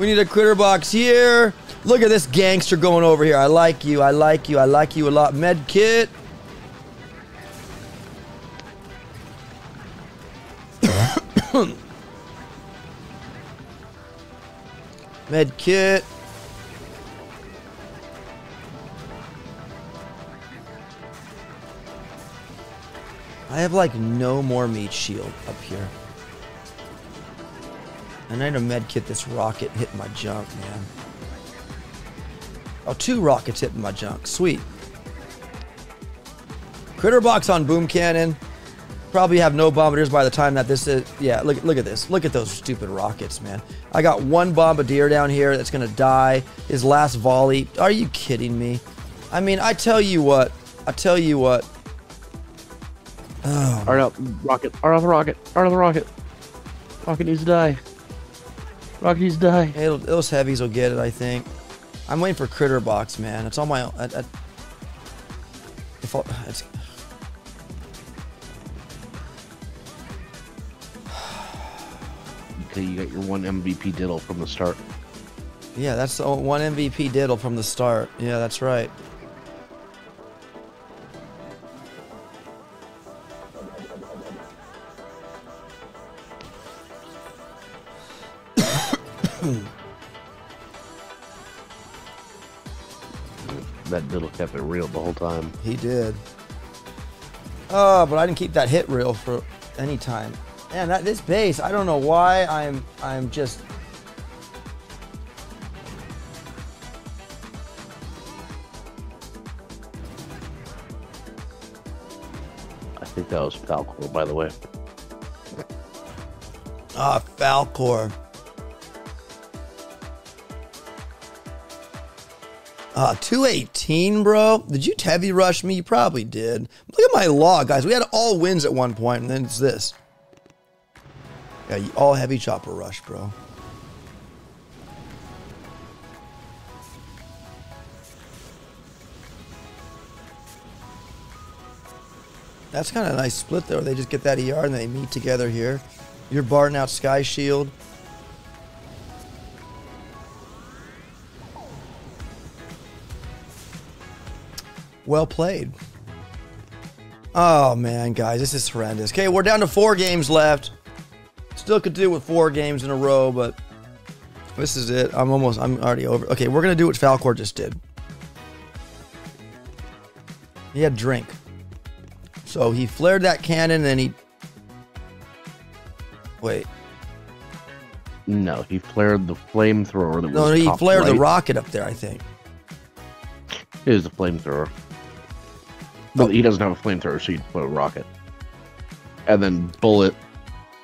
We need a critter box here. Look at this gangster going over here. I like you. I like you. I like you a lot. Medkit. Med kit. I have like no more meat shield up here. And I need a med kit. This rocket hit my junk, man. Oh, two rockets hit my junk. Sweet. Critter box on Boom Cannon. Probably have no bombardiers by the time that this is. Yeah, look, look at this. Look at those stupid rockets, man. I got one bombardier down here that's going to die. His last volley. Are you kidding me? I mean, I tell you what. I tell you what. Oh. Art up. Rocket. Art on the rocket. Art on the rocket. Rocket needs to die. Rocket needs to die. Hey, those heavies will get it, I think. I'm waiting for Critter Box, man. It's on my own. I, I, if I, it's... Okay, you got your one M V P diddle from the start. Yeah, that's the one M V P diddle from the start. Yeah, that's right. That diddle kept it real the whole time. He did. Oh, but I didn't keep that hit real for any time. Man, that, this base, I don't know why I'm I'm just I think that was Falcor, by the way. Ah, Falcor. Uh, two eighteen, bro. Did you heavy rush me? You probably did. Look at my log, guys. We had all wins at one point, and then it's this. Yeah, you all heavy chopper rush, bro. That's kind of a nice split there. They just get that E R and they meet together here. You're barring out Sky Shield. Well played. Oh, man, guys, this is horrendous. Okay, we're down to four games left. Still could do with four games in a row, but this is it. I'm almost, I'm already over. Okay, we're going to do what Falcor just did. He had drink. So he flared that cannon and then he... Wait. No, he flared the flamethrower. That no, was he flared right. The rocket up there, I think. It is a flamethrower. But he doesn't have a flamethrower, so you put a rocket. And then Bullet,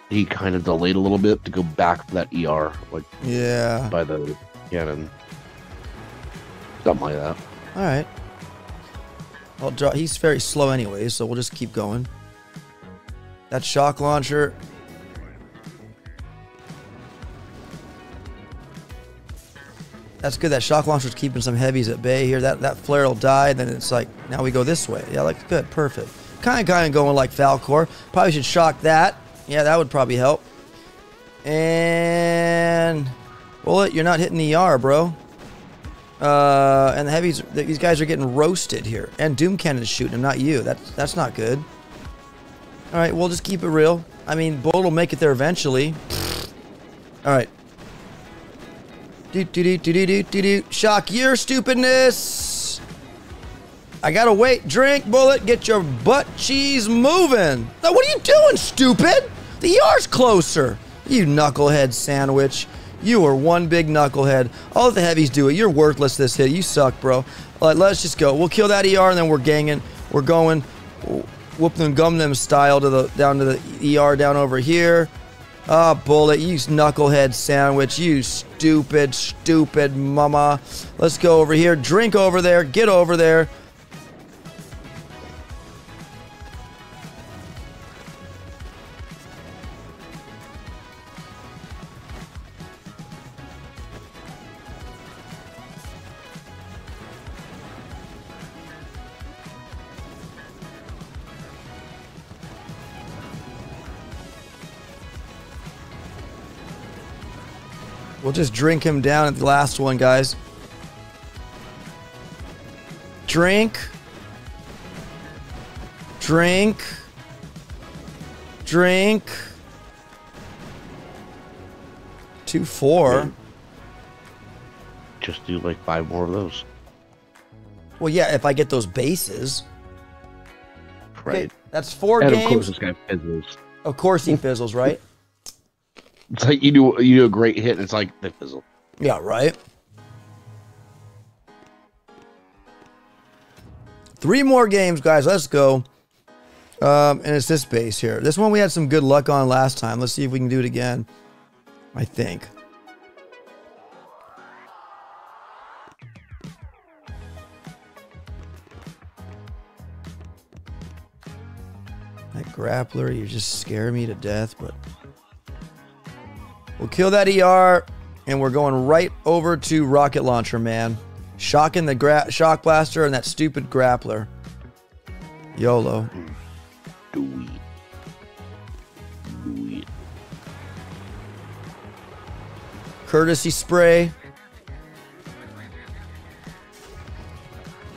he kind of delayed a little bit to go back for that E R, like yeah, by the cannon, something like that. All right. I'll draw. He's very slow anyway, so we'll just keep going. That shock launcher. That's good. That shock launcher's keeping some heavies at bay here. That that flare will die, then it's like, now we go this way. Yeah, like, good, perfect. Kind of, kind of going like Falcor. Probably should shock that. Yeah, that would probably help. And Bullet, you're not hitting the E R, bro. Uh, and the heavies, these guys are getting roasted here. And Doom Cannon is shooting him, not you. That's that's not good. All right, we'll just keep it real. I mean, Bullet will make it there eventually. All right. Do do do do do do do do. Shock your stupidness. I gotta wait. Drink, Bullet. Get your butt cheese moving. Now, what are you doing, stupid? The E R's closer. You knucklehead sandwich. You are one big knucklehead. All the heavies do it. You're worthless this hit. You suck, bro. All right, let's just go. We'll kill that E R, and then we're ganging. We're going whoop them gum them style to the down to the E R down over here. Ah, oh, Bullet, you knucklehead sandwich. You stupid, stupid mama. Let's go over here. Drink over there. Get over there. We'll just drink him down at the last one, guys. Drink. Drink. Drink. Two, four. Just do like five more of those. Well, yeah, if I get those bases. Right. Okay, that's four and games. Of course this guy fizzles. Of course he fizzles, right? It's like you do you do a great hit and it's like the fizzle. Yeah, right. Three more games, guys. Let's go. Um, and it's this base here. This one we had some good luck on last time. Let's see if we can do it again. I think. That grappler, you just scare me to death, but we'll kill that E R, and we're going right over to Rocket Launcher, man. Shocking the gra Shock Blaster and that stupid Grappler. YOLO. Do it. Do it. Courtesy Spray.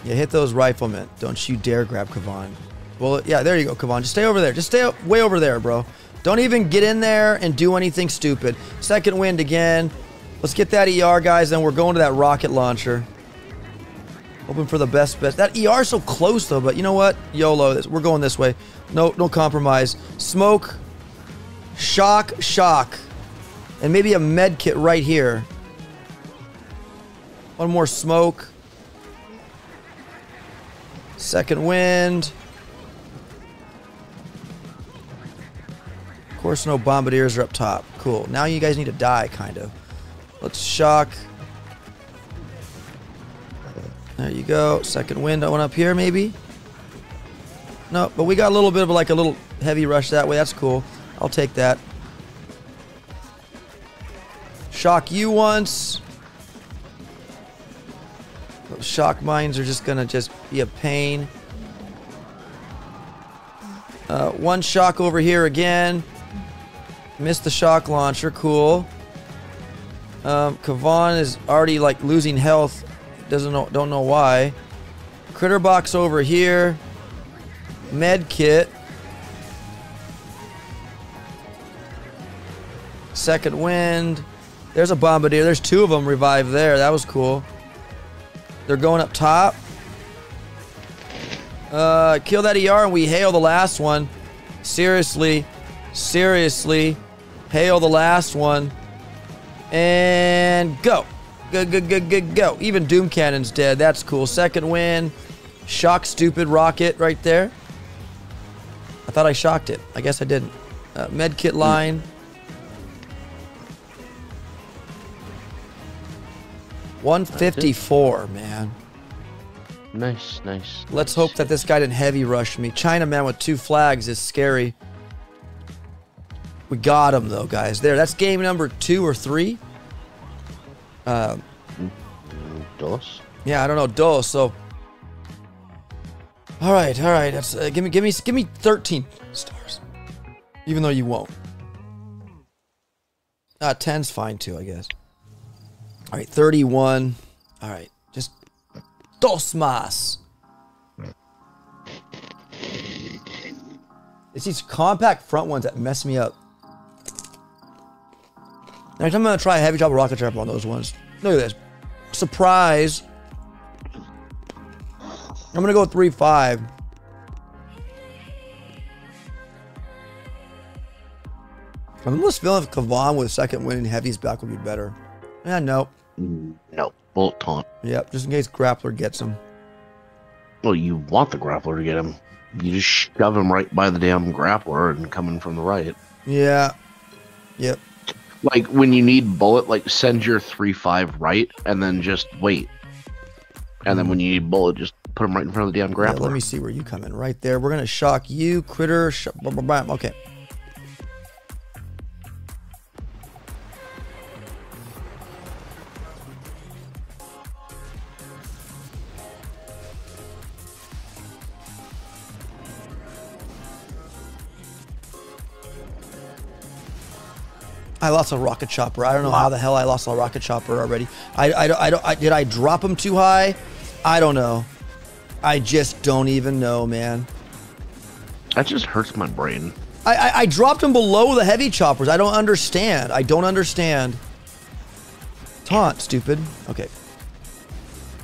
Yeah, hit those riflemen. Don't you dare grab Kavan. Well, yeah, there you go, Kavan. Just stay over there. Just stay way over there, bro. Don't even get in there and do anything stupid. Second wind again. Let's get that E R, guys, and we're going to that rocket launcher. Hoping for the best, best. That E R so close, though, but you know what? YOLO. We're going this way. No, no compromise. Smoke. Shock. Shock. And maybe a med kit right here. One more smoke. Second wind. Of course, no bombardiers are up top. Cool. Now you guys need to die, kind of. Let's shock. There you go. Second wind. I went up here, maybe. No, but we got a little bit of like a little heavy rush that way. That's cool. I'll take that. Shock you once. Those shock mines are just gonna just be a pain. Uh, one shock over here again. Missed the shock launcher. Cool. Um, Kavan is already like losing health. Doesn't know, don't know why. Critter box over here. Med kit. Second wind. There's a bombardier. There's two of them revived there. That was cool. They're going up top. Uh, kill that E R and we hail the last one. Seriously. Seriously, hail the last one, and go. Go, go, go, go, go. Even Doom Cannon's dead. That's cool. Second win. Shock stupid rocket right there. I thought I shocked it. I guess I didn't. Uh, med kit line. one fifty-four, man. Nice, nice. Let's nice. hope that this guy didn't heavy rush me. Chinaman with two flags is scary. We got him, though, guys. There, that's game number two or three. Uh, dos? Yeah, I don't know. Dos, so... All right, all right. That's uh, give me, give me, give me thirteen stars. Even though you won't. Ah, ten's fine too, I guess. All right, thirty-one. All right, just dos más. It's these compact front ones that mess me up. Next time I'm gonna try a heavy chopper, rocket chopper on those ones. Look at this, surprise. I'm gonna go three five. I'm almost feeling if Kavan with a second win and heavies back would be better. Yeah, no. No, bullet taunt. Yep, just in case Grappler gets him. Well, you want the Grappler to get him. You just shove him right by the damn Grappler and coming from the right. Yeah. Yep. Like when you need bullet, like send your three five right and then just wait. And then when you need bullet, just put him right in front of the damn Grappler. Yeah, let me see where you come in. Right there. We're going to shock you, Critter. Sh blah, blah, blah. Okay. I lost a rocket chopper. I don't know wow. how the hell I lost a rocket chopper already. I, I, I don't. I, did I drop him too high? I don't know. I just don't even know, man. That just hurts my brain. I, I, I dropped him below the heavy choppers. I don't understand. I don't understand. Taunt, stupid. Okay.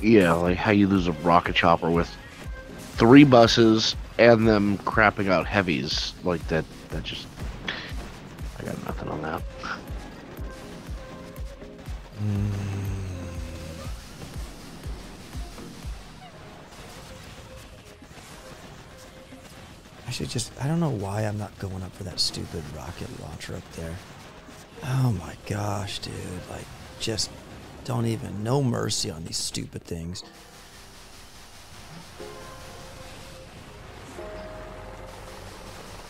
Yeah, like how you lose a rocket chopper with three buses and them crapping out heavies like that. That just. I got nothing on that. Mm. I should just, I don't know why I'm not going up for that stupid rocket launcher up there. Oh my gosh, dude. Like, just don't even, no mercy on these stupid things.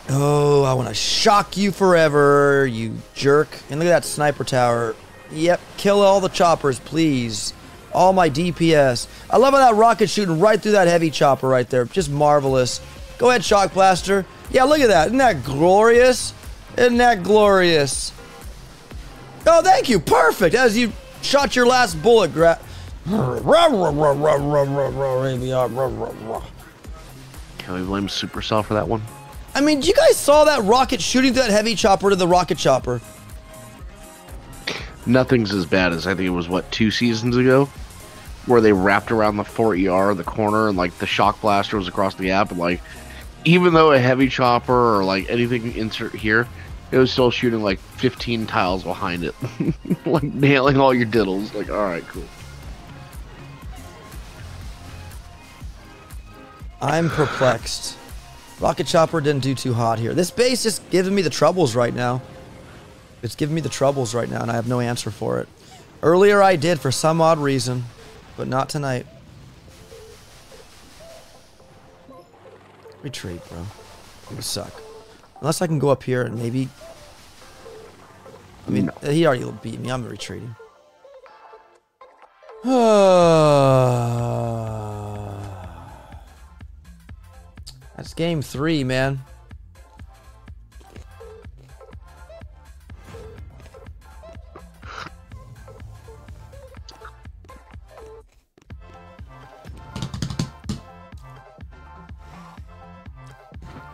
Oh, I want to shock you forever, you jerk. And look at that sniper tower. Yep, kill all the choppers, please. All my D P S. I love how that rocket shooting right through that heavy chopper right there. Just marvelous. Go ahead, Shock Blaster. Yeah, look at that. Isn't that glorious? Isn't that glorious? Oh, thank you. Perfect. As you shot your last bullet, grab. Can we blame Supercell for that one? I mean, you guys saw that rocket shooting through that heavy chopper to the rocket chopper. Nothing's as bad as I think it was, what, two seasons ago? Where they wrapped around the four E R in the corner and, like, the shock blaster was across the gap. And, like, even though a heavy chopper or, like, anything insert here, it was still shooting, like, fifteen tiles behind it. Like, nailing all your diddles. Like, all right, cool. I'm perplexed. Rocket Chopper didn't do too hot here. This base is giving me the troubles right now. It's giving me the troubles right now, and I have no answer for it. Earlier I did for some odd reason, but not tonight. Retreat, bro. It would suck. Unless I can go up here and maybe... I mean, no. He already beat me. I'm retreating. That's game three, man.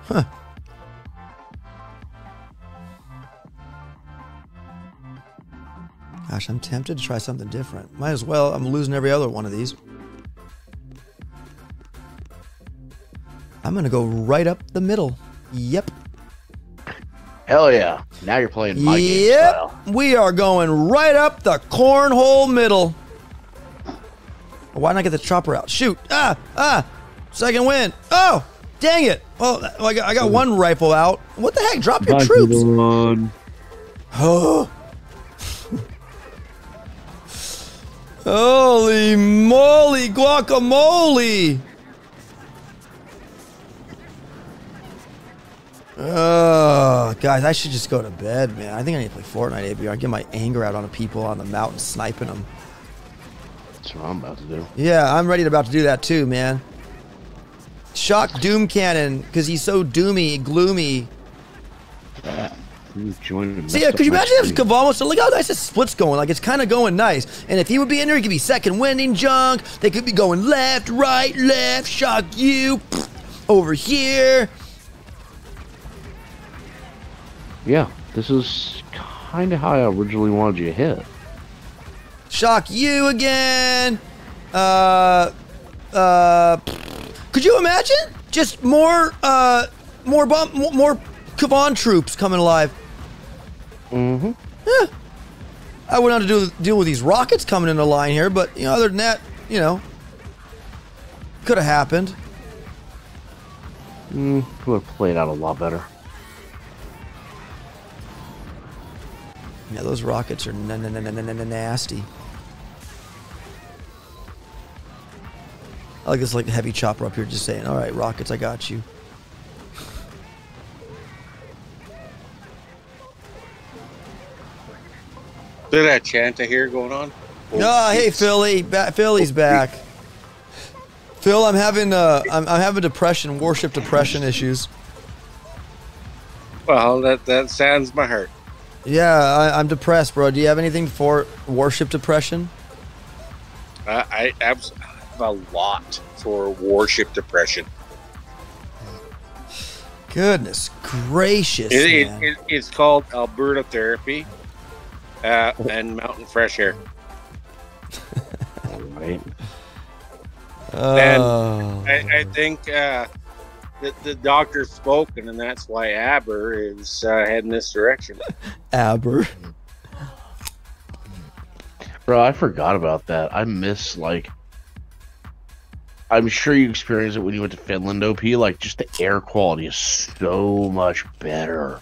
Huh. Gosh, I'm tempted to try something different. Might as well. I'm losing every other one of these. I'm going to go right up the middle. Yep. Hell yeah. Now you're playing my game style. Yep. We are going right up the cornhole middle. Why not get the chopper out? Shoot! Ah! Ah! Second win! Oh! Dang it! Well, I got, I got one rifle out. What the heck? Drop your Back troops! Oh! Holy moly guacamole! Oh, guys, I should just go to bed, man. I think I need to play Fortnite A B R. Get my anger out on the people on the mountain, sniping them. That's what I'm about to do. Yeah, I'm ready to about to do that too, man. Shock Doom Cannon, because he's so doomy, gloomy. Yeah. So yeah, could you imagine if Kavan was, so look how nice this split's going, like it's kind of going nice. And if he would be in there, he could be second winning junk. They could be going left, right, left, shock you, over here. Yeah, this is kind of how I originally wanted you to hit. Shock you again. Uh, uh, could you imagine? Just more, uh, more bomb, more Kavan troops coming alive. Mm-hmm. Yeah. I went on to do, deal with these rockets coming into line here, but you know, other than that, you know, could have happened. Mm, would have played out a lot better. Yeah, those rockets are na na na na na nasty. I like this, like the heavy chopper up here, just saying, "All right, rockets, I got you." There's that chant I hear going on. Ah, oh, hey Philly, ba Philly's back. Phil, I'm having uh, I'm, I'm having depression, worship depression issues. Well, that that saddens my heart. Yeah, I, I'm depressed, bro. Do you have anything for worship depression? Uh, I have a lot for worship depression. Goodness gracious, it, man. It, it, it's called Alberta therapy. Uh, and mountain fresh air. All right. Oh. And I, I think uh, the, the doctor's spoken, and that's why Aber is uh, heading this direction. Aber. Bro, I forgot about that. I miss, like, I'm sure you experienced it when you went to Finland, O P. Like, just the air quality is so much better.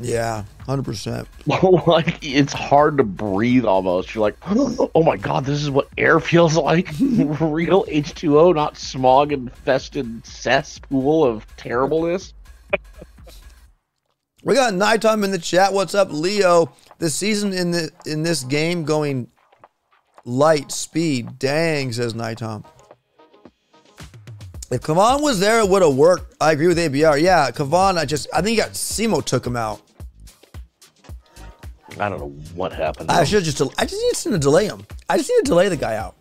Yeah, one hundred percent. Like, it's hard to breathe almost. You're like, oh my god, this is what air feels like. Real H two O, not smog-infested cesspool of terribleness. We got nighttime in the chat. What's up, Leo? The season in the in this game going light speed. Dang, says nighttime. If Kavan was there, it would have worked. I agree with A B R. Yeah, Kavan, I just, I think he got Simo took him out. I don't know what happened. I should just, I just need to delay him. I just need to delay the guy out.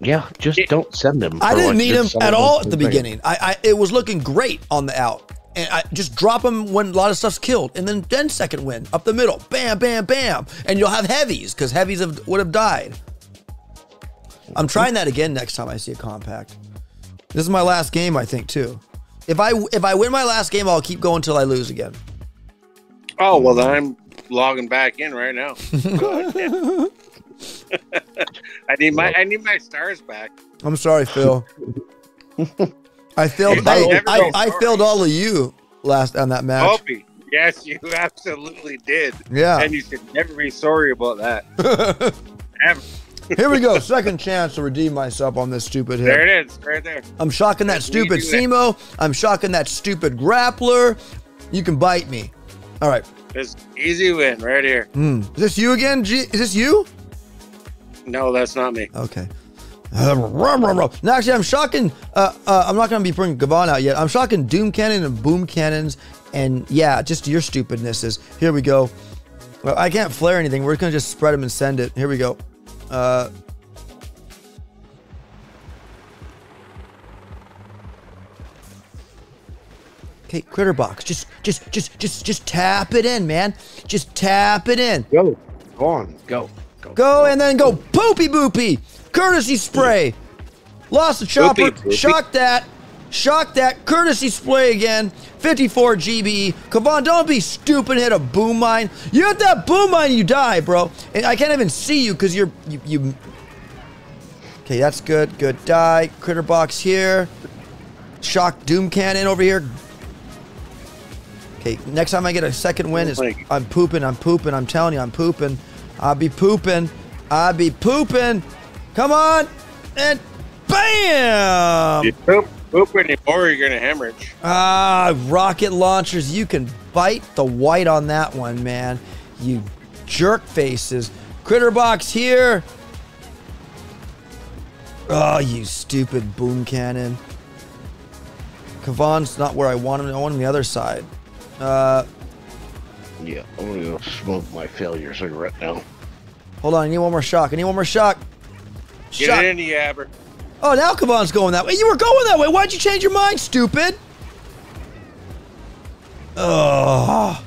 Yeah, just it, don't send him. I didn't need him at all at the beginning. I, I, it was looking great on the out, and I just drop him when a lot of stuff's killed, and then then second win up the middle, bam, bam, bam, and you'll have heavies because heavies have, would have died. I'm trying that again next time I see a compact. This is my last game, I think, too. If I if I win my last game, I'll keep going till I lose again. Oh well, then I'm logging back in right now. Oh, I, I need my I need my stars back. I'm sorry, Phil. I failed. I, I, I failed all of you last on that match. Opie, yes, you absolutely did. Yeah, and you should never be sorry about that. Ever. Here we go. Second chance to redeem myself on this stupid hit. There it is. Right there. I'm shocking that stupid Simo. I'm shocking that stupid grappler. You can bite me. All right. This easy win right here. Mm. Is this you again? G is this you? No, that's not me. Okay. Uh, rum, rum, rum. Now, actually, I'm shocking. Uh, uh, I'm not going to be bringing Kavan out yet. I'm shocking Doom Cannon and Boom Cannons. And yeah, just your stupidnesses. Here we go. Well, I can't flare anything. We're going to just spread them and send it. Here we go. Uh, okay, critter box. Just, just, just, just, just tap it in, man. Just tap it in. Go, go on, go, go, go and then go. Poopy, boopy. Courtesy spray. Lost the chopper. Boopy, boopy. Shock that. Shock that. Courtesy spray again. fifty-four G B E. Kavan, don't be stupid. Hit a boom mine. You hit that boom mine, you die, bro. And I can't even see you because you're you, you. Okay, that's good. Good die. Critter box here. Shock Doom Cannon over here. Okay, next time I get a second win is I'm pooping, I'm pooping, I'm telling you, I'm pooping. I'll be pooping. I'll be pooping. Come on. And bam! You poop, poop anymore, you're going to hemorrhage. Ah, rocket launchers. You can bite the white on that one, man. You jerk faces. Critter box here. Oh, you stupid boom cannon. Kavan's not where I want him. I want him on the other side. Uh, yeah, I'm going to go smoke my failure cigarette now. Hold on, I need one more shock. I need one more shock. Shock. Get in the Aber. Oh, now Kavan's going that way. You were going that way. Why'd you change your mind, stupid? Oh.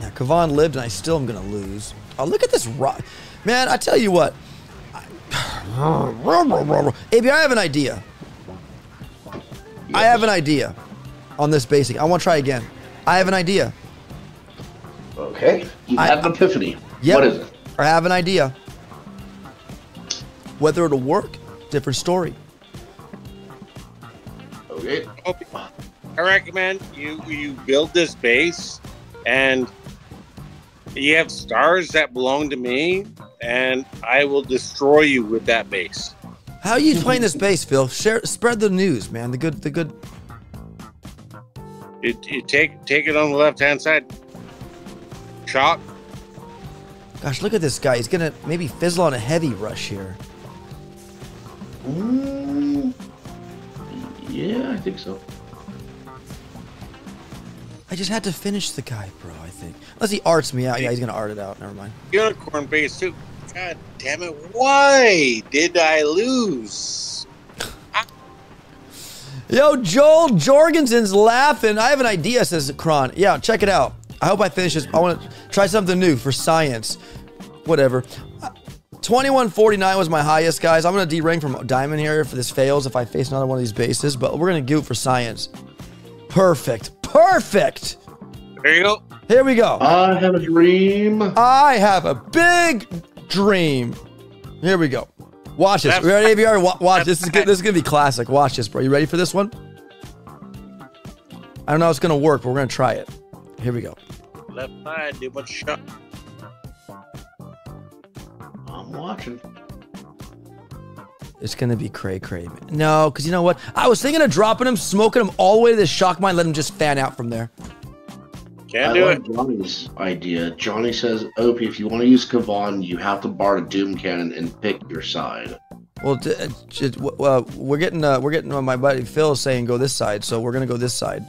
Now, Kavan lived, and I still am going to lose. Oh, look at this rock. Man, I tell you what. A B R, I have an idea. I have an idea. On this basic. I want to try again. I have an idea. Okay. You have an epiphany. Yep. What is it? I have an idea. Whether it'll work, different story. Okay. I recommend you, you build this base and you have stars that belong to me and I will destroy you with that base. How are you playing this base, Phil? Share, spread the news, man. The good, the good... You, you take take it on the left hand side. Chop. Gosh, look at this guy. He's gonna maybe fizzle on a heavy rush here. Ooh. Yeah, I think so. I just had to finish the guy, bro. I think unless he arts me out. Yeah, he's gonna art it out. Never mind. Unicorn base too. God damn it! Why did I lose? Yo, Joel Jorgensen's laughing. I have an idea, says Kron. Yeah, check it out. I hope I finish this. I want to try something new for science. Whatever. twenty-one forty-nine was my highest, guys. I'm going to de-rank from Diamond here for this fails if I face another one of these bases, but we're going to do it for science. Perfect. Perfect. There you go. Here we go. I have a dream. I have a big dream. Here we go. Watch this. We ready, A B R? Watch this. Is good. This is gonna be classic. Watch this, bro. You ready for this one? I don't know how it's gonna work, but we're gonna try it. Here we go. Left side, do much shot. I'm watching. It's gonna be cray cray, man. No, because you know what? I was thinking of dropping him, smoking him all the way to the shock mine, let him just fan out from there. Can't do it. Johnny's idea. Johnny says, Opie, if you want to use Kavan, you have to bar a Doom Cannon and pick your side. Well, uh, we're getting, uh, we're getting. Uh, my buddy Phil is saying go this side, so we're gonna go this side.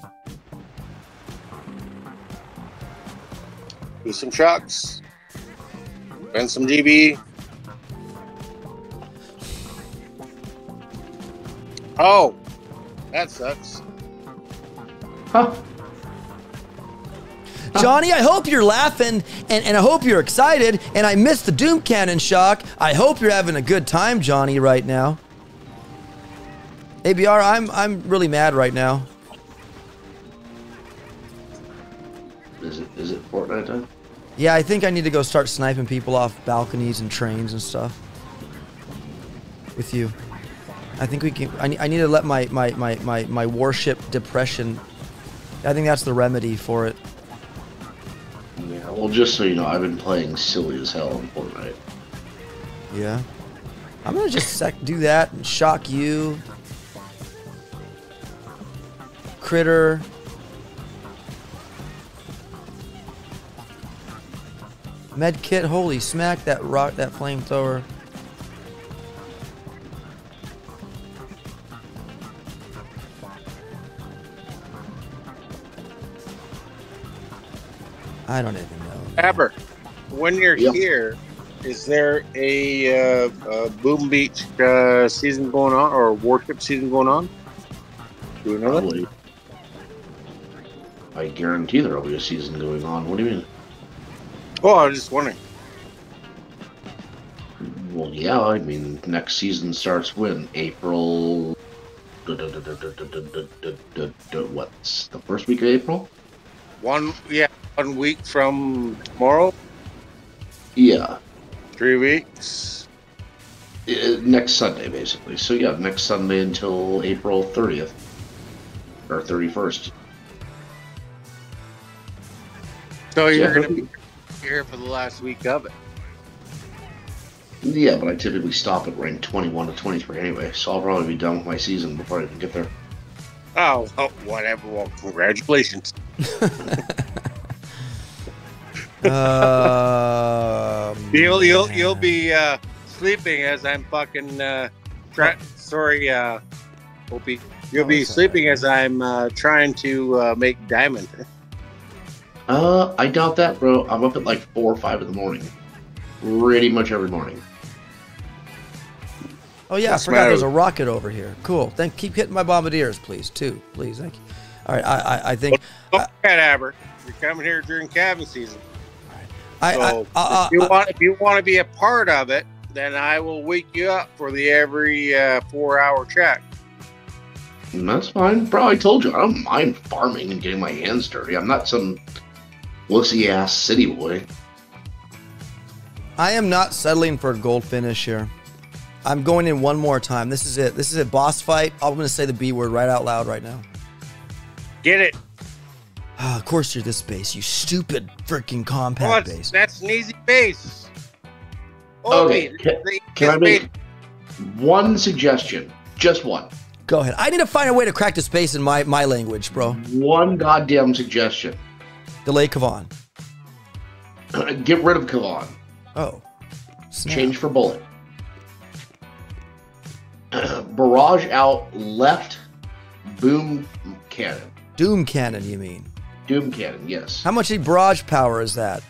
Do some shocks. And some G B E. Oh, that sucks. Huh. Johnny, I hope you're laughing, and, and I hope you're excited, and I missed the Doom Cannon shock. I hope you're having a good time, Johnny, right now. A B R, I'm I'm really mad right now. Is it is it Fortnite time? Yeah, I think I need to go start sniping people off balconies and trains and stuff. With you, I think we can. I, I need to let my my my my my warship depression. I think that's the remedy for it. Yeah, well, just so you know, I've been playing silly as hell on Fortnite. Yeah. I'm going to just sec do that and shock you. Critter. Medkit, holy smack, that rock, that flamethrower. I don't even know. Aber, when you're yep. here, is there a uh, uh, Boom Beach uh, season going on or a warship season going on? Do you know Probably. That? I guarantee there will be a season going on. What do you mean? Oh, I was just wondering. Well, yeah, I mean, next season starts when? April... What's the first week of April? One, yeah. One week from tomorrow? Yeah. Three weeks. next Sunday, basically. So yeah, next Sunday until April thirtieth. Or thirty-first. So you're going to be here for the last week of it. Yeah, but I typically stop at rank twenty-one to twenty-three anyway, so I'll probably be done with my season before I even get there. Oh, oh whatever. Well, congratulations. um, you'll, you'll, you'll be uh, sleeping as I'm fucking... Uh, try sorry, uh, Opie. You'll be sleeping as I'm uh, trying to uh, make diamond. Uh, I doubt that, bro. I'm up at like four or five in the morning. Pretty much every morning. Oh, yeah, I forgot there's a rocket over here. Cool. Then keep hitting my bombardiers, please, too. Please, thank you. All right, I, I, I think... Don't forget, Albert. You're coming here during cabin season. All right. So I, I, I, if, you I, want, I, if you want to be a part of it, then I will wake you up for the every uh, four-hour check. That's fine. Bro, I told you, I don't mind farming and getting my hands dirty. I'm not some wussy-ass city boy. I am not settling for a gold finish here. I'm going in one more time. This is it. This is a boss fight. I'm going to say the B word right out loud right now. Get it. Oh, of course you're this base, you stupid freaking compact oh, base. That's an easy base. Oh, okay. Can, can I make one suggestion? Just one. Go ahead. I need to find a way to crack the space in my, my language, bro. One goddamn suggestion. Delay Kavan. Get rid of Kavan. Oh. Snap. Change for Bullet. Barrage out left Boom Cannon. Doom Cannon, you mean? Doom Cannon, yes. How much barrage power is that?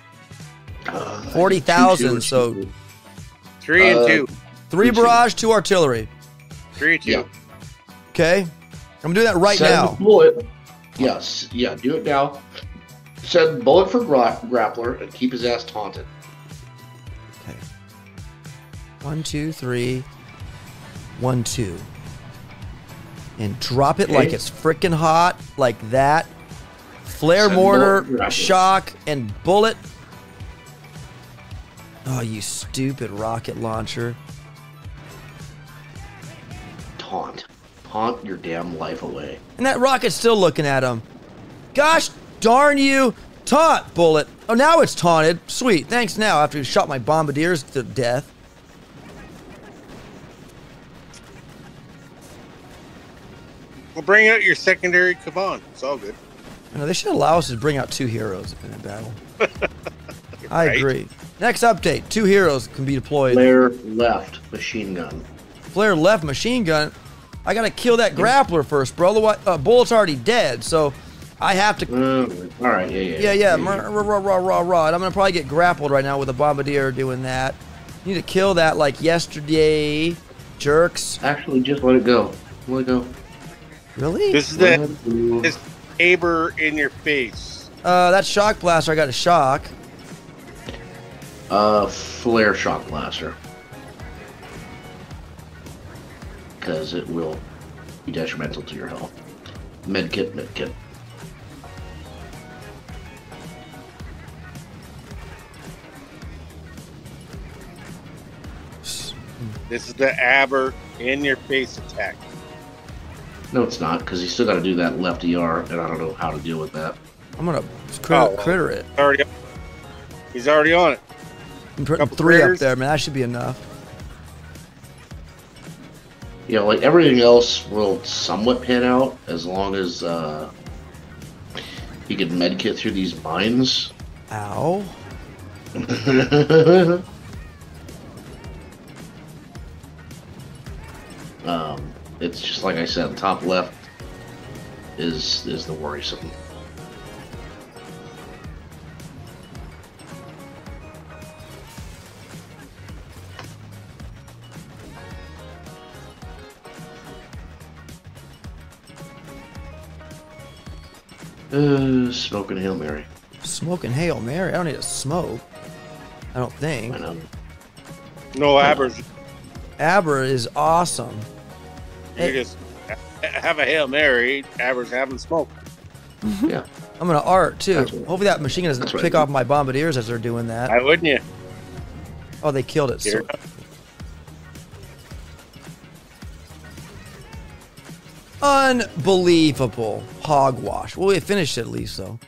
Uh, forty thousand, so... Three and uh, two. Three two barrage, two. two artillery. Three and two. Yeah. Okay, I'm gonna do that right Send now. Bullet. Yes, yeah, do it now. Send Bullet for gra Grappler and keep his ass taunted. Okay. One, two, three. One, two. And drop it okay. like it's frickin' hot, like that. Flare Send mortar, shock, and bullet. Oh, you stupid rocket launcher. Taunt. Haunt your damn life away. And that rocket's still looking at him. Gosh darn you. Taunt, Bullet. Oh, now it's taunted. Sweet. Thanks now after you shot my bombardiers to death. Well, bring out your secondary Kavan. It's all good. I know, they should allow us to bring out two heroes in a battle. I right. agree. Next update. Two heroes can be deployed. Flare left machine gun. Flare left machine gun? I gotta kill that grappler first, bro. The uh, bullet's already dead, so I have to. Mm, all right, yeah, yeah, yeah, yeah. yeah. Rah, rah, rah, rah, rah. And I'm gonna probably get grappled right now with a bombardier doing that. You need to kill that like yesterday, jerks. Actually, just let it go. Let it go. Really? This is that. This saber in your face. Uh, that shock blaster. I got a shock. Uh, flare shock blaster. Because it will be detrimental to your health. Medkit, medkit. This is the A B R in your face attack. No, it's not, because you still got to do that left E R, and I don't know how to deal with that. I'm gonna crit oh, critter it. Already, he's already on it. I'm putting three critters up there, man. That should be enough. You know, like everything else will somewhat pan out as long as uh, you can medkit through these mines. Ow. um, it's just like I said, top left is is the worrisome. Uh, smoking Hail Mary. Smoking Hail Mary? I don't need to smoke. I don't think. I know. No, A B R's. A B R is awesome. You it, just have a Hail Mary, A B R's having smoke. Mm-hmm. Yeah. I'm going to art, too. That's Hopefully that machine doesn't pick right. off my bombardiers as they're doing that. Why wouldn't you? Oh, they killed it. So. Unbelievable. Hogwash. Well, we finished at least, though.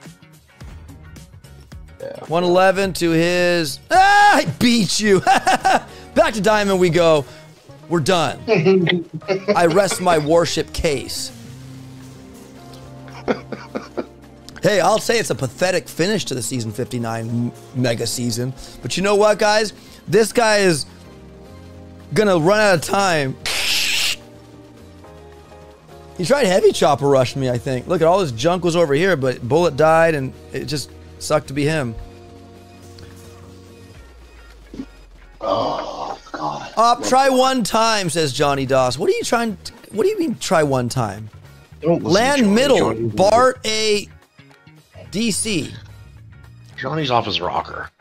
Yeah. one eleven to his. Ah, I beat you. Back to Diamond we go. We're done. I rest my warship case. Hey, I'll say it's a pathetic finish to the season fifty-nine mega season. But you know what, guys? This guy is gonna run out of time. He tried Heavy Chopper rush me, I think. Look, at all his junk was over here, but Bullet died, and it just sucked to be him. Oh, God. Op, try one time, says Johnny Doss. What are you trying to, what do you mean, try one time? Don't Land Johnny, middle, Johnny. Bart A, D C. Johnny's off his rocker.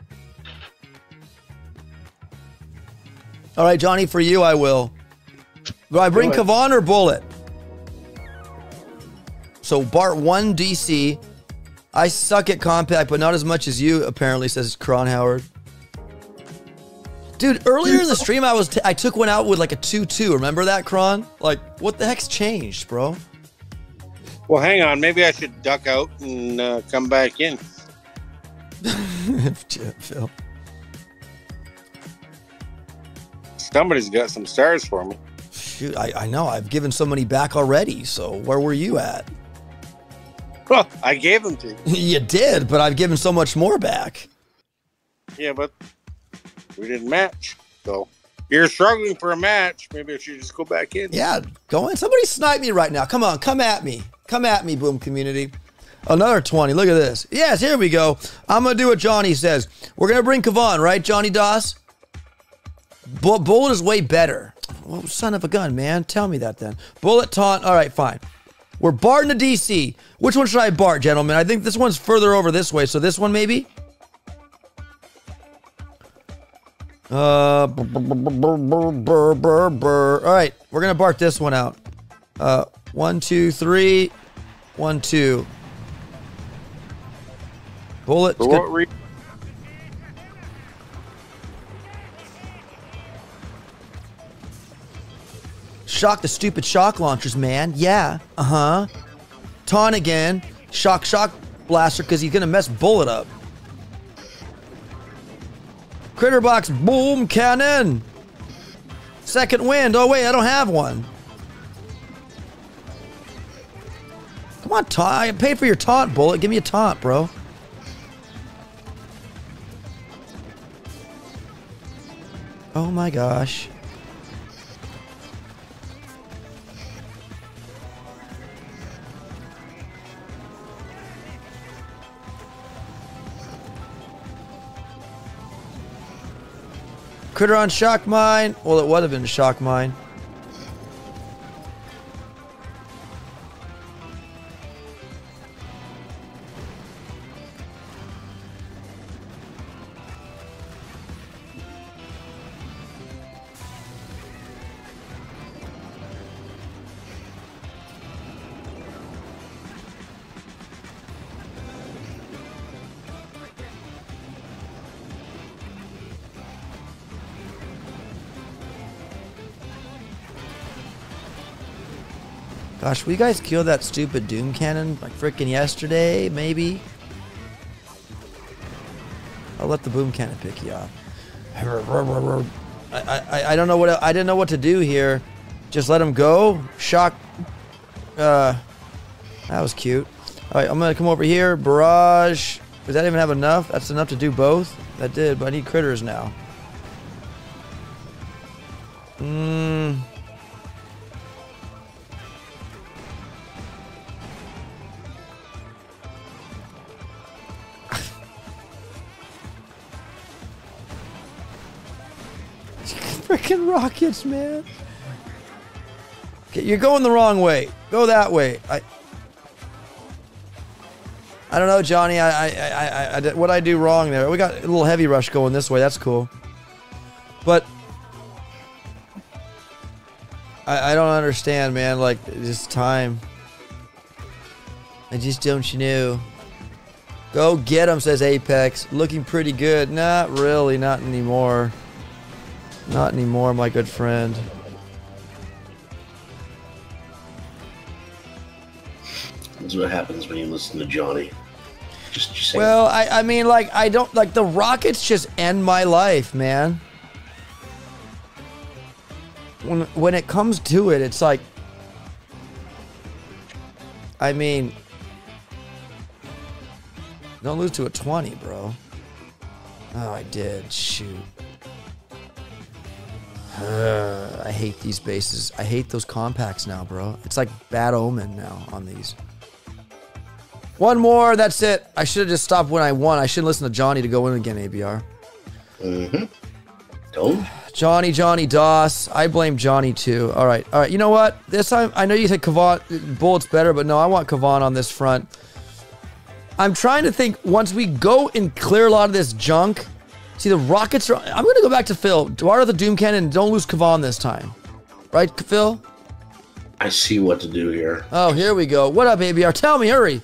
All right, Johnny, for you, I will. Do I bring Kavan or Bullet? So Bart one D C. I suck at compact, but not as much as you, apparently, says Cronhoward. Dude, earlier in the stream, I was t I took one out with like a two two. Remember that, Cron? Like, what the heck's changed, bro? Well, hang on. Maybe I should duck out and uh, come back in. Phil. Somebody's got some stars for me. Shoot, I, I know. I've given so many back already. So where were you at? Well, I gave them to you. You did, but I've given so much more back. Yeah, but we didn't match. So you're struggling for a match. Maybe I should just go back in. Yeah, go in. Somebody snipe me right now. Come on, come at me. Come at me, Boom Community. Another twenty. Look at this. Yes, here we go. I'm going to do what Johnny says. We're going to bring Kavan, right, Johnny Doss? Bu Bullet is way better. Oh, son of a gun, man. Tell me that then. Bullet taunt. All right, fine. We're barting a D C. Which one should I bart, gentlemen? I think this one's further over this way, so this one maybe? Uh, burr, burr, burr, burr, burr, burr. All right, we're going to bart this one out. Uh, one, two, three. One, two. Bullet. What Shock the stupid shock launchers, man. Yeah. Uh-huh. Taunt again. Shock shock blaster, because he's going to mess Bullet up. Critter box. Boom cannon. Second wind. Oh, wait. I don't have one. Come on, taunt. I paid for your taunt, Bullet. Give me a taunt, bro. Oh, my gosh. Critter on Shock Mine. Well, it would have been Shock Mine. Gosh, will you guys kill that stupid Doom Cannon like freaking yesterday, maybe? I'll let the Boom Cannon pick you up. I, I, I don't know what I didn't know what to do here. Just let him go. Shock. Uh, that was cute. All right, I'm gonna come over here. Barrage. Does that even have enough? That's enough to do both. That did, but I need critters now. Hmm. Freaking rockets, man. Okay, you're going the wrong way. Go that way. I I don't know, Johnny. I I, I, I, I what I do wrong there. We got a little heavy rush going this way. That's cool. But I, I don't understand, man. Like, this time. I just don't you know. Go get him, says Apex. Looking pretty good. Not really. Not anymore. Not anymore, my good friend. That's what happens when you listen to Johnny. Just, just saying. Well, I, I mean, like, I don't, like, the rockets just end my life, man. When, when it comes to it, it's like, I mean, don't lose to a twenty, bro. Oh, I did. Shoot. Uh, I hate these bases. I hate those compacts now, bro. It's like bad omen now on these. One more. That's it. I should have just stopped when I won. I should listen to Johnny to go in again, A B R. Mm-hmm. Don't. Johnny, Johnny Doss. I blame Johnny, too. All right. All right. You know what? This time, I know you said Kavan, Bullet's better, but no, I want Kavan on this front. I'm trying to think, once we go and clear a lot of this junk, see the rockets are, I'm going to go back to Phil. Dwar the Doom Cannon, don't lose Kavan this time. Right, Phil? I see what to do here. Oh, here we go. What up, A B R? Tell me, hurry.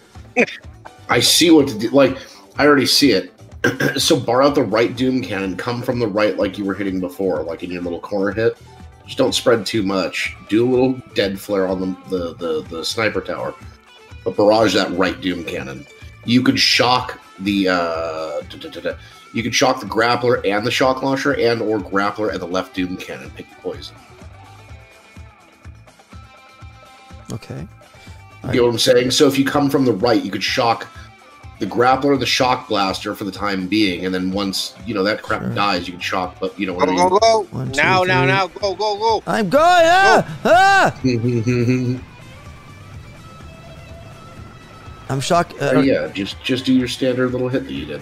I see what to do. Like, I already see it. So bar out the right Doom Cannon, come from the right like you were hitting before, like in your little corner hit. Just don't spread too much. Do a little dead flare on the, the, the, the sniper tower, but barrage that right Doom Cannon. You could shock the uh, da, da, da, da. you could shock the grappler and the shock launcher, and or grappler and the left Doom Cannon. Pick your poison. Okay, you get what I'm saying. So if you come from the right, you could shock the grappler, the shock blaster for the time being, and then once you know that crap sure. dies, you can shock. But you know what go, I mean. Go go One, two, now, now, now, go go go! I'm going. Ah, go. ah! I'm shocked. Uh, uh, yeah, just just do your standard little hit that you did.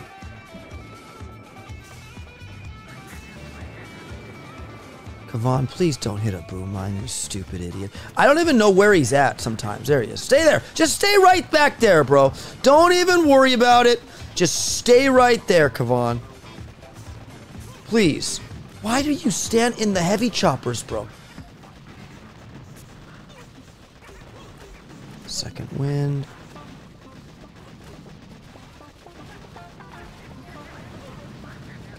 Kavan, please don't hit a boom mine, you stupid idiot. I don't even know where he's at sometimes. There he is. Stay there. Just stay right back there, bro. Don't even worry about it. Just stay right there, Kavan. Please. Why do you stand in the heavy choppers, bro? Second wind.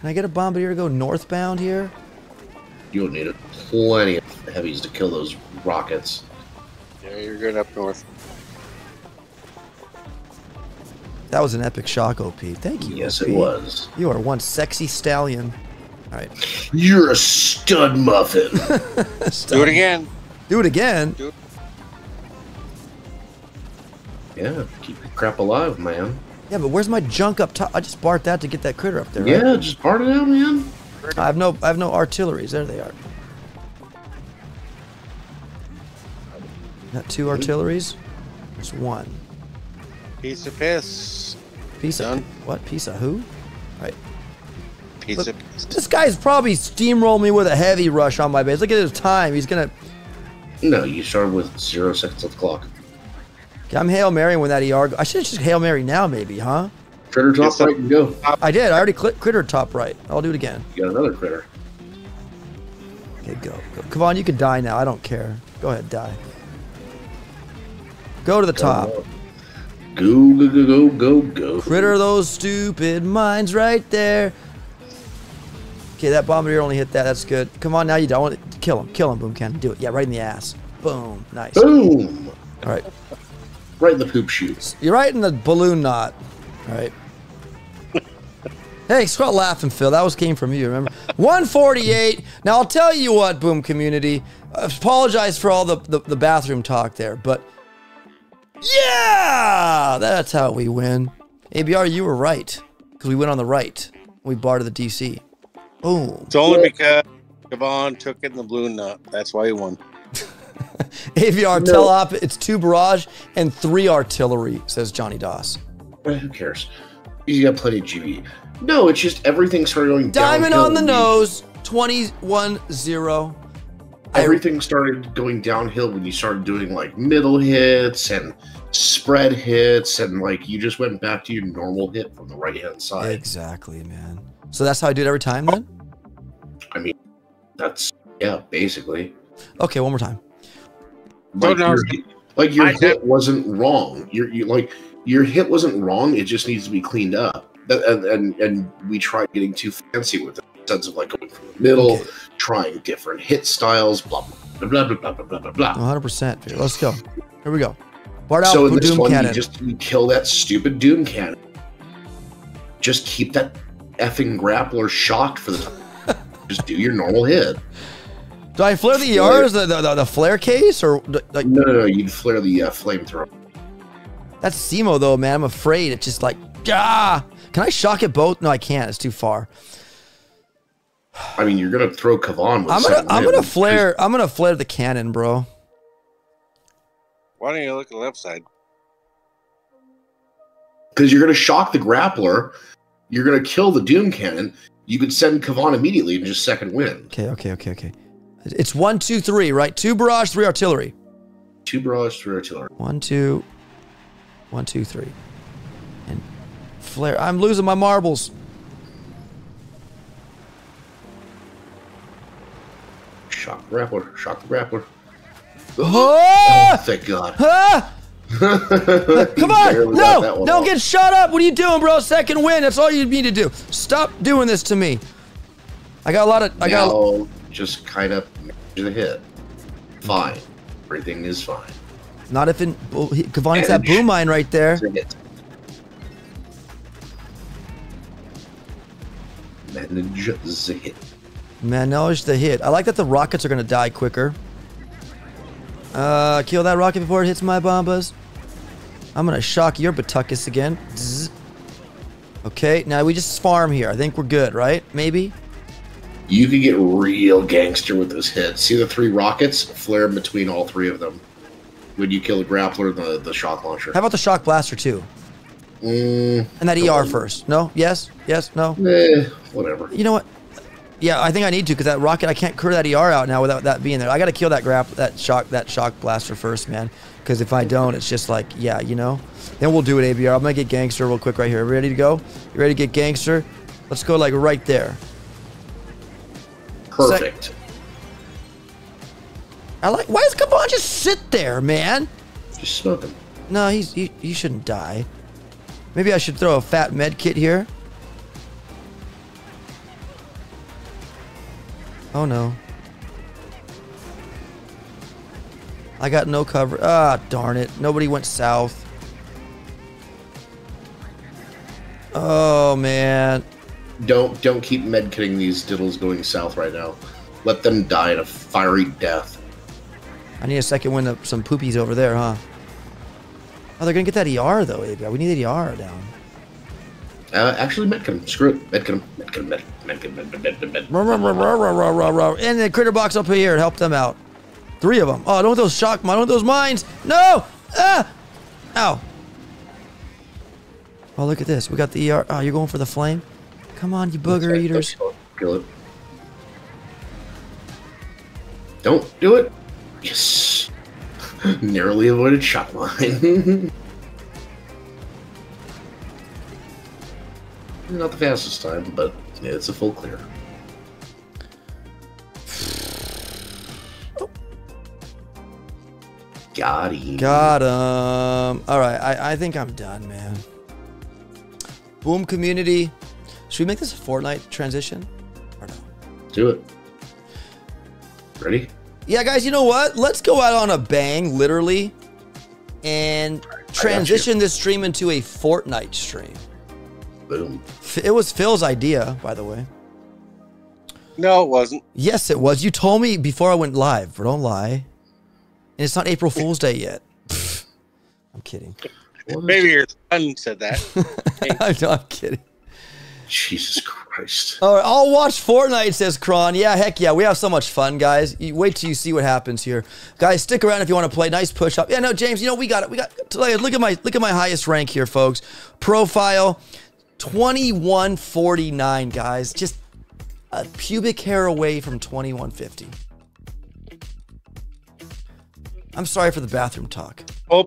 Can I get a bombardier to go northbound here? You'll need a plenty of heavies to kill those rockets. Yeah, you're good up north. That was an epic shock, O P. Thank you. Yes, O P. It was. You are one sexy stallion. All right. You're a stud muffin. stud. Do it again. Do it again. Do it. Yeah, keep the crap alive, man. Yeah, but where's my junk up top? I just barred that to get that critter up there, right? Yeah, just barred it out, man. I have no I have no artilleries. There they are. Not two artilleries? There's one. Piece of piss. Piece Done. of what? Piece of who? All right. Piece Look, of piss. This guy's probably steamrolled me with a heavy rush on my base. Look at his time. He's gonna No, you started with zero seconds on the clock. I'm Hail Mary when that E R... I should have just Hail Mary now, maybe, huh? Critter top right and go. I did. I already cl critter top right. I'll do it again. You got another critter. Okay, go. go. Come on, you can die now. I don't care. Go ahead, die. Go to the Come top. On. Go, go, go, go, go. Critter those stupid mines right there. Okay, that bombardier only hit that. That's good. Come on, now you don't. Kill him. Kill him, Boom Cannon. Do it. Yeah, right in the ass. Boom. Nice. Boom. All right. Right in the poop chute. You're right in the balloon knot. All right. Hey, stop laughing, Phil. That was came from you, remember? one forty-eight. Now, I'll tell you what, Boom community. I apologize for all the, the, the bathroom talk there, but... Yeah! That's how we win. A B R, you were right. Because we went on the right. We barred the D C. Boom. It's only because Kavan took it in the balloon knot. That's why he won. A V R, no. Tell op, it's two barrage and three artillery, says Johnny Doss. Well, who cares? You got plenty of G B E. No, it's just everything started going Diamond downhill. Diamond on the nose, twenty-one zero. Everything I... started going downhill when you started doing, like, middle hits and spread hits, and, like, you just went back to your normal hit from the right-hand side. Exactly, man. So that's how I do it every time, then? I mean, that's, yeah, basically. Okay, one more time. Like, no, no, your, like your I hit did. wasn't wrong. Your, you like your hit wasn't wrong. It just needs to be cleaned up. And and, and we tried getting too fancy with it. In the sense of like going from the middle, okay. trying different hit styles, blah blah blah blah blah blah blah blah. One hundred percent. Let's go. Here we go. Bart out so in this Doom one, Cannon. You just you kill that stupid Doom Cannon. Just keep that effing Grappler shocked for the time. Just do your normal hit. Do I flare the flare. E Rs, the, the, the flare case? or like? No, no, no, you'd flare the uh, Flamethrower. That's S E M O though, man. I'm afraid. It's just like, ah! Can I shock it both? No, I can't. It's too far. I mean, you're going to throw Kavan with I'm gonna, I'm going to flare. I'm going to flare the cannon, bro. Why don't you look at the left side? Because you're going to shock the Grappler. You're going to kill the Doom Cannon. You could send Kavan immediately and just second win. Okay, okay, okay, okay. It's one, two, three, right? Two barrage, three artillery. Two barrage, three artillery. One, two, one, two, three. And flare. I'm losing my marbles. Shock the Grappler. Shock the Grappler. Oh, oh thank God. Ah! Come on! No! Don't get shot up! What are you doing, bro? Second win. That's all you need to do. Stop doing this to me. I got a lot of... I got now, just kind of manage the hit. Fine. Everything is fine. Not if in... Well, he, Kavan hits that Boom Mine right there. Manage the hit. Manage the hit. I like that the rockets are going to die quicker. Uh, kill that rocket before it hits my bombas. I'm going to shock your Batuckus again. Zzz. Okay, now we just farm here. I think we're good, right? Maybe? You could get real gangster with this hit. See the three rockets? Flare in between all three of them. When you kill the Grappler and the, the Shock Launcher. How about the Shock Blaster, too? Mm, and that E R first. No? Yes? Yes? No? Eh, whatever. You know what? Yeah, I think I need to because that rocket, I can't clear that E R out now without that being there. I got to kill that grap, that shock, that shock blaster first, man. Because if I don't, it's just like, yeah, you know. Then we'll do it, A B R. I'm going to get gangster real quick right here. Ready to go? You ready to get gangster? Let's go like right there. Perfect. Sec I like, why does Kavan just sit there, man? Just smoke him. No, he's, he, he shouldn't die. Maybe I should throw a fat med kit here. Oh no. I got no cover. Ah, darn it. Nobody went south. Oh man. Don't don't keep medkitting these diddles going south right now. Let them die a fiery death. I need a second win of some poopies over there, huh? Oh, they're gonna get that E R though, A B R. We need that E R down. Uh, actually, medkit him. Screw it. Medkit him. Medkit him. Medkit him. Medkit him. And the critter box up here. Help them out. Three of them. Oh, I don't want those shock mines. I don't want those mines. No! Ah! Ow. Oh, look at this. We got the E R. Oh, you're going for the flame? Come on, you booger eaters. Kill it. Don't do it. Yes. Narrowly avoided shock mine. Not the fastest time, but yeah, it's a full clear. Oh. Got him. Got him. All right, I, I think I'm done, man. Boom community. Should we make this a Fortnite transition? Or no? Do it. Ready? Yeah, guys, you know what? Let's go out on a bang, literally, and transition this stream into a Fortnite stream. Boom. It was Phil's idea, by the way. No, it wasn't. Yes, it was. You told me before I went live, but don't lie. And it's not April Fool's Day yet. Pfft. I'm kidding. Maybe your son said that. I'm not kidding. Jesus Christ. All right, I'll watch Fortnite, says Kron. Yeah, heck yeah. We have so much fun, guys. You wait till you see what happens here. Guys, stick around if you want to play. Nice push up. Yeah, no, James, you know, we got it. We got it. Look at my look at my highest rank here, folks. Profile. twenty-one forty-nine, guys. Just a pubic hair away from twenty-one fifty. I'm sorry for the bathroom talk. Oh,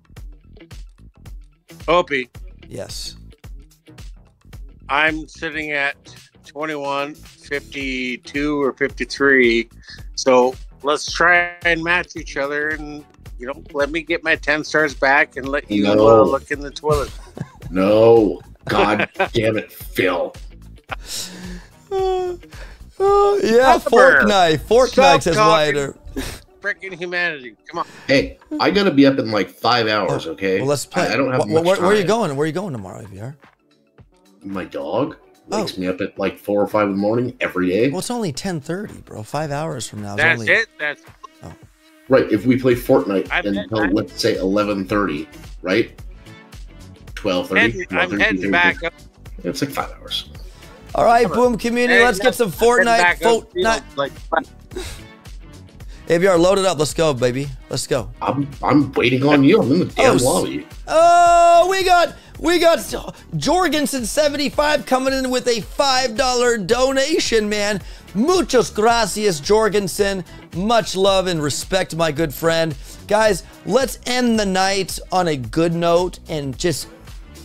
Opie. Yes. I'm sitting at twenty-one fifty-two or fifty-three. So let's try and match each other, and you know, let me get my ten stars back and let you no. uh, look in the toilet. No. God damn it, Phil. Uh, uh, yeah, Fortnite. Fortnite says wider. frickin' humanity. Come on. Hey, I gotta be up in like five hours, okay? Well, let's play. I, I don't have well, much where, time. Where are you going? Where are you going tomorrow, A B R? My dog wakes oh. me up at like four or five in the morning every day. Well, it's only ten thirty, bro. Five hours from now. That's only... it. That's oh. right. If we play Fortnite I've until had... let's say eleven thirty, right? Twelve thirty. I'm heading back up. It's like five hours. All right, Boom Community, let's get some Fortnite. Fortnite. Like, A B R, load it up. Let's go, baby. Let's go. I'm I'm waiting on you. I'm in the damn oh, lobby. Oh, we got we got Jorgensen seventy-five coming in with a five dollar donation, man. Muchas gracias, Jorgensen. Much love and respect, my good friend. Guys, let's end the night on a good note and just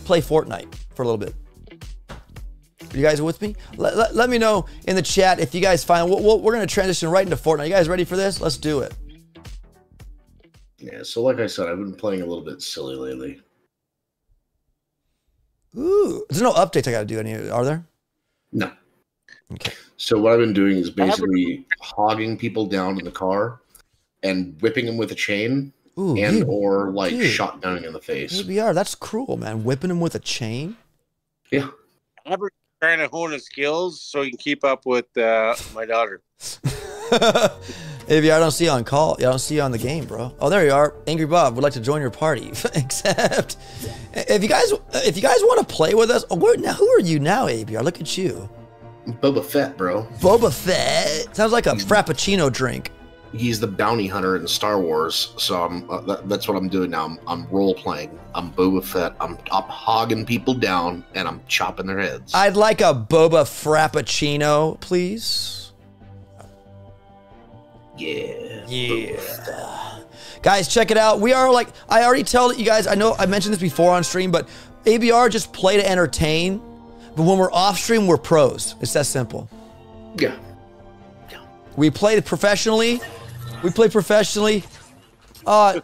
play Fortnite for a little bit. Are you guys with me? Let, let, let me know in the chat if you guys find... We'll, we're going to transition right into Fortnite. You guys ready for this? Let's do it. Yeah, so like I said, I've been playing a little bit silly lately. Ooh. There's no updates I got to do any, are there? No. Okay. So what I've been doing is basically hogging people down in the car and whipping them with a chain Ooh, and dude. or like dude. shotgunning in the face. A B R, that's cruel, man. Whipping them with a chain? Yeah. Every trying to hone his skills so he can keep up with uh, my daughter. A B R, I don't see you on call. I don't see you on the game, bro. Oh, there you are. Angry Bob would like to join your party. Except, if you guys if you guys want to play with us, oh, where, now who are you now, A B R? Look at you. Boba Fett, bro. Boba Fett? Sounds like a Frappuccino drink. He's the bounty hunter in Star Wars, so I'm, uh, that, that's what I'm doing now. I'm, I'm role-playing. I'm Boba Fett. I'm, I'm hogging people down, and I'm chopping their heads. I'd like a Boba Frappuccino, please. Yeah. Yeah. Guys, check it out. We are like, I already tell you guys, I know I mentioned this before on stream, but A B R just play to entertain, but when we're off stream, we're pros. It's that simple. Yeah. We play professionally. We play professionally. Uh,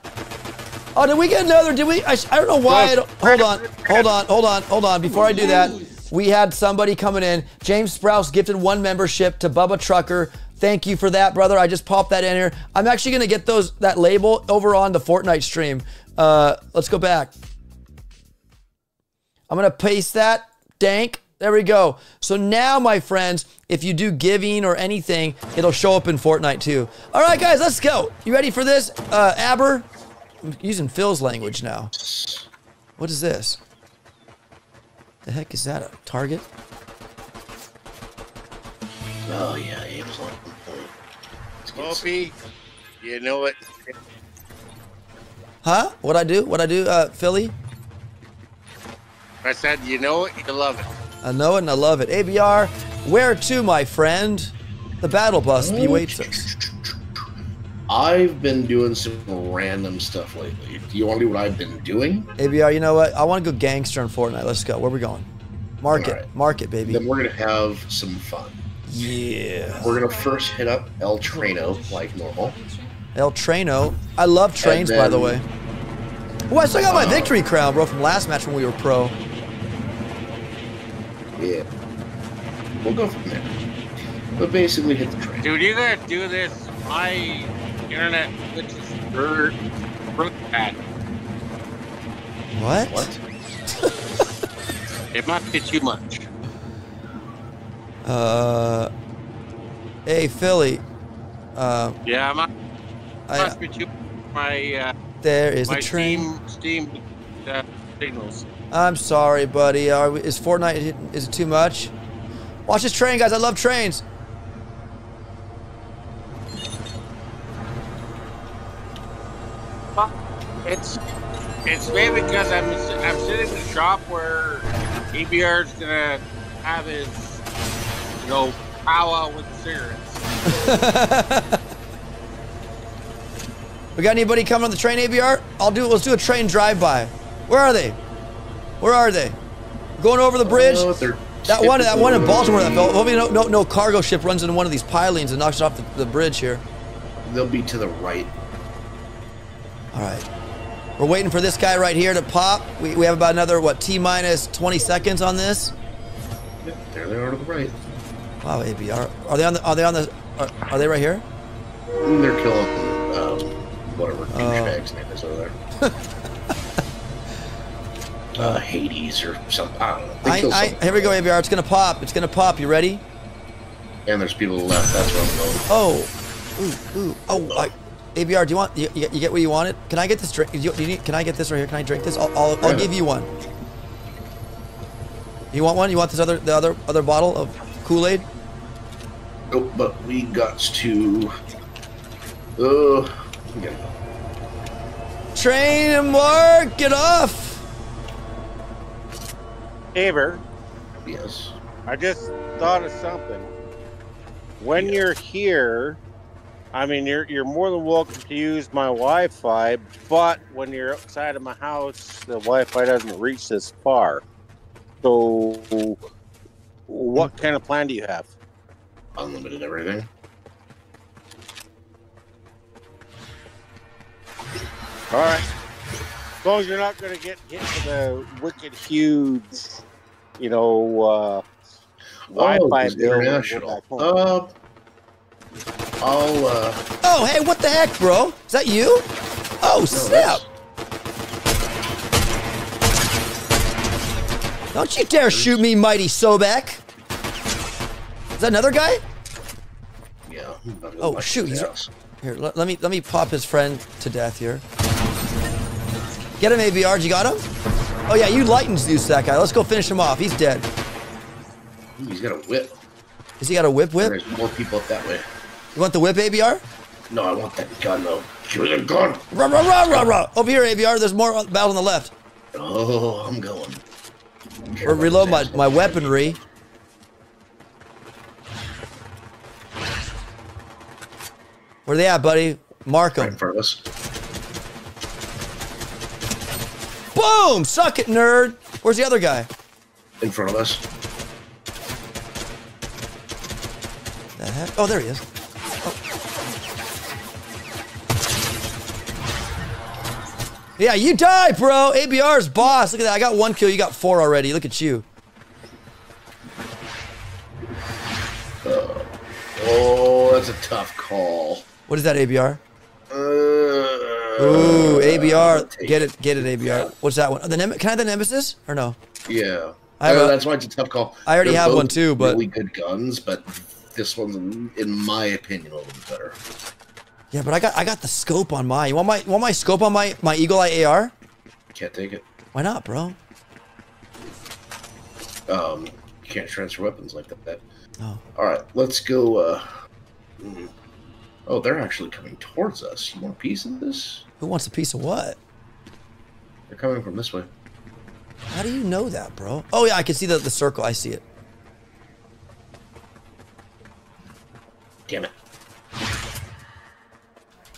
oh, did we get another? Did we? I, I don't know why. I don't, hold on, hold on, hold on, hold on. Before I do that, we had somebody coming in. James Sprouse gifted one membership to Bubba Trucker. Thank you for that, brother. I just popped that in here. I'm actually gonna get those that label over on the Fortnite stream. Uh, let's go back. I'm gonna paste that. Dank. There we go. So now, my friends, if you do giving or anything, it'll show up in Fortnite too. All right, guys, let's go. You ready for this? Uh, Aber? I'm using Phil's language now. What is this? The heck is that? A target? Oh, yeah. Poppy, you know it. Huh? What'd I do? What'd I do, uh, Philly? I said, you know it, you love it. I know it and I love it. A B R, where to, my friend? The battle bus awaits us. I've been doing some random stuff lately. Do you want to do what I've been doing? A B R, you know what? I want to go gangster in Fortnite. Let's go. Where are we going? Market. Right. Market, baby. Then we're going to have some fun. Yeah. We're going to first hit up El Treno like normal. El Treno? I love trains, then, by the way. Oh, I still got my uh, victory crown, bro, from last match when we were pro. Yeah, we'll go from there. But basically, hit the train. Dude, you gotta do this. My internet glitches bird broke bad. What? What? It might be too much. Uh. Hey, Philly. Uh. Yeah, I'm. It must I, be too. My. Uh, there is my a train. Steam, steam uh, signals. I'm sorry, buddy. Are we, is Fortnite, is it too much? Watch this train, guys. I love trains. It's it's mainly because I'm I'm sitting in the shop where A B R's gonna have his you know powwow with cigarettes. We got anybody coming on the train, A B R? I'll do. Let's do a train drive-by. Where are they? Where are they? Going over the bridge? Oh, that one, that one in Baltimore that fell. Hopefully, no, no, no cargo ship runs into one of these pilings and knocks it off the, the bridge here. They'll be to the right. All right, we're waiting for this guy right here to pop. We, we have about another what T minus twenty seconds on this. Yep, there they are to the right. Wow, A B R, are they on the? Are they on the? Are, are they right here? They're killing. Uh, whatever douchebag's uh, name is over there. uh, Hades or something. I don't know. I, I, something. Here we go, A B R. It's going to pop. It's going to pop. You ready? And there's people to the left. That's where I'm going. Oh. Ooh, ooh. Oh, oh. I, A B R, do you want? You, you get what you wanted? Can I get this drink? Do you, do you need, can I get this right here? Can I drink this? I'll, I'll, I'll yeah. give you one. You want one? You want this other the other other bottle of Kool-Aid? Nope, but we got to. Uh, yeah. Train and Mark, get off. Ever. Yes. I just thought of something. When yes. you're here, I mean, you're you're more than welcome to use my Wi-Fi, but when you're outside of my house, the Wi-Fi doesn't reach this far. So, what kind of plan do you have? Unlimited everything. All right. As long as you're not going to get hit with the wicked huge, you know, uh, Wi-Fi bill. Uh, I'll, uh... Oh, hey, what the heck, bro? Is that you? Oh, no, snap! That's... Don't you dare shoot me, Mighty Sobek! Is that another guy? Yeah. Oh shoot! He's right. Here, let, let me let me pop his friend to death here. Get him, A B R. You got him? Oh yeah, you lightened Zeus, that guy. Let's go finish him off. He's dead. Ooh, he's got a whip. Has he got a whip? Whip? There's more people up that way. You want the whip, A B R? No, I want that gun though. Give me the gun. Rah rah rah rah rah! Over here, A B R. There's more battle on the left. Oh, I'm going. Or reload my my weaponry. Where they at, buddy? Mark them. Right in front of us. Boom! Suck it, nerd! Where's the other guy? In front of us. The heck? Oh, there he is. Oh. Yeah, you die, bro! A B R's boss. Look at that. I got one kill. You got four already. Look at you. Uh, oh, that's a tough call. What is that, A B R? Uh, Ooh, A B R, get it, get it, A B R. What's that one? The can I have the Nemesis or no? Yeah, I know, that's why it's a tough call. I already They're have one too, but really good guns, but this one's, in my opinion, a little bit better. Yeah, but I got I got the scope on mine. You want my want my scope on my my Eagle Eye A R? Can't take it. Why not, bro? Um, you can't transfer weapons like that. Oh. All right, let's go. Uh, mm. Oh, they're actually coming towards us. You want a piece of this? Who wants a piece of what? They're coming from this way. How do you know that, bro? Oh, yeah, I can see the, the circle. I see it. Damn it.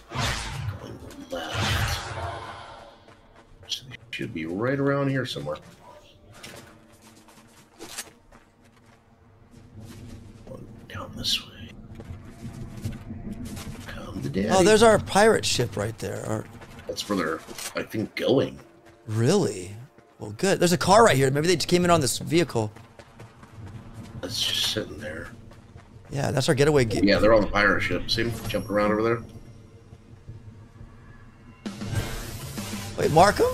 Going left. So they should be right around here somewhere. Going down this way. Daddy. Oh, there's our pirate ship right there. Our... That's where they're, I think, going. Really? Well, good. There's a car right here. Maybe they just came in on this vehicle. That's just sitting there. Yeah, that's our getaway gate. Yeah, they're on the pirate ship. See them jumping around over there? Wait, Marco?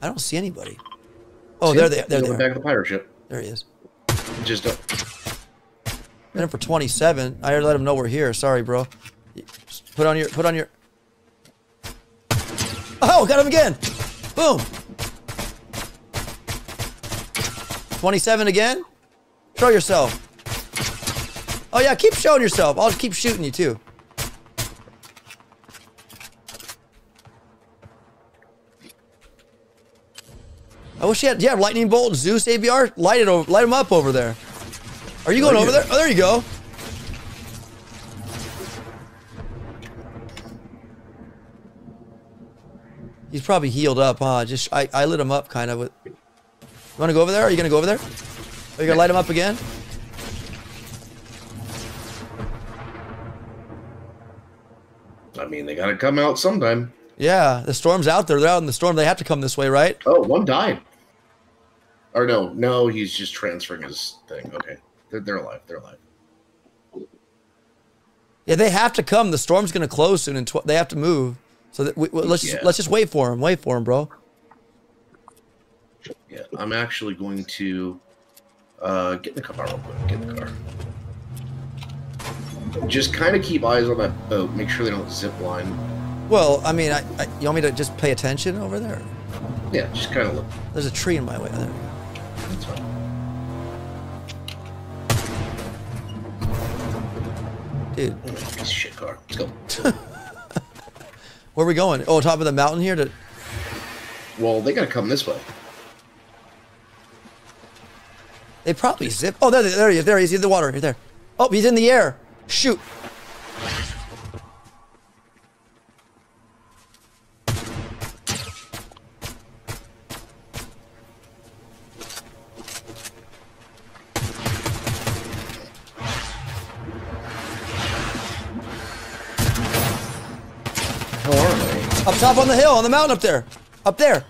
I don't see anybody. Oh, see there they are. They're back of the pirate ship. There he is. Just up. Got him for twenty-seven. I already let him know we're here. Sorry, bro. Put on your, put on your. Oh, got him again. Boom. twenty-seven again. Show yourself. Oh yeah, keep showing yourself. I'll keep shooting you too. I wish you had, yeah, lightning bolt, Zeus, A B R. Light it over, light him up over there. Are you going over there? Oh, there you go. He's probably healed up, huh? Just I, I lit him up kind of. With... You want to go over there? Are you going to go over there? Are you going to light him up again? I mean, they got to come out sometime. Yeah, the storm's out there. They're out in the storm. They have to come this way, right? Oh, one died. Or no, no, he's just transferring his thing. Okay, they're, they're alive. They're alive. Yeah, they have to come. The storm's going to close soon, and tw they have to move. So that we, let's yeah. just, let's just wait for him. Wait for him, bro. Yeah, I'm actually going to uh, get in the car real quick. Get in the car. Just kind of keep eyes on that boat. Make sure they don't zip line. Well, I mean, I, I, you want me to just pay attention over there? Yeah, just kind of look. There's a tree in my way. There we go. That's fine. Dude. Oh, piece of shit car. Let's go. Where are we going? Oh, top of the mountain here? To... Well, they got to come this way. They probably zip. Oh, there, there he is. There he is. He's in the water. He's there. Oh, he's in the air. Shoot. Up top on the hill, on the mountain up there. Up there.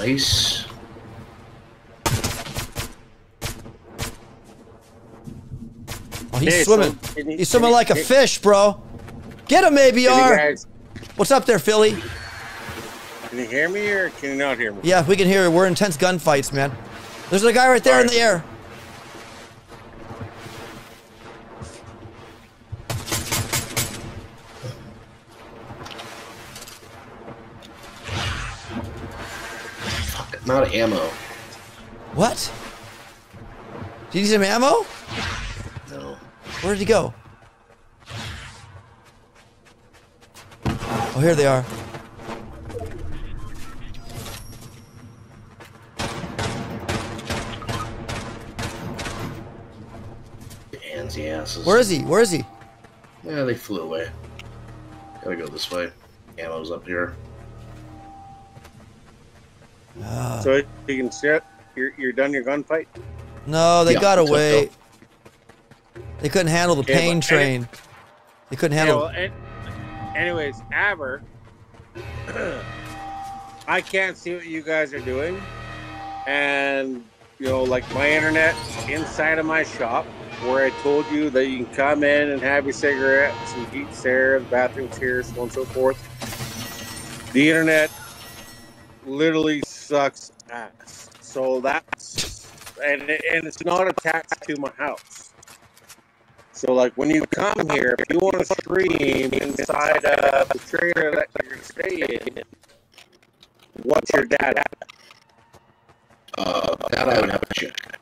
Nice. Oh, he's swimming. He's swimming like a fish, bro. Get him, A B R. What's up there, Philly? Can you hear me or can you not hear me? Yeah, we can hear you. We're in intense gunfights, man. There's a guy right there right. in the air. Fuck, I'm out of ammo. What? Did you need some ammo? No. Where did he go? Oh, here they are. Pansy asses. Where is he? Where is he? Yeah, they flew away. Gotta go this way. Ammo's up here. Uh, so you can sit. You're you're done your gunfight. No, they yeah, got away. They couldn't handle the pain yeah, train. It, they couldn't handle. Yeah, well, it, Anyways, A B R, I can't see what you guys are doing, and you know, like my internet inside of my shop, where I told you that you can come in and have your cigarettes and eat there, the bathrooms here, so on and so forth. The internet literally sucks ass. So that's and and it's not attached to my house. So, like, when you come here, if you want to stream inside of the trailer that you're going to stay in, what's your data? Uh, that I would have to check.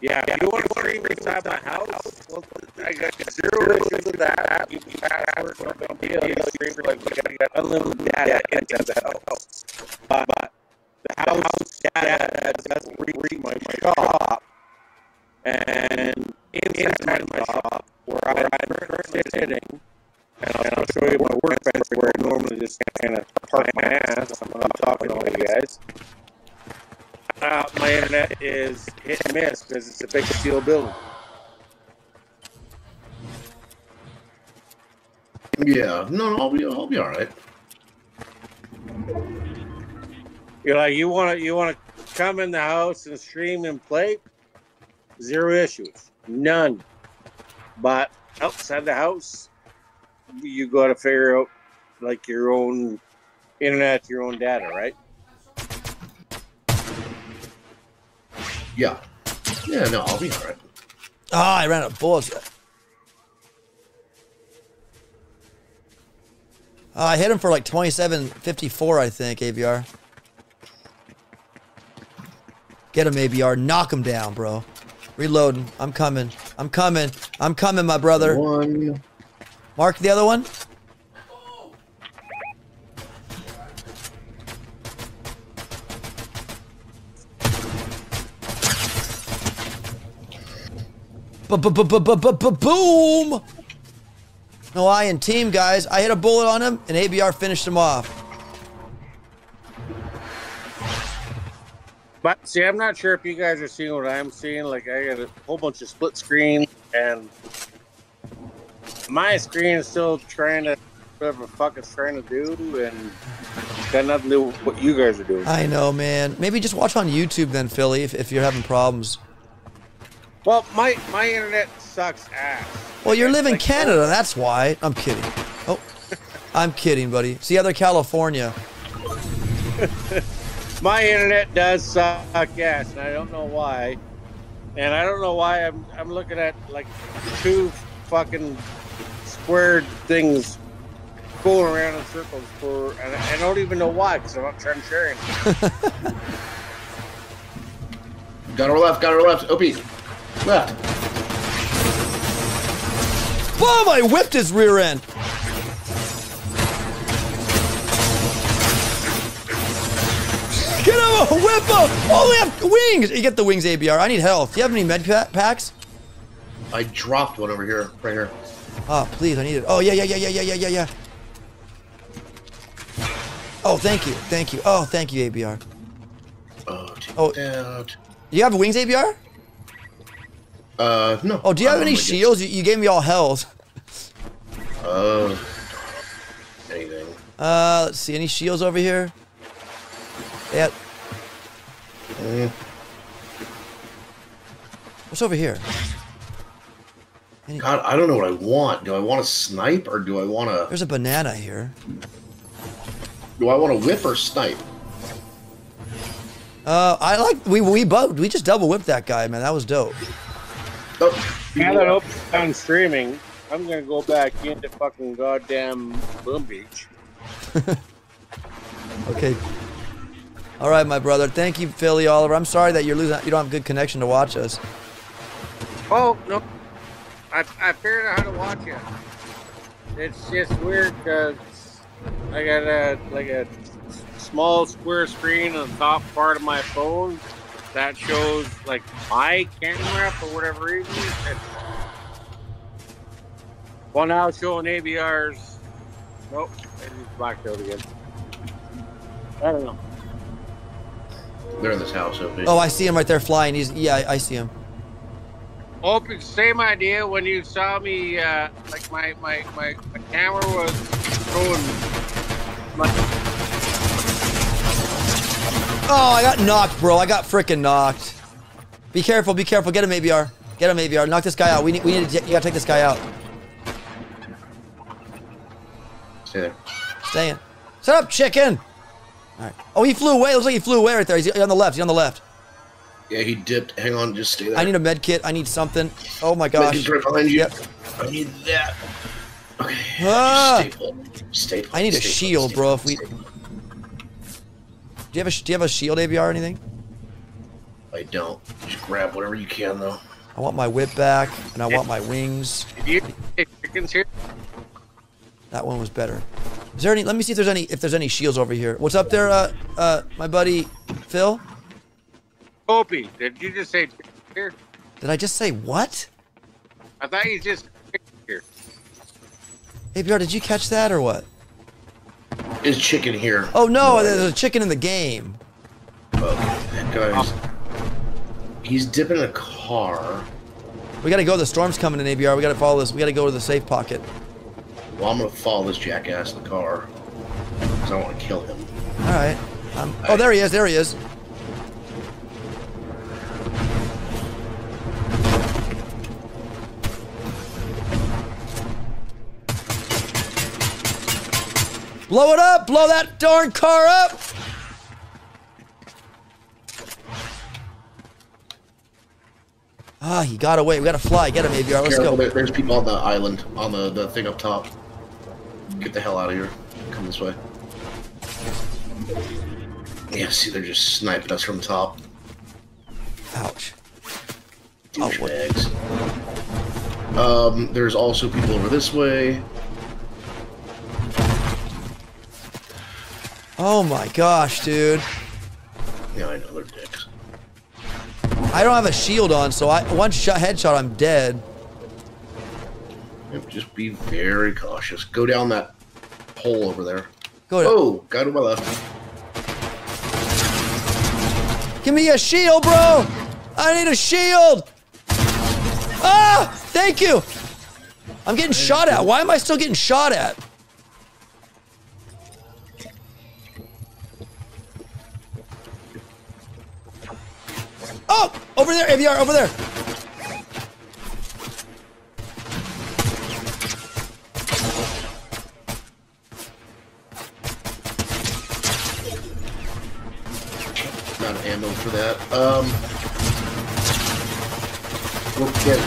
Yeah, if you want to stream inside my house, well, I got zero issues with that. You can password, no deal. You know, streamer, like, you got unlimited data inside the house. But the house data doesn't read my shop. And inside my shop, where I'm currently sitting, and I'll show you my workbench where I normally just kind of park my ass. I'm not talking to all you guys. Uh, my internet is hit and miss because it's a big steel building. Yeah, no, I'll be, I'll be all right. You're like, you want to, you want to come in the house and stream and play. Zero issues, none. But outside the house, you got to figure out like your own internet, your own data, right? Yeah. Yeah, no, I'll be all right. Ah, oh, I ran out of bullets. Uh, I hit him for like twenty-seven fifty-four, I think, A B R. Get him, A B R. Knock him down, bro. Reloading. I'm coming. I'm coming. I'm coming, my brother. One. Mark the other one. Boom! No I in team, guys. I hit a bullet on him, and A B R finished him off. But see, I'm not sure if you guys are seeing what I'm seeing. Like, I got a whole bunch of split screen, and my screen is still trying to whatever the fuck it's trying to do, and it's got nothing to do with what you guys are doing. I know, man. Maybe just watch on YouTube then, Philly, if, if you're having problems. Well, my my internet sucks ass. Well, you live in like Canada, that's why. I'm kidding. Oh, I'm kidding, buddy. See, other California. My internet does suck ass, and I don't know why. And I don't know why I'm I'm looking at like two fucking squared things going around in circles for, and I don't even know why because I'm not trying to share anything. Gunner left, gunner left, O P. Left. Boom! I whipped his rear end. Get him! Whip him! Oh, we have wings! You get the wings, A B R. I need health. Do you have any med packs? I dropped one over here, right here. Oh, please, I need it. Oh, yeah, yeah, yeah, yeah, yeah, yeah, yeah. Oh, thank you, thank you. Oh, thank you, A B R. Oh, oh. Out. Do you have wings, A B R? Uh, no. Oh, do you have any shields? You, you gave me all hells. Uh, anything. Uh, let's see. Any shields over here? Yeah. Mm. What's over here? Any God, I don't know what I want. Do I want to snipe or do I want to... There's a banana here. Do I want to whip or snipe? Uh, I like... We we bugged. We just double whipped that guy, man. That was dope. Oh, now that Opie's done streaming, I'm gonna go back into fucking goddamn Boom Beach. Okay. All right, my brother. Thank you, Philly Oliver. I'm sorry that you're losing. You don't have good connection to watch us. Oh no, I I figured out how to watch it. It's just weird because I got a like a small square screen on the top part of my phone. That shows like my camera for whatever reason. Well, now it's showing A B R's. Nope, it just blacked out again. I don't know. They're in this house, O P. Oh, I see him right there flying. He's yeah, I, I see him. Open, same idea. When you saw me, uh, like my my my, my camera was going. My Oh, I got knocked, bro. I got frickin' knocked. Be careful, be careful. Get him, A B R. Get him, A B R. Knock this guy out. We need, we need to, you gotta take this guy out. Stay there. Stay in. Shut up, chicken! Alright. Oh, he flew away. Looks like he flew away right there. He's on the left. He's on the left. Yeah, he dipped. Hang on, just stay there. I need a med kit. I need something. Oh my gosh. Med kit's right behind you. Yep. I need that. Okay. Ah. Just staple. Staple. I need staple. a shield, staple. bro. If we. Staple. Do you have a do you have a shield, A B R, or anything? I don't. Just grab whatever you can, though. I want my whip back, and I want my wings. That one was better. Is there any? Let me see if there's any if there's any shields over here. What's up there, uh, uh, my buddy Phil? Opie, did you just say here? Did I just say what? I thought you just here. A B R, did you catch that or what? Is chicken here? Oh no, there's a chicken in the game. Oh, that guy's... He's dipping a car. We gotta go. The storm's coming in, A B R. We gotta follow this. We gotta go to the safe pocket. Well, I'm gonna follow this jackass in the car. Because I want to kill him. Alright. Um, oh, there he is. There he is. Blow it up! Blow that darn car up! Ah, he got away. We gotta fly. Get him, A B R. Let's Careful, go. There, there's people on the island, on the, the thing up top. Get the hell out of here. Come this way. Yeah, see, they're just sniping us from top. Ouch. Oh, what? Um, there's also people over this way. Oh my gosh, dude. Yeah, I know they're dicks. I don't have a shield on, so I one shot headshot, I'm dead. Just be very cautious. Go down that hole over there. Go down. Oh, guy to my left. Give me a shield, bro! I need a shield! Ah! Thank you! I'm getting shot at. Why am I still getting shot at? Oh! Over there, A B R, over there! Not an ammo for that. Um... We'll get it.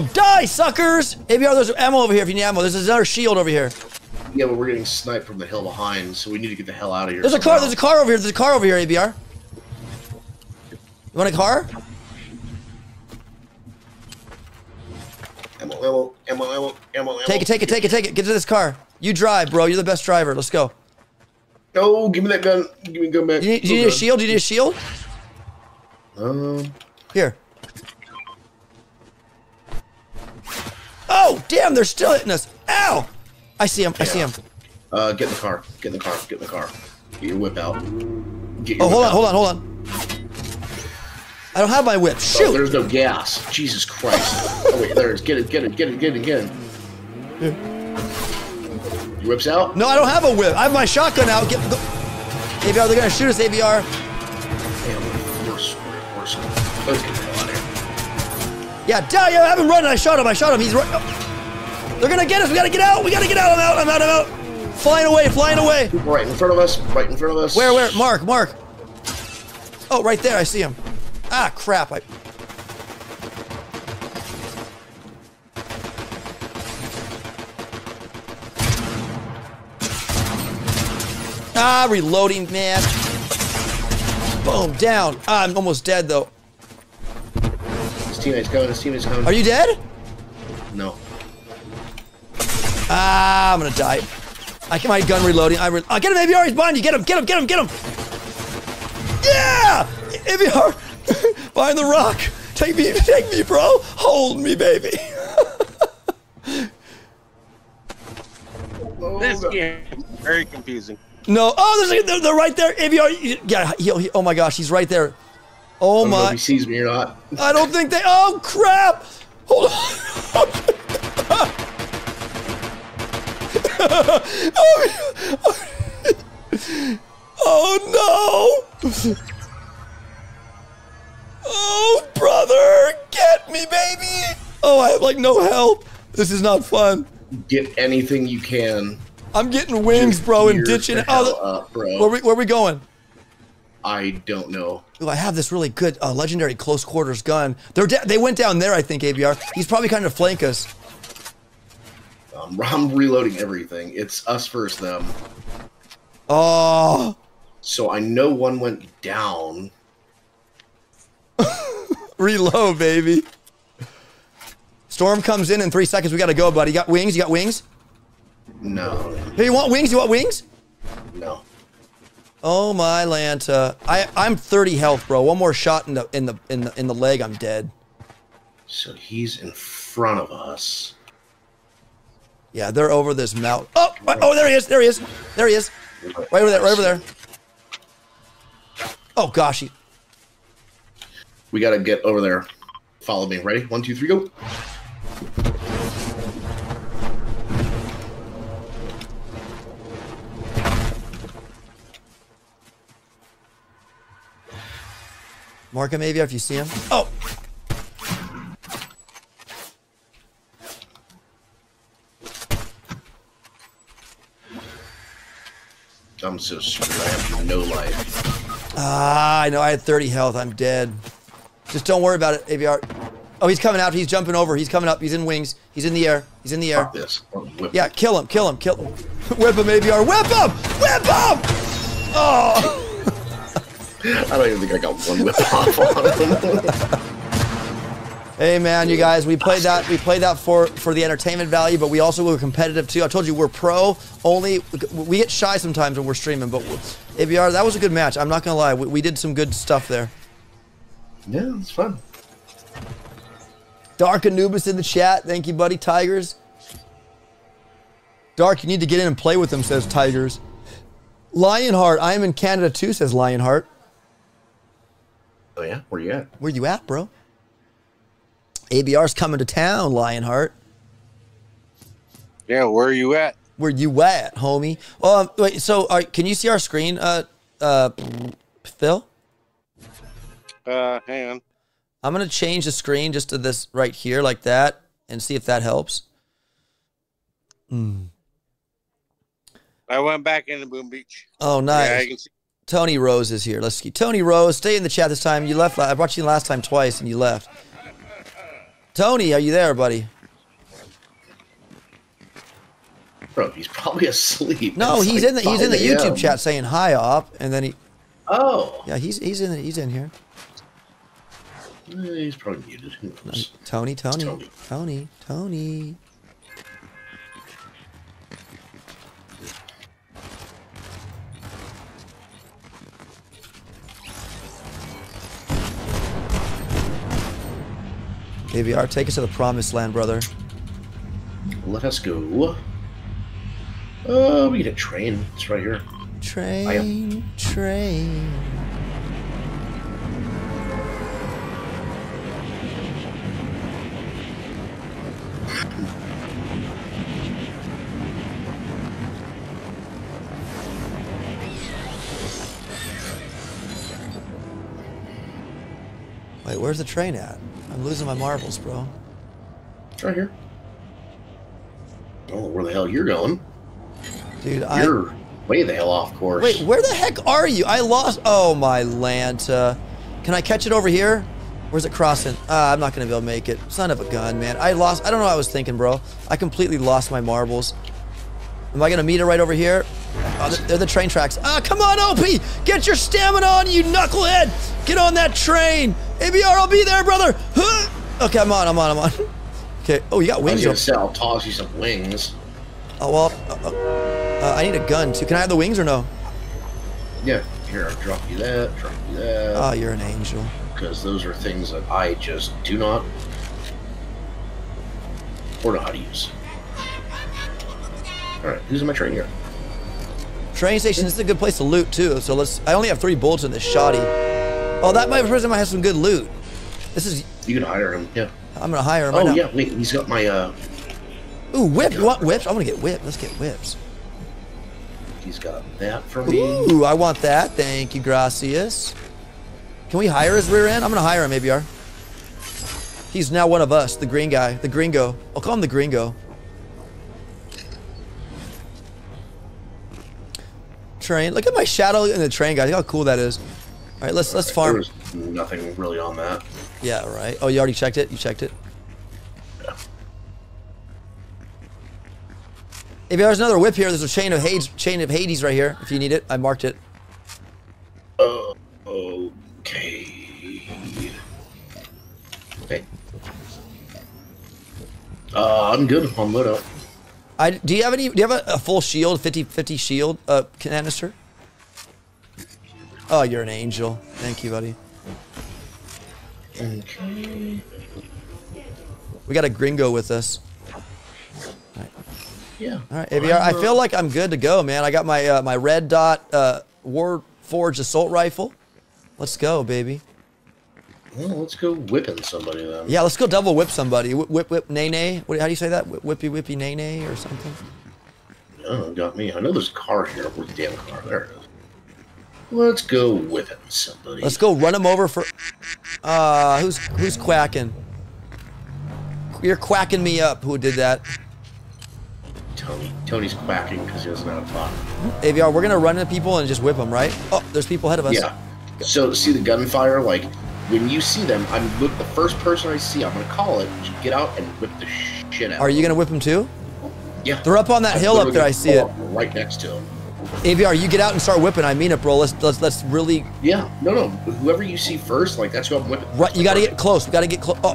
Boom! Die, suckers! A B R, there's ammo over here if you need ammo. There's another shield over here. Yeah, but we're getting sniped from the hill behind, so we need to get the hell out of here. There's somehow. a car. There's a car over here. There's a car over here, A B R. You want a car? Ammo, ammo, ammo, ammo, ammo. Take it, take it, take it, take it. Get to this car. You drive, bro. You're the best driver. Let's go. Oh, give me that gun. Give me the gun back. Do you, do you need a shield? Do you need a shield? Um. Here. Oh, damn! They're still hitting us. Ow! I see him. I yeah. see him. Uh, get in the car. Get in the car. Get in the car. Get your whip out. Get your oh, hold on, out. hold on, hold on. I don't have my whip. Shoot! Oh, there's no gas. Jesus Christ. Oh, wait, there it is. Get it, get it, get it, get it, get it. Yeah. Your whip's out? No, I don't have a whip. I have my shotgun out. Get the... A B R, they're gonna shoot us, A B R. Damn, worse, worse. Let's get the hell out of here. Yeah, die, yeah, I have him running. I shot him, I shot him. He's running. Oh. They're gonna get us! We gotta get out! We gotta get out! I'm out! I'm out! I'm out! Flying away! Flying away! Right in front of us! Right in front of us! Where? Where? Mark! Mark! Oh, right there! I see him! Ah, crap! I... Ah, reloading, man! Boom! Down! Ah, I'm almost dead, though. His teammate's coming! His teammate's coming! Are you dead? No. Ah, I'm gonna die. I get my gun reloading. I re oh, get him, A B R, he's behind you. Get him, get him, get him, get him. Yeah! A B R, behind the rock. Take me, take me, bro. Hold me, baby. This game is very confusing. No, oh, there's a, they're, they're right there. A B R, yeah, he, he, oh my gosh, he's right there. Oh I don't my. Know if he sees me or not. I don't think they, oh crap. Hold on. Oh no! Oh brother, get me, baby! Oh, I have like no help. This is not fun. Get anything you can. I'm getting wings, Just bro, and ditching. Oh, up, bro. Where, we, where are we going? I don't know. Ooh, I have this really good uh, legendary close quarters gun. They're they went down there, I think. A B R. He's probably kind of flank us. Um, I'm reloading everything. It's us versus them. Oh. So I know one went down. Reload, baby. Storm comes in in three seconds. We gotta go, buddy. You got wings? You got wings? No. Hey, you want wings? You want wings? No. Oh my Lanta. I I'm thirty health, bro. One more shot in the in the in the in the leg, I'm dead. So he's in front of us. Yeah, they're over this mountain. Oh, oh, there he is! There he is! There he is! Right over there! Right over there! Oh gosh, he... we gotta get over there. Follow me. Ready? One, two, three, go! Mark him, maybe, if you see him. Oh. I'm so screwed. I have no life. Ah, I know. I had thirty health. I'm dead. Just don't worry about it, A B R. Oh, he's coming out. He's jumping over. He's coming up. He's in wings. He's in the air. He's in the air. Fuck this. Yeah, kill him. Kill him. Kill him. Whip him, A B R. Whip him! Whip him! Oh! I don't even think I got one whip off on him. Hey man, you guys, we played that. We played that for for the entertainment value, but we also were competitive too. I told you we're pro only. We get shy sometimes when we're streaming, but A B R, that was a good match. I'm not gonna lie, we, we did some good stuff there. Yeah, it's fun. Dark Anubis in the chat, thank you, buddy. Tigers. Dark, you need to get in and play with them, says Tigers. Lionheart, I am in Canada too, says Lionheart. Oh yeah, where you at? Where you at, bro? A B R's coming to town, Lionheart. Yeah, where are you at? Where you at, homie? Um, wait, so are, can you see our screen, uh, uh, uh, Phil? Uh, hang on. I'm going to change the screen just to this right here like that and see if that helps. Mm. I went back into Boom Beach. Oh, nice. Yeah, I can see. Tony Rose is here. Let's see. Tony Rose, stay in the chat this time. You left. I brought you last time twice and you left. Tony, are you there, buddy? Bro, he's probably asleep. No, it's he's like in the he's in the YouTube him. chat saying hi, Op, and then he. Oh. Yeah, he's he's in he's in here. He's probably muted. Who knows? Tony, Tony, Tony, Tony, Tony. A B R, take us to the promised land, brother. Let us go. Oh, uh, we get a train. It's right here. Train, train. Wait, where's the train at? I'm losing my marbles, bro. It's right here. I don't know where the hell you're going. Dude, you're I, way the hell off course. Wait, where the heck are you? I lost. Oh, my Lanta. Can I catch it over here? Where's it crossing? Uh, I'm not going to be able to make it. Son of a gun, man. I lost. I don't know what I was thinking, bro. I completely lost my marbles. Am I going to meet it right over here? Oh, they're the train tracks. Ah, come on, O P! Get your stamina on, you knucklehead! Get on that train! A B R, I'll be there, brother! Huh. Okay, I'm on, I'm on, I'm on. Okay, oh, you got wings. I was gonna say, I'll toss you some wings. Oh, well, oh, oh. Uh, I need a gun, too. Can I have the wings or no? Yeah, here, I'll drop you that, drop you that. Oh, you're an angel. Because those are things that I just do not... or know how to use. Alright, who's in my train here? Train station, this is a good place to loot too, so let's... I only have three bullets in this shoddy. Oh, that might person might have some good loot. This is... You can hire him, yeah. I'm gonna hire him right now. Oh yeah, wait, he's got my, uh... Ooh, whip! You want whips? I wanna get whipped. Let's get whips. He's got that for me. Ooh, I want that. Thank you, gracias. Can we hire his rear end? I'm gonna hire him, A B R. He's now one of us, the green guy, the gringo. I'll call him the gringo. Train. Look at my shadow in the train, guys. Look how cool that is. All right, let's All let's right. farm. There's nothing really on that. Yeah, right. Oh, you already checked it. You checked it. Yeah. If there's another whip here, there's a chain of Hades, chain of Hades right here. If you need it, I marked it. Oh, uh, okay. Okay. Uh, I'm good on loadout. I, do you have any? Do you have a, a full shield, fifty fifty shield uh, canister? Oh, you're an angel. Thank you, buddy. Okay. We got a gringo with us. All right. Yeah. All right, A B R. I feel like I'm good to go, man. I got my uh, my red dot uh, Warforged assault rifle. Let's go, baby. Well, let's go whipping somebody then. Yeah, let's go double whip somebody. Whip, whip, whip, nay, nay. What, how do you say that? Whippy, whippy, nay, nay, or something? Oh, got me. I know there's a car here. Where's the damn car? There it is. Let's go whipping somebody. Let's go run him over for. Uh, who's who's quacking? You're quacking me up. Who did that? Tony. Tony's quacking because he doesn't have a pot. A B R, we're gonna run into people and just whip them, right? Oh, there's people ahead of us. Yeah. So see the gunfire, like. When you see them, I'm with the first person I see. I'm gonna call it. Get out and whip the shit out. Are you gonna whip them too? Yeah. They're up on that I'm hill up there. I see it. Right next to him. A B R, you get out and start whipping. I mean it, bro. Let's let's let's really. Yeah. No, no. Whoever you see first, like that's who I'm whipping. Right. You gotta get close. We gotta get close. Oh.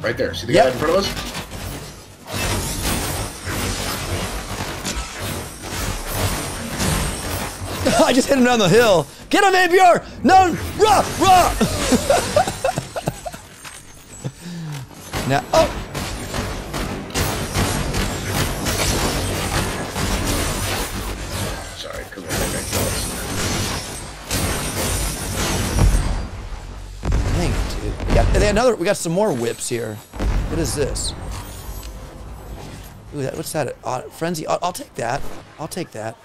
Right. right there. See the yep. guy in front of us? I just hit him down the hill. Get him, A B R! No! Rah! Rah! Now, oh! Sorry, come on, I got close. Dang it, dude. We got, they another, we got some more whips here. What is this? Ooh, that, what's that? Uh, frenzy. I'll, I'll take that. I'll take that.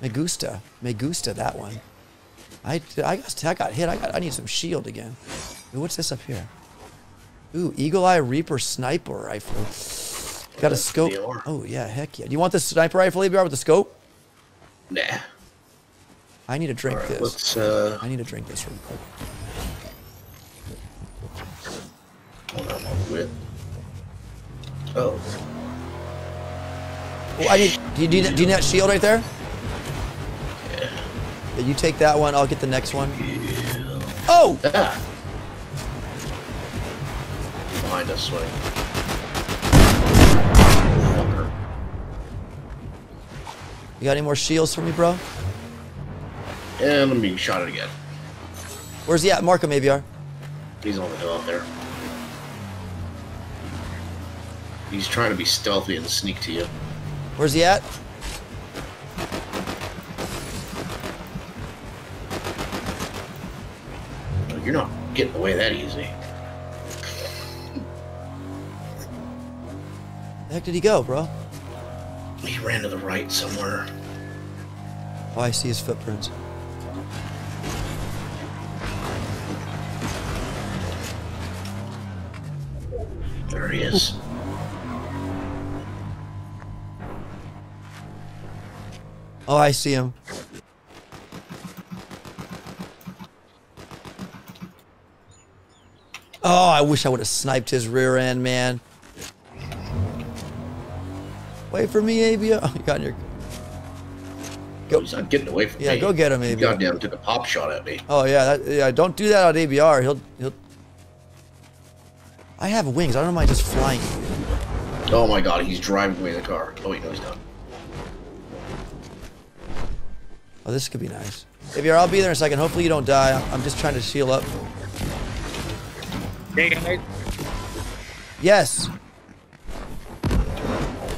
Me gusta. Me gusta, that one. I, I, got, I got hit. I got. I need some shield again. Ooh, what's this up here? Ooh, Eagle Eye Reaper Sniper Rifle. Got a scope. Oh, yeah. Heck yeah. Do you want the Sniper Rifle, A B R, with the scope? Nah. I need to drink right, this. Let's, uh... I need to drink this real quick. Hold on, I'll quit. Oh. Oh, I need. Do you, do, you, do you need that shield right there? Yeah. Yeah. You take that one. I'll get the next one. Yeah. Oh! Ah. Behind us, like. You got any more shields for me, bro? And I'm being shot at again. Where's he at? Mark him, A B R. He's on the hill out there. He's trying to be stealthy and sneak to you. Where's he at? You're not getting away that easy. Where the heck did he go, bro? He ran to the right somewhere. Oh, I see his footprints. There he is. Oh, I see him. Oh, I wish I would have sniped his rear end, man. Wait for me, A B O. Oh, you got in your... Go. He's not getting away from yeah, me. Yeah, go get him, A B R. Goddamn, took a pop shot at me. Oh yeah, that, yeah. Don't do that on A B R. He'll, he'll. I have wings. I don't mind just flying. Oh my God, he's driving away the car. Oh wait, no, he's not. Oh, this could be nice. A B R, I'll be there in a second. Hopefully you don't die. I'm just trying to seal up. Hey guys. Yes.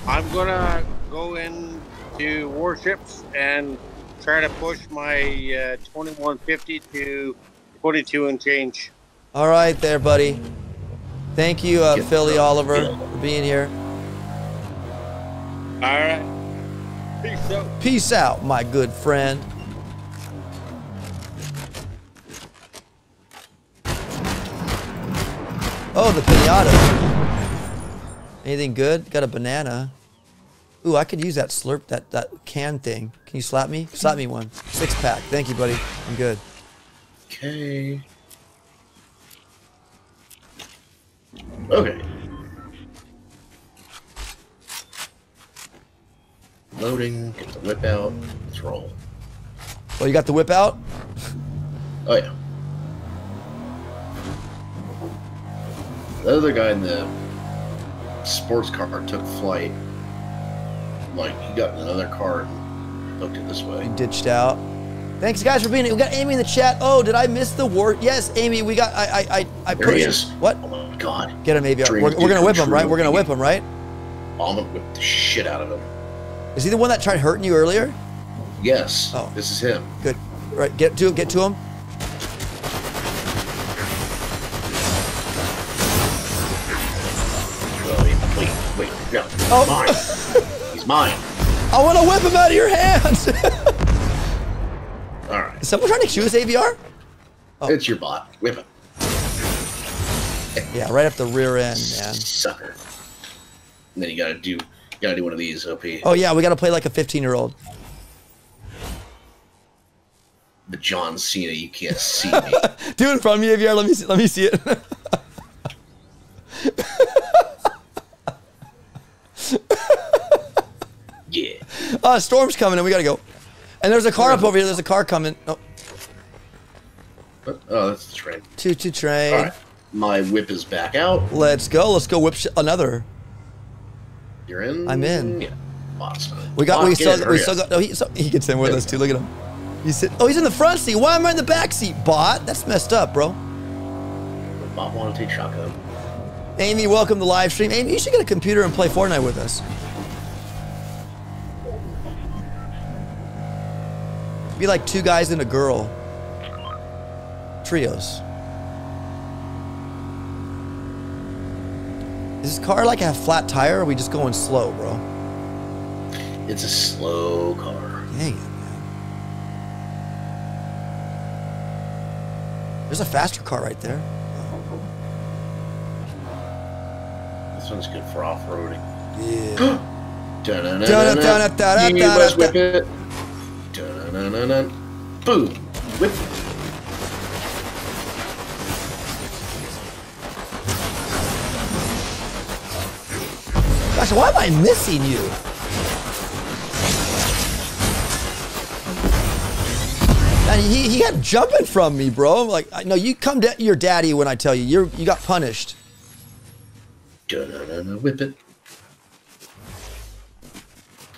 I'm gonna go in to warships and try to push my uh, twenty-one fifty to twenty-two and change. All right there, buddy. Thank you, uh, Philly Oliver, for being here. All right. Peace out. Peace out, my good friend. Oh, the pinata. Anything good? Got a banana. Ooh, I could use that slurp, that, that can thing. Can you slap me? Slap me one. Six pack. Thank you, buddy. I'm good. Okay. Okay. Loading. Get the whip out. Let's roll. Oh, you got the whip out? Oh, yeah. The other guy in the sports car took flight. Like, he got in another car and looked at this way. He ditched out. Thanks, guys, for being here. We got Amy in the chat. Oh, did I miss the war? Yes, Amy, we got... I, I, I, I there he is. What? Oh, my God. Get him, A B R. We're, we're going to whip him, right? We're going to whip him, right? I'm going to whip the shit out of him. Is he the one that tried hurting you earlier? Yes. Oh. This is him. Good. All right, get to, get to him. Wait, wait, wait. No. Oh. Mine. Mine. I want to whip him out of your hands. All right. Is someone trying to choose A B R? Oh. It's your bot. Whip him. Yeah, right up the rear end, man. Sucker. And then you gotta do, you gotta do one of these O P. Oh yeah, we gotta play like a fifteen-year-old. The John Cena, you can't see me. Do it from me, A B R. Let me see, let me see it. Yeah. Uh, storm's coming and we gotta go. And there's a car up over here. There's a car coming. Oh, oh that's the train. Two, two train. All right. My whip is back out. Let's go. Let's go whip sh another. You're in. I'm in. Yeah. Awesome. We got. Lock we still. We still got. No, he, so, he gets in with us too. Look at him. He's sitting. Oh, he's in the front seat. Why am I in the back seat, bot? That's messed up, bro. Bot wanted to take shotgun. Amy, welcome to live stream. Amy, you should get a computer and play Fortnite with us. Be like two guys and a girl. Trios. Is this car like a flat tire, or are we just going slow, bro? It's a slow car. Dang it, man. There's a faster car right there. Oh. This one's good for off-roading. Yeah. You must whip it. Boom. Whip it. Gosh, why am I missing you? And he, he got jumping from me, bro. I'm like, I, no, you come to your daddy when I tell you. You're, you got punished. Da-da-da-da, whip it.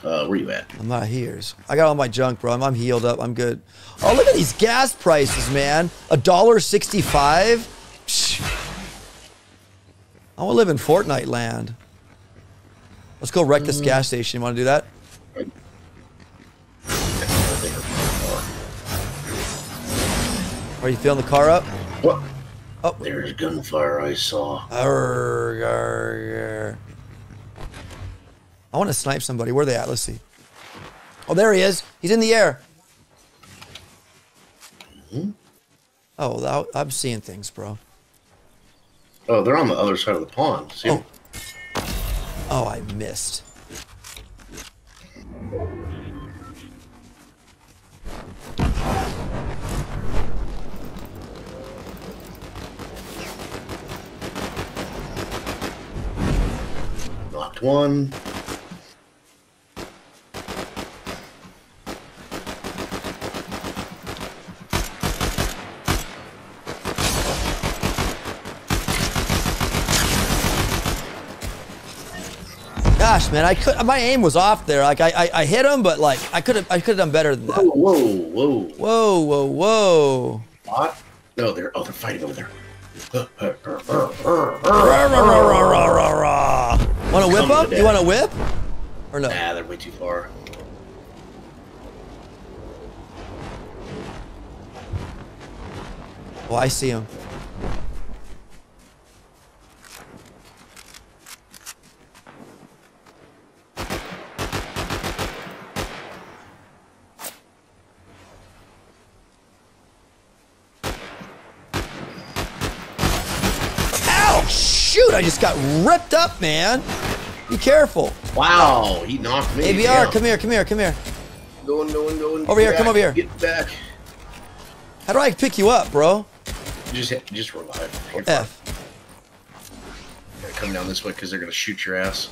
Uh, where you at? I'm not here. I got all my junk, bro. I'm, I'm healed up. I'm good. Oh, look at these gas prices, man. a dollar sixty-five. I want to live in Fortnite land. Let's go wreck this gas station. You want to do that? Are you filling the car up? What? Oh. There's gunfire I saw. Arr, arr, arr. I want to snipe somebody. Where are they at? Let's see. Oh, there he is. He's in the air. Mm-hmm. Oh, I'm seeing things, bro. Oh, they're on the other side of the pond. See? Oh. Oh, I missed. Knocked one. Gosh, man, I could. My aim was off there. Like I, I, I hit him, but like I could have, I could have done better than that. Whoa, whoa, whoa, whoa, whoa, whoa! No, they're, oh, they're fighting over there. Want to whip up? You want to whip? Or no? Nah, they're way too far. Oh, I see him. Shoot, I just got ripped up, man. Be careful. Wow, he knocked me. A B R, down. Come here, come here, come here. Going, going, going. Over here, back. Come over here. Get back. How do I pick you up, bro? Just, just revive. Here, F. Gotta come down this way because they're gonna shoot your ass.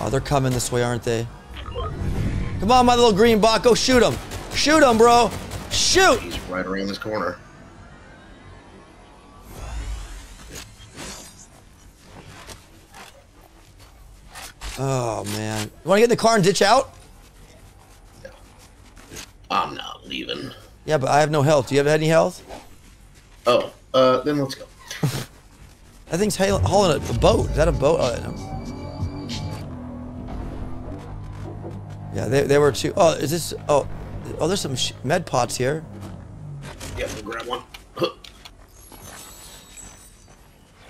Oh, they're coming this way, aren't they? Come on, my little green bot, go shoot him. Shoot him, bro. Shoot. He's right around this corner. Oh, man. You want to get in the car and ditch out? No. I'm not leaving. Yeah, but I have no health. Do you have any health? Oh, uh, then let's go. That thing's hauling a, a boat. Is that a boat? Oh, no. Yeah, they, they were too... Oh, is this... Oh, oh, there's some sh med pots here. Yeah, we'll grab one.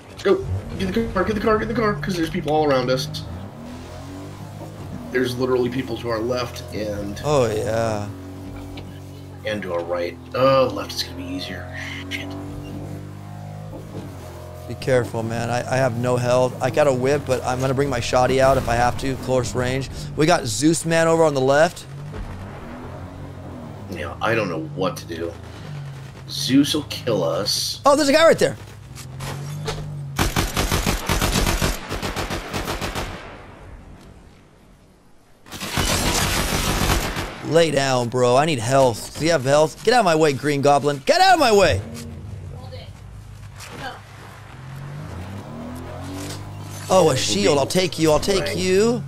Let's go. Get the car, get the car, get the car, because there's people all around us. There's literally people to our left and oh yeah, and to our right. Uh, left is gonna be easier. Shit. Be careful, man. I, I have no health. I got a whip, but I'm gonna bring my shotty out if I have to, close range. We got Zeus man over on the left. Yeah, I don't know what to do. Zeus will kill us. Oh, there's a guy right there. Lay down, bro. I need health. Do you have health? Get out of my way, Green Goblin. Get out of my way! Hold it. No. Oh, a shield. I'll take you. I'll take you.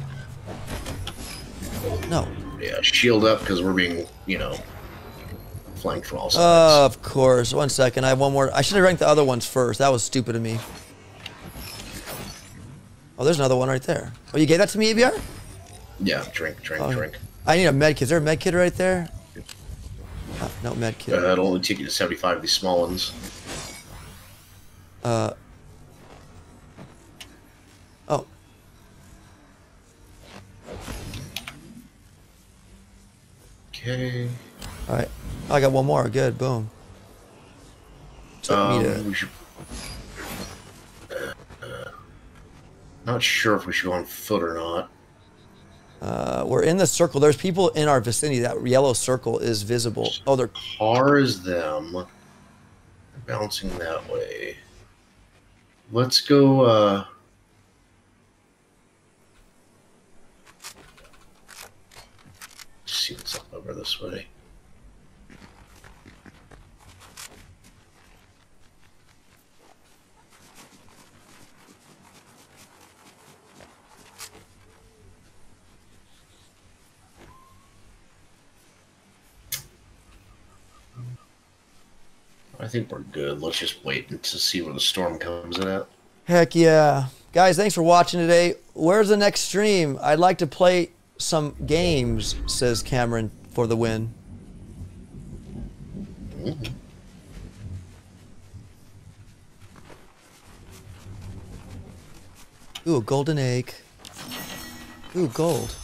No. Yeah, shield up because we're being, you know, flanked from all sides. Uh, of course. One second. I have one more. I should have ranked the other ones first. That was stupid of me. Oh, there's another one right there. Oh, you gave that to me, A B R? Yeah, drink, drink, oh. drink. I need a med kit. Is there a med kit right there? Oh, no med kit. Uh, that'll only take you to seventy-five of these small ones. Uh, Okay. All right. Oh, I got one more. Good. Boom. So um, me to... we should... uh, uh, not sure if we should go on foot or not. Uh, we're in the circle. There's people in our vicinity. That yellow circle is visible. Oh, their car is them. They're bouncing that way. Let's go. Uh... See what's up over this way. I think we're good. Let's just wait to see where the storm comes at. Heck yeah. Guys, thanks for watching today. Where's the next stream? I'd like to play some games, says Cameron for the win. Mm-hmm. Ooh, a golden egg. Ooh, gold.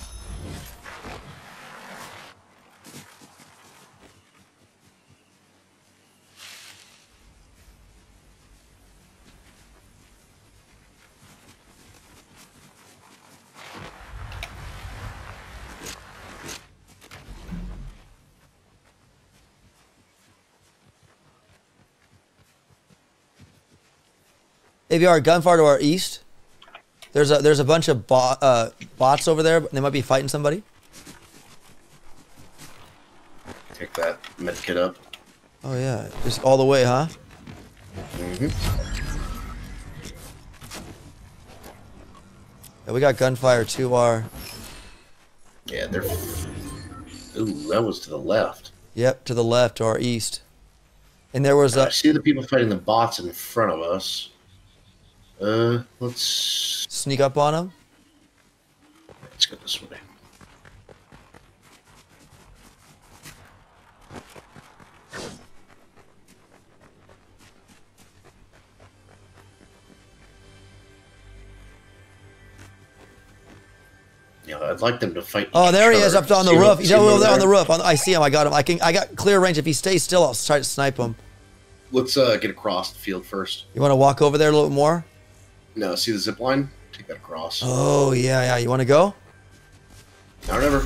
A B R, gunfire to our east. There's a there's a bunch of bo uh, bots over there. They might be fighting somebody. Pick that med kit up. Oh yeah, just all the way, huh? Mm-hmm. Yeah, we got gunfire to our. Yeah, they're. Ooh, that was to the left. Yep, to the left, to our east. And there was. Uh, I see the people fighting the bots in front of us. Uh, let's... Sneak up on him? Let's go this way. Yeah, I'd like them to fight. Oh, there he is up on the roof. He's over there on the roof. I see him. I got him. I can. I got clear range. If he stays still, I'll try to snipe him. Let's uh, get across the field first. You want to walk over there a little more? No, see the zip line? Take that across. Oh, yeah, yeah. You want to go? Now or never.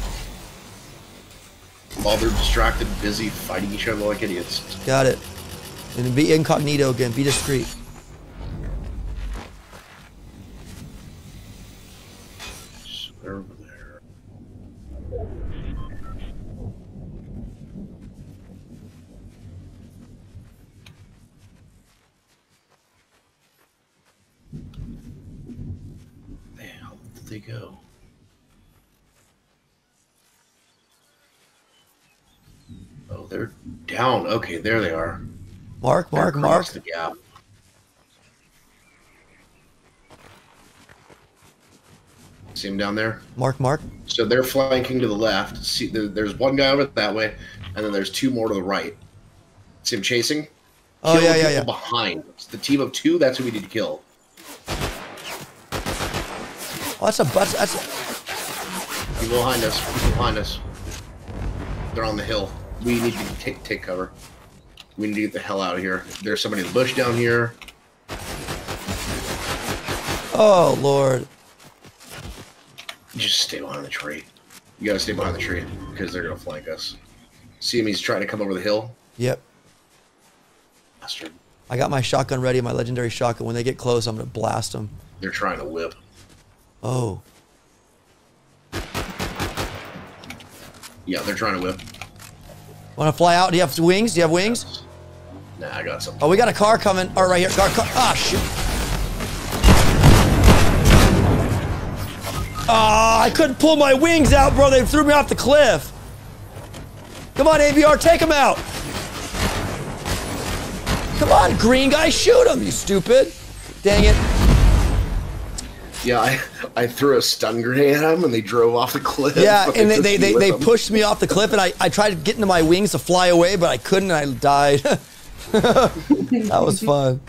While they're distracted, busy, fighting each other like idiots. Got it. And be incognito again. Be discreet. So they're over there. They go. Oh, they're down. Okay, there they are. Mark, Mark, Mark. The gap. See him down there? Mark, Mark. So they're flanking to the left. See, there, there's one guy over that way, and then there's two more to the right. See him chasing? Oh, kill yeah, yeah, yeah. Behind. It's the team of two. That's who we need to kill. Oh, that's a bus. That's a... People behind us. People behind us. They're on the hill. We need to take take cover. We need to get the hell out of here. There's somebody in the bush down here. Oh Lord! Just stay behind the tree. You gotta stay behind the tree because they're gonna flank us. See him? He's trying to come over the hill. Yep. Bastard. I got my shotgun ready. My legendary shotgun. When they get close, I'm gonna blast them. They're trying to whip. Oh. Yeah, they're trying to whip. Want to fly out? Do you have wings? Do you have wings? Nah, I got something. Oh, we got a car coming. All right, right here. Car, car. Ah, shit. Ah, I couldn't pull my wings out, bro. They threw me off the cliff. Come on, A B R, take him out. Come on, green guy, shoot him, you stupid. Dang it. Yeah, I, I threw a stun grenade at them and they drove off the cliff. Yeah, and they, they, they, they pushed me off the cliff and I, I tried to get into my wings to fly away, but I couldn't and I died. That was fun.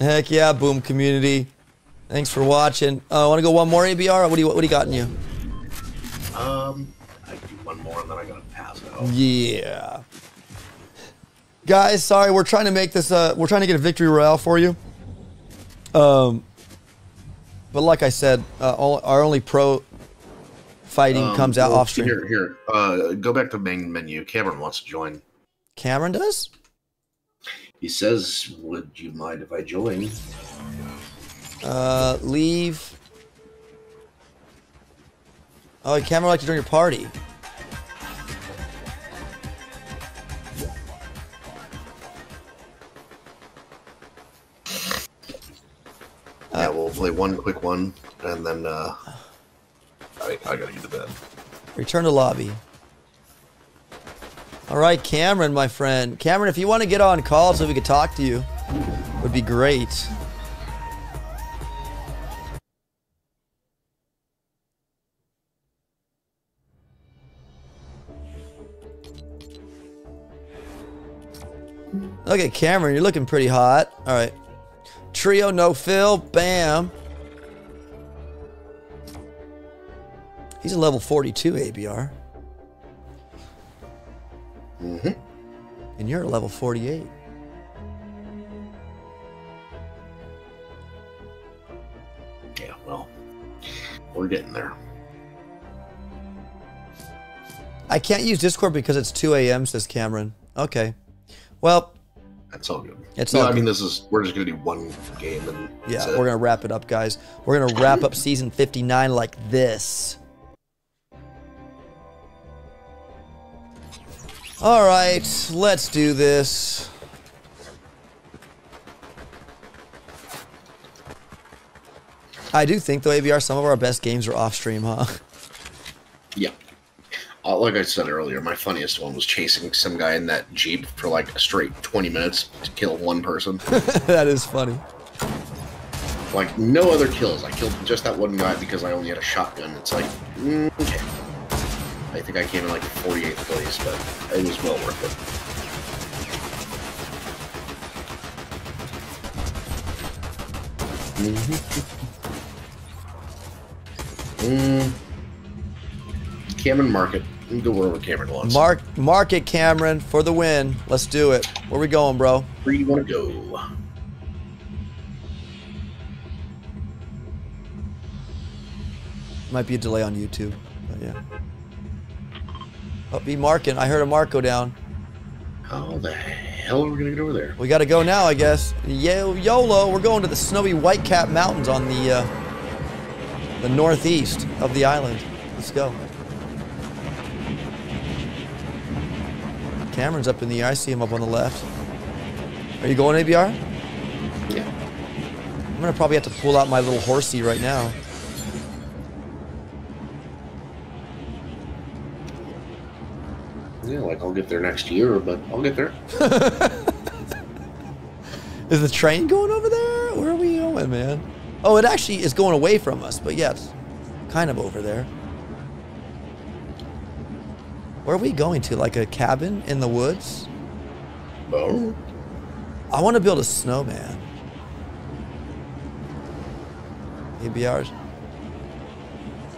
Heck yeah, Boom community. Thanks for watching. I uh, want to go one more A B R? What do you, what do you got in you? Um, I do one more and then I gotta pass it out. Yeah. Guys, sorry, we're trying to make this, uh, we're trying to get a victory royale for you. Um, but like I said, uh, all, our only pro fighting um, comes out well, off stream. Here, here, uh, go back to main menu. Cameron wants to join. Cameron does? He says, would you mind if I join? Uh, leave. Oh, Cameron would like to join your party. Yeah, we'll play one quick one, and then uh, I, I gotta get to bed. Return to lobby. All right, Cameron, my friend. Cameron, if you want to get on call so we could talk to you, would be great. Look at Cameron, you're looking pretty hot. All right. Trio, no fill, bam. He's a level forty-two A B R. Mm-hmm. And you're a level forty-eight. Yeah, well, we're getting there. I can't use Discord because it's two A M, says Cameron. Okay. Well, that's all good. It's no, all I mean, good. This is, we're just going to do one game. And yeah, that's it. We're going to wrap it up, guys. We're going to wrap up season fifty-nine like this. All right, let's do this. I do think, though, A B R, some of our best games are off stream, huh? Yeah. Uh, like I said earlier, my funniest one was chasing some guy in that Jeep for like a straight twenty minutes to kill one person. That is funny. Like, no other kills. I killed just that one guy because I only had a shotgun. It's like, okay. I think I came in like forty-eighth place, but it was well worth it. Mm-hmm. Mm. Cameron, market. Go wherever Cameron wants. Mark, mark it, Cameron, for the win. Let's do it. Where we going, bro? Where do you want to go? Might be a delay on YouTube. But yeah. Oh, be marking. I heard a mark go down. How the hell are we gonna get over there? We gotta go now, I guess. Yo, YOLO. We're going to the snowy Whitecap Mountains on the uh, the northeast of the island. Let's go. Cameron's up in the air. I see him up on the left. Are you going A B R? Yeah. I'm gonna probably have to pull out my little horsey right now. Yeah, like I'll get there next year, but I'll get there. Is the train going over there? Where are we going, man? Oh, it actually is going away from us, but yeah, it's kind of over there. Where are we going to? Like a cabin in the woods? Oh. I want to build a snowman. A B Rs.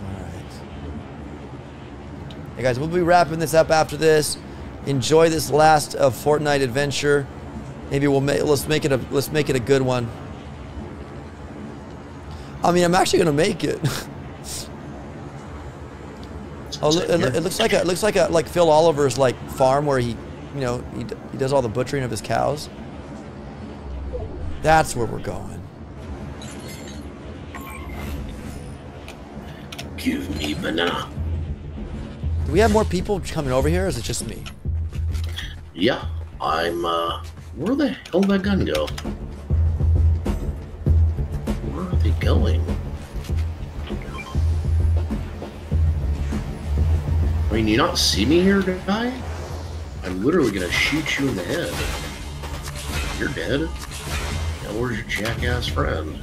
Alright. Hey guys, we'll be wrapping this up after this. Enjoy this last of Fortnite adventure. Maybe we'll make let's make it a let's make it a good one. I mean, I'm actually gonna make it. Oh, look, it, it looks like a, it looks like a like Phil Oliver's like farm where he, you know, he, he does all the butchering of his cows. That's where we're going. Give me banana. Do we have more people coming over here, or is it just me? Yeah, I'm. Uh, where the hell did that gun go? Where are they going? I mean, you not see me here, guy? I'm literally gonna shoot you in the head. You're dead. Now where's your jackass friend?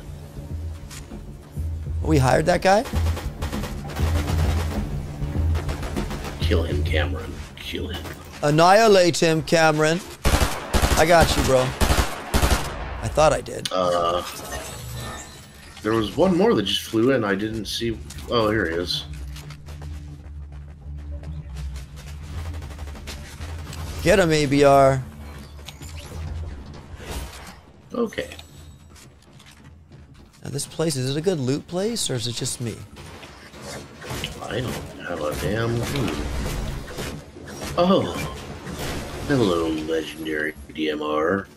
We hired that guy? Kill him, Cameron. Kill him. Annihilate him, Cameron. I got you, bro. I thought I did. Uh, there was one more that just flew in. I didn't see. Oh, here he is. Get him, A B R. Okay. Now this place, is it a good loot place, or is it just me? I don't have a damn clue. Oh. Hello, legendary D M R.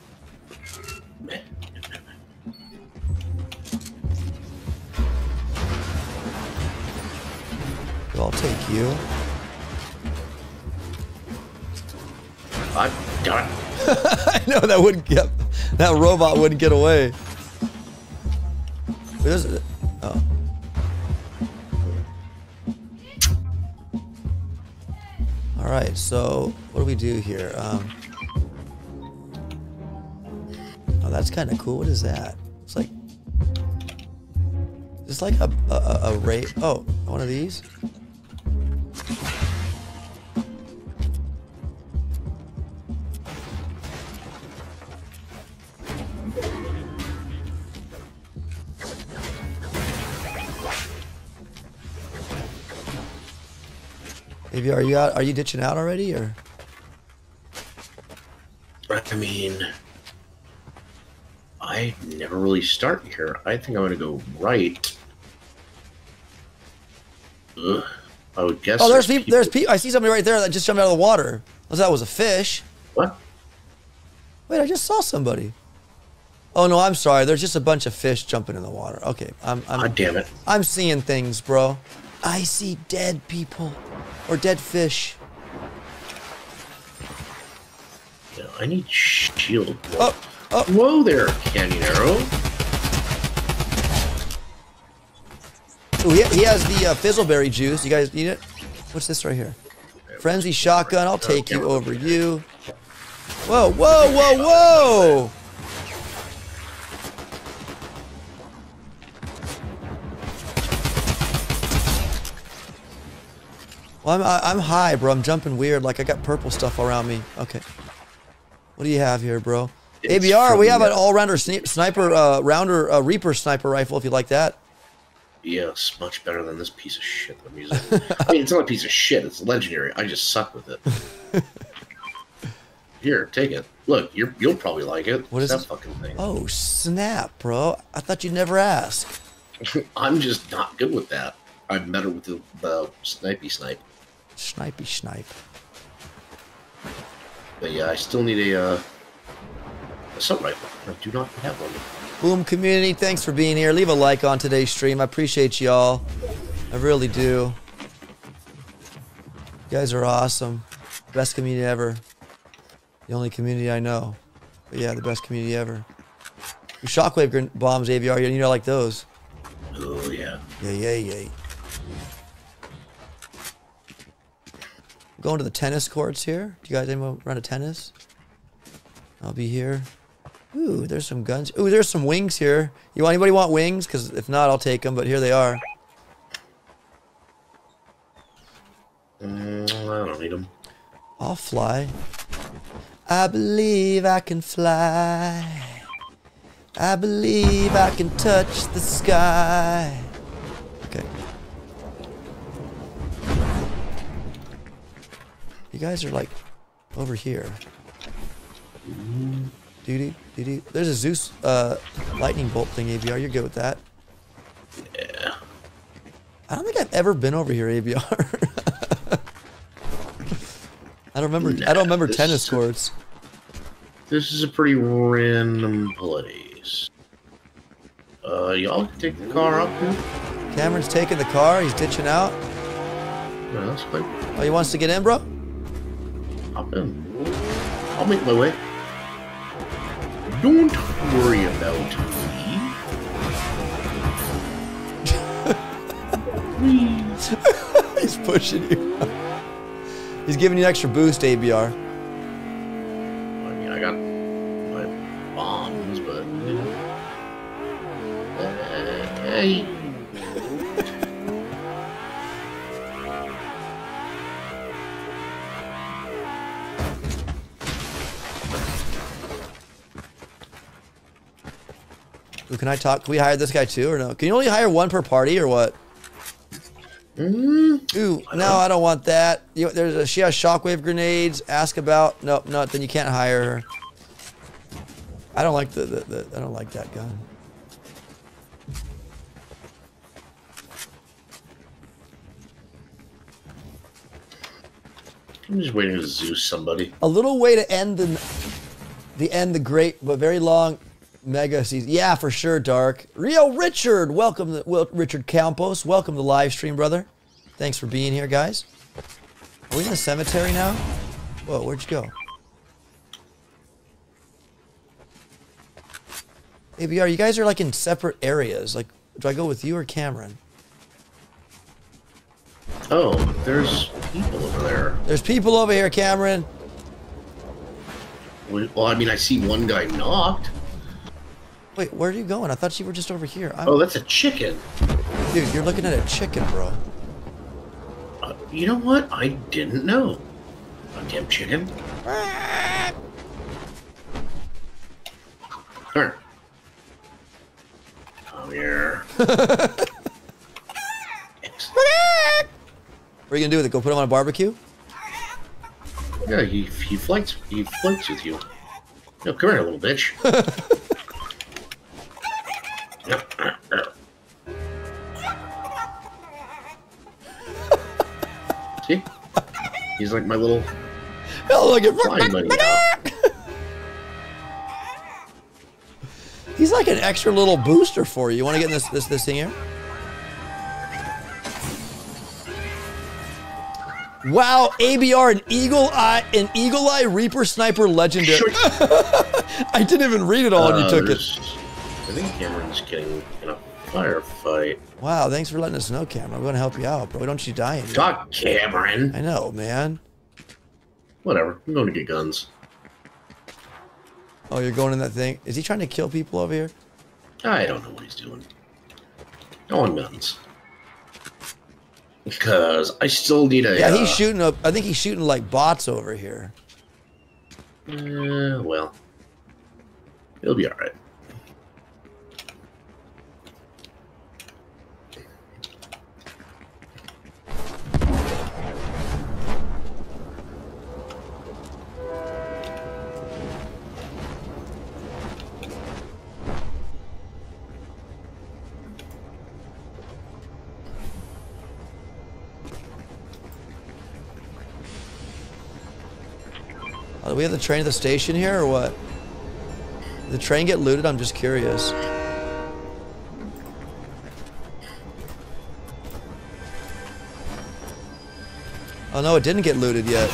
I'll take you. I got it. I know that wouldn't get. That robot wouldn't get away. There's, oh. All right. So what do we do here? Um, oh, that's kind of cool. What is that? It's like. It's like a a, a, a ray. Oh, one of these. Are you out, are you ditching out already, or? I mean, I never really start here. I think I'm gonna go right. Ugh, I would guess. Oh, there's people. Pe there's people. I see somebody right there that just jumped out of the water. Unless that was a fish. What? Wait, I just saw somebody. Oh no, I'm sorry. There's just a bunch of fish jumping in the water. Okay, I'm. I'm God damn it. I'm seeing things, bro. I see dead people. Or dead fish. Yeah, I need shield. Oh, oh. Whoa there, cannon arrow. Ooh, he, he has the uh, fizzleberry juice. You guys need it? What's this right here? Frenzy shotgun. I'll take you over you. Whoa, whoa, whoa, whoa. I'm, I'm high, bro. I'm jumping weird. Like, I got purple stuff around me. Okay. What do you have here, bro? It's A B R, we have an all-rounder sni sniper, uh, rounder, uh, Reaper sniper rifle, if you like that. Yes, much better than this piece of shit that I'm using. I mean, it's not a piece of shit. It's legendary. I just suck with it. Here, take it. Look, you're, you'll probably like it. What it's is that fucking thing? Oh, snap, bro. I thought you'd never ask. I'm just not good with that. I'm better with the, the snipey snipe. Snipey snipe. But yeah, I still need a uh, assault rifle. I do not have one. Boom community, thanks for being here. Leave a like on today's stream. I appreciate y'all. I really do. You guys are awesome. Best community ever. The only community I know. But yeah, the best community ever. Your shockwave bombs, A V R, you know, like those. Oh yeah. Yeah, yeah, yeah. Going to the tennis courts here. Do you guys anyone run a tennis? I'll be here. Ooh, there's some guns. Ooh, there's some wings here. You want anybody want wings? Because if not, I'll take them. But here they are. Mm, I don't need them. I'll fly. I believe I can fly. I believe I can touch the sky. Okay. You guys are like over here. Doo-doo, doo-doo. There's a Zeus uh, lightning bolt thing, A B R. You're good with that. Yeah. I don't think I've ever been over here, A B R. I don't remember. Nah, I don't remember tennis courts. A, this is a pretty random place. Uh, y'all take the car up here. Cameron's taking the car. He's ditching out. No, that's fine. Oh, he wants to get in, bro. I'll make my way. Don't worry about me. He's pushing you. He's giving you an extra boost, A B R. I mean, I got my bombs, but... Hey. Can I talk? Can we hire this guy too, or no? Can you only hire one per party, or what? Mm. Ooh, no, I don't want that. You, there's a, she has shockwave grenades. Ask about. Nope, no, then you can't hire her. I don't like the, the, the I don't like that gun. I'm just waiting to Zeus somebody. A little way to end the, the end the great but very long mega season. Yeah, for sure, Dark. Rio Richard, welcome, to, well, Richard Campos. Welcome to the live stream, brother. Thanks for being here, guys. Are we in the cemetery now? Whoa, where'd you go? A B R, you guys are like in separate areas. Like, do I go with you or Cameron? Oh, there's people over there. There's people over here, Cameron. Well, I mean, I see one guy knocked. Wait, where are you going? I thought you were just over here. I'm... Oh, that's a chicken. Dude, you're looking at a chicken, bro. Uh, you know what? I didn't know. Goddamn chicken. Here. Come here. What are you gonna do with it? Go put him on a barbecue? Yeah, he he fights he fights with you. No, come here, little bitch. See? He's like my little. Oh, look at buddy. He's like an extra little booster for you. You want to get in this this this thing here? Wow, A B R, an Eagle Eye, an Eagle Eye Reaper Sniper Legendary. I didn't even read it all, uh, and you took it. I think Cameron's getting in a firefight. Wow, thanks for letting us know, Cameron. We're going to help you out, bro. Don't you die anymore. Talk, Cameron. I know, man. Whatever. I'm going to get guns. Oh, you're going in that thing? Is he trying to kill people over here? I don't know what he's doing. No one guns. Because I still need a. Yeah, he's uh, shooting up. I think he's shooting like bots over here. Uh, well, it'll be all right. Do we have the train at the station here, or what? Did the train get looted? I'm just curious. Oh no, it didn't get looted yet.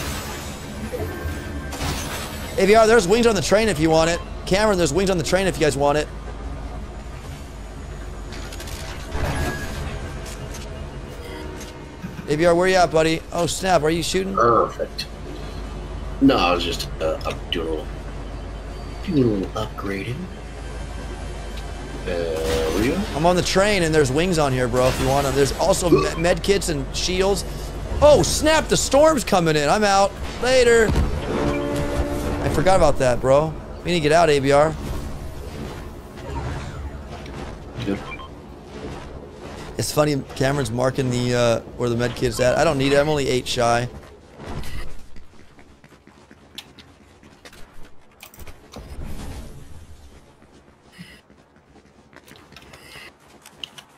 A V R, there's wings on the train if you want it. Cameron, there's wings on the train if you guys want it. A V R, where you at, buddy? Oh snap, are you shooting? Perfect. No, I was just uh, up doing a little, doing a little upgrading. Uh, real? I'm on the train, and there's wings on here, bro, if you want them. There's also med, med kits and shields. Oh, snap, the storm's coming in. I'm out. Later. I forgot about that, bro. We need to get out, A B R. Good. It's funny, Cameron's marking the uh, where the med kit's at. I don't need it. I'm only eight shy.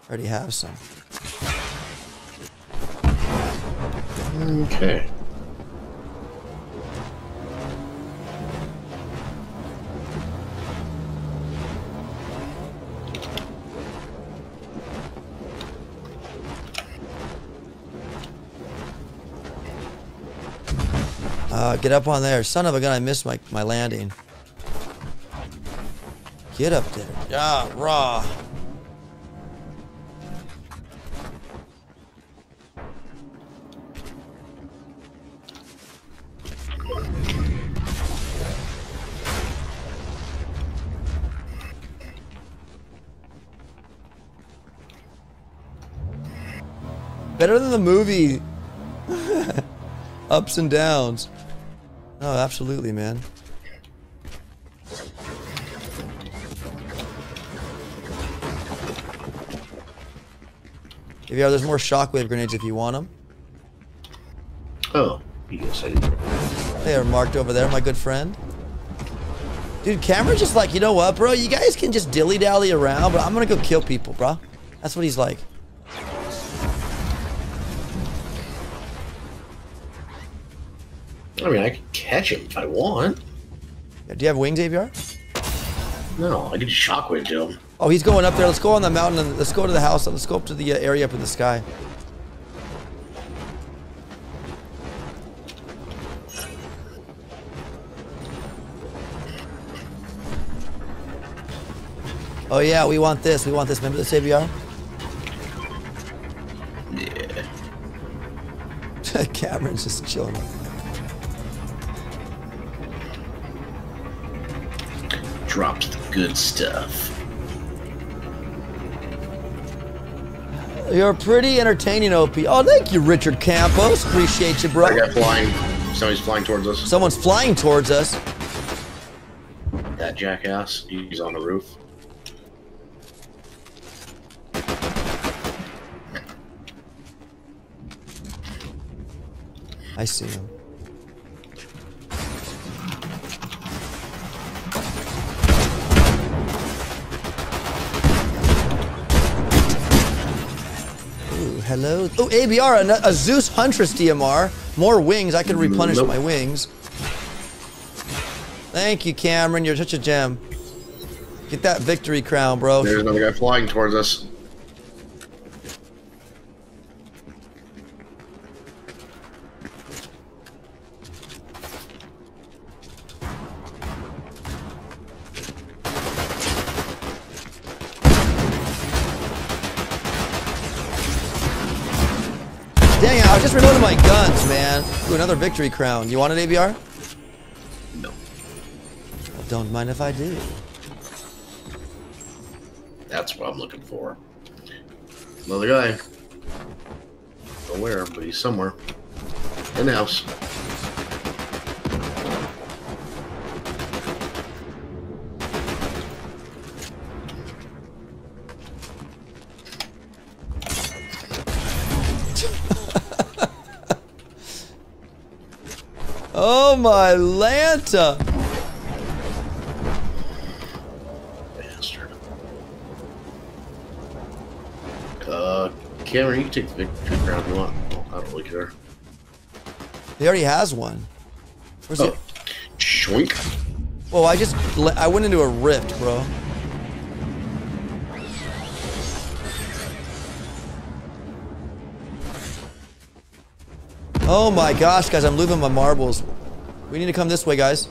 Already have some. Okay. Uh, get up on there. Son of a gun, I missed my, my landing. Get up there. Ah, raw. Better than the movie. Ups and downs. No, absolutely, man. If A B R, there's more shockwave grenades if you want them. Oh, yes, I did. They are marked over there, my good friend. Dude, Cameron's just like, you know what, bro? You guys can just dilly-dally around, but I'm gonna go kill people, bro. That's what he's like. I mean, I can catch him if I want. Yeah, do you have wings, A B R? No, I did shockwave to him. Oh, he's going up there. Let's go on the mountain and let's go to the house. Let's go up to the uh, area up in the sky. Oh yeah, we want this. We want this. Remember this, A B R? Yeah. Cameron's just chilling. Dropped the good stuff. You're pretty entertaining, O P. Oh, thank you, Richard Campos. Appreciate you, bro. I got flying. Somebody's flying towards us. Someone's flying towards us. That jackass. He's on the roof. I see him. Hello. Oh, A B R, a Zeus Huntress D M R. More wings. I can replenish nope. my wings. Thank you, Cameron. You're such a gem. Get that victory crown, bro. There's another guy flying towards us. Reloaded my guns, man. Ooh, another victory crown. You want it, A B R? No. Well, don't mind if I do. That's what I'm looking for. Another guy. I don't know where, but he's somewhere. In the house. Oh my Lanta! Bastard. Uh, Cameron, you can take the victory crown if you want. Oh, I don't really care. He already has one. Where's oh. it? Shwink. Whoa, I just. I went into a rift, bro. Oh my gosh, guys, I'm losing my marbles. We need to come this way, guys.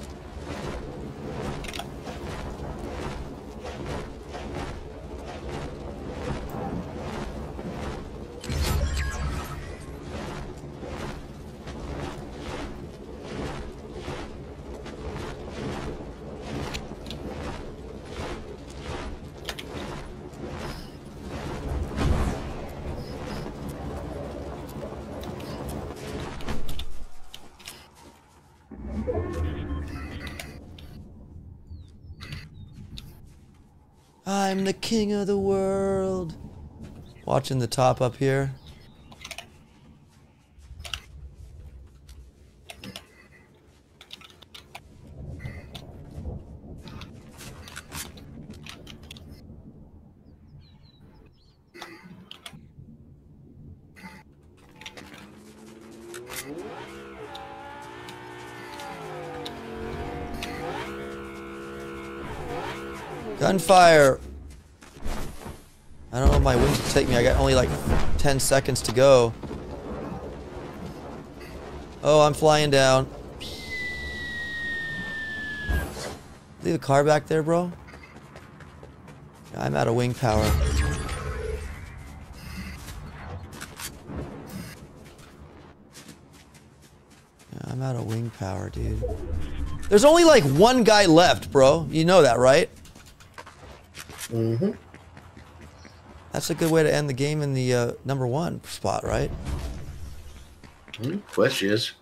I'm the king of the world. Watching the top up here. Gunfire. I don't know if my wings will take me. I got only like ten seconds to go. Oh, I'm flying down. Leave a car back there, bro. I'm out of wing power. I'm out of wing power, dude. There's only like one guy left, bro. You know that, right? Mm-hmm. That's a good way to end the game in the uh, number one spot, right? The question is,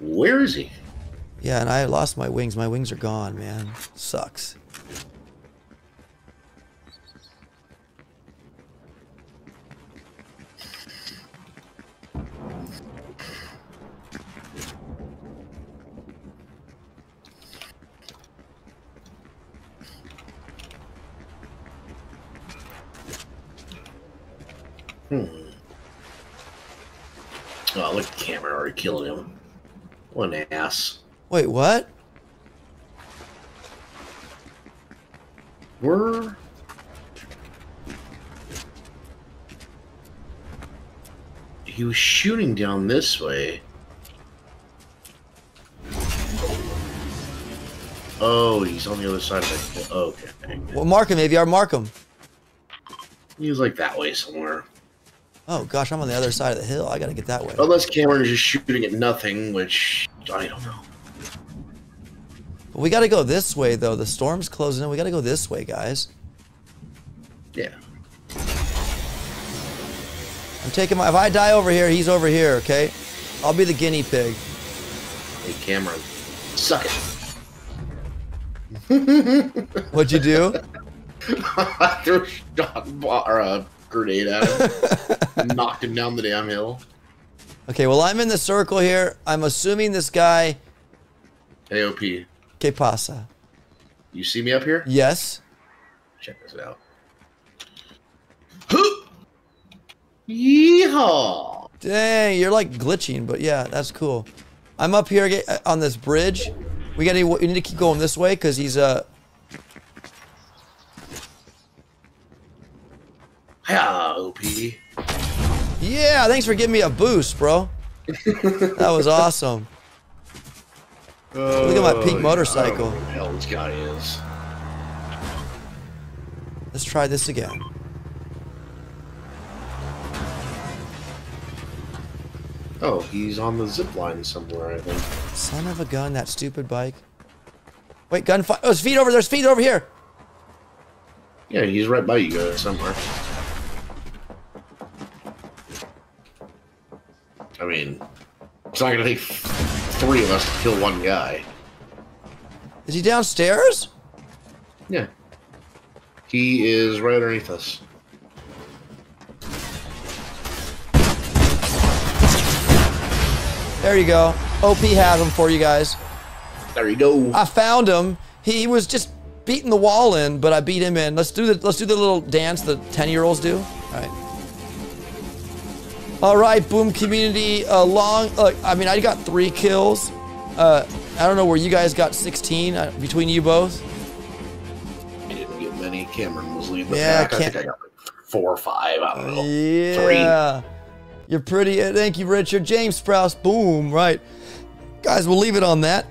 where is he? Yeah, and I lost my wings. My wings are gone, man. Sucks. Hmm. Oh, look at the camera already killed him. One ass. Wait, what? We're... He was shooting down this way. Oh, he's on the other side of the... Oh, okay. Well, mark him, A B R. Mark him. He was like that way somewhere. Oh, gosh, I'm on the other side of the hill. I got to get that way. Unless Cameron's just shooting at nothing, which I don't know. But we got to go this way, though. The storm's closing in. We got to go this way, guys. Yeah. I'm taking my... If I die over here, he's over here, okay? I'll be the guinea pig. Hey, Cameron. Suck it. What'd you do? I threw a shock or a grenade at him. Knocked him down the damn hill. Okay, well, I'm in the circle here. I'm assuming this guy... A O P. ¿Qué pasa? You see me up here? Yes. Check this out. Yeehaw! Dang, you're like glitching, but yeah, that's cool. I'm up here on this bridge. We gotta, we need to keep going this way because he's uh. Yeah, O P. Yeah, thanks for giving me a boost, bro. That was awesome. Oh, look at my pink motorcycle. I don't know who the hell this guy is. Let's try this again. Oh, he's on the zip line somewhere, I think. Son of a gun, that stupid bike. Wait, gunfire. Oh, there's feet over there. There's feet over here. Yeah, he's right by you guys somewhere. I mean, it's not going to take three of us to kill one guy. Is he downstairs? Yeah. He is right underneath us. There you go. O P had him for you guys. There you go. I found him. He was just beating the wall in, but I beat him in. Let's do the let's do the little dance the ten-year-olds do. All right. All right, Boom community. Uh, long. Uh, I mean, I got three kills. Uh, I don't know where you guys got sixteen uh, between you both. I didn't get many. Cameron was leading the yeah, pack. I think I got like four or five. I don't know. Yeah. Three. You're pretty. Thank you, Richard. James Sprouse. Boom. Right. Guys, we'll leave it on that.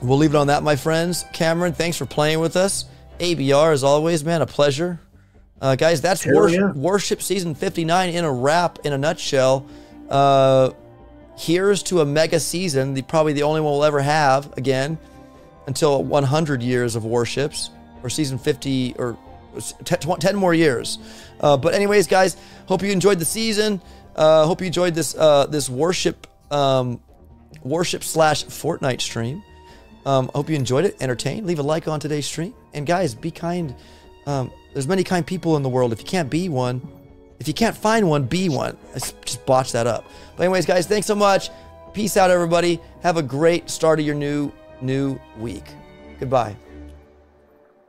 We'll leave it on that, my friends. Cameron, thanks for playing with us. A B R, as always, man, a pleasure. Uh, guys, that's War yeah. Warship Season fifty-nine in a wrap, in a nutshell. Uh, here's to a mega season, the, probably the only one we'll ever have, again, until one hundred years of Warships, or Season fifty, or ten more years. Uh, but anyways, guys, hope you enjoyed the season. Uh, hope you enjoyed this uh, this Warship um, Warship slash Fortnite stream. Um, hope you enjoyed it, entertained. Leave a like on today's stream, and guys, be kind. Um, there's many kind people in the world. If you can't be one, if you can't find one, be one. I just botched that up. But anyways, guys, thanks so much. Peace out, everybody. Have a great start of your new new week. Goodbye.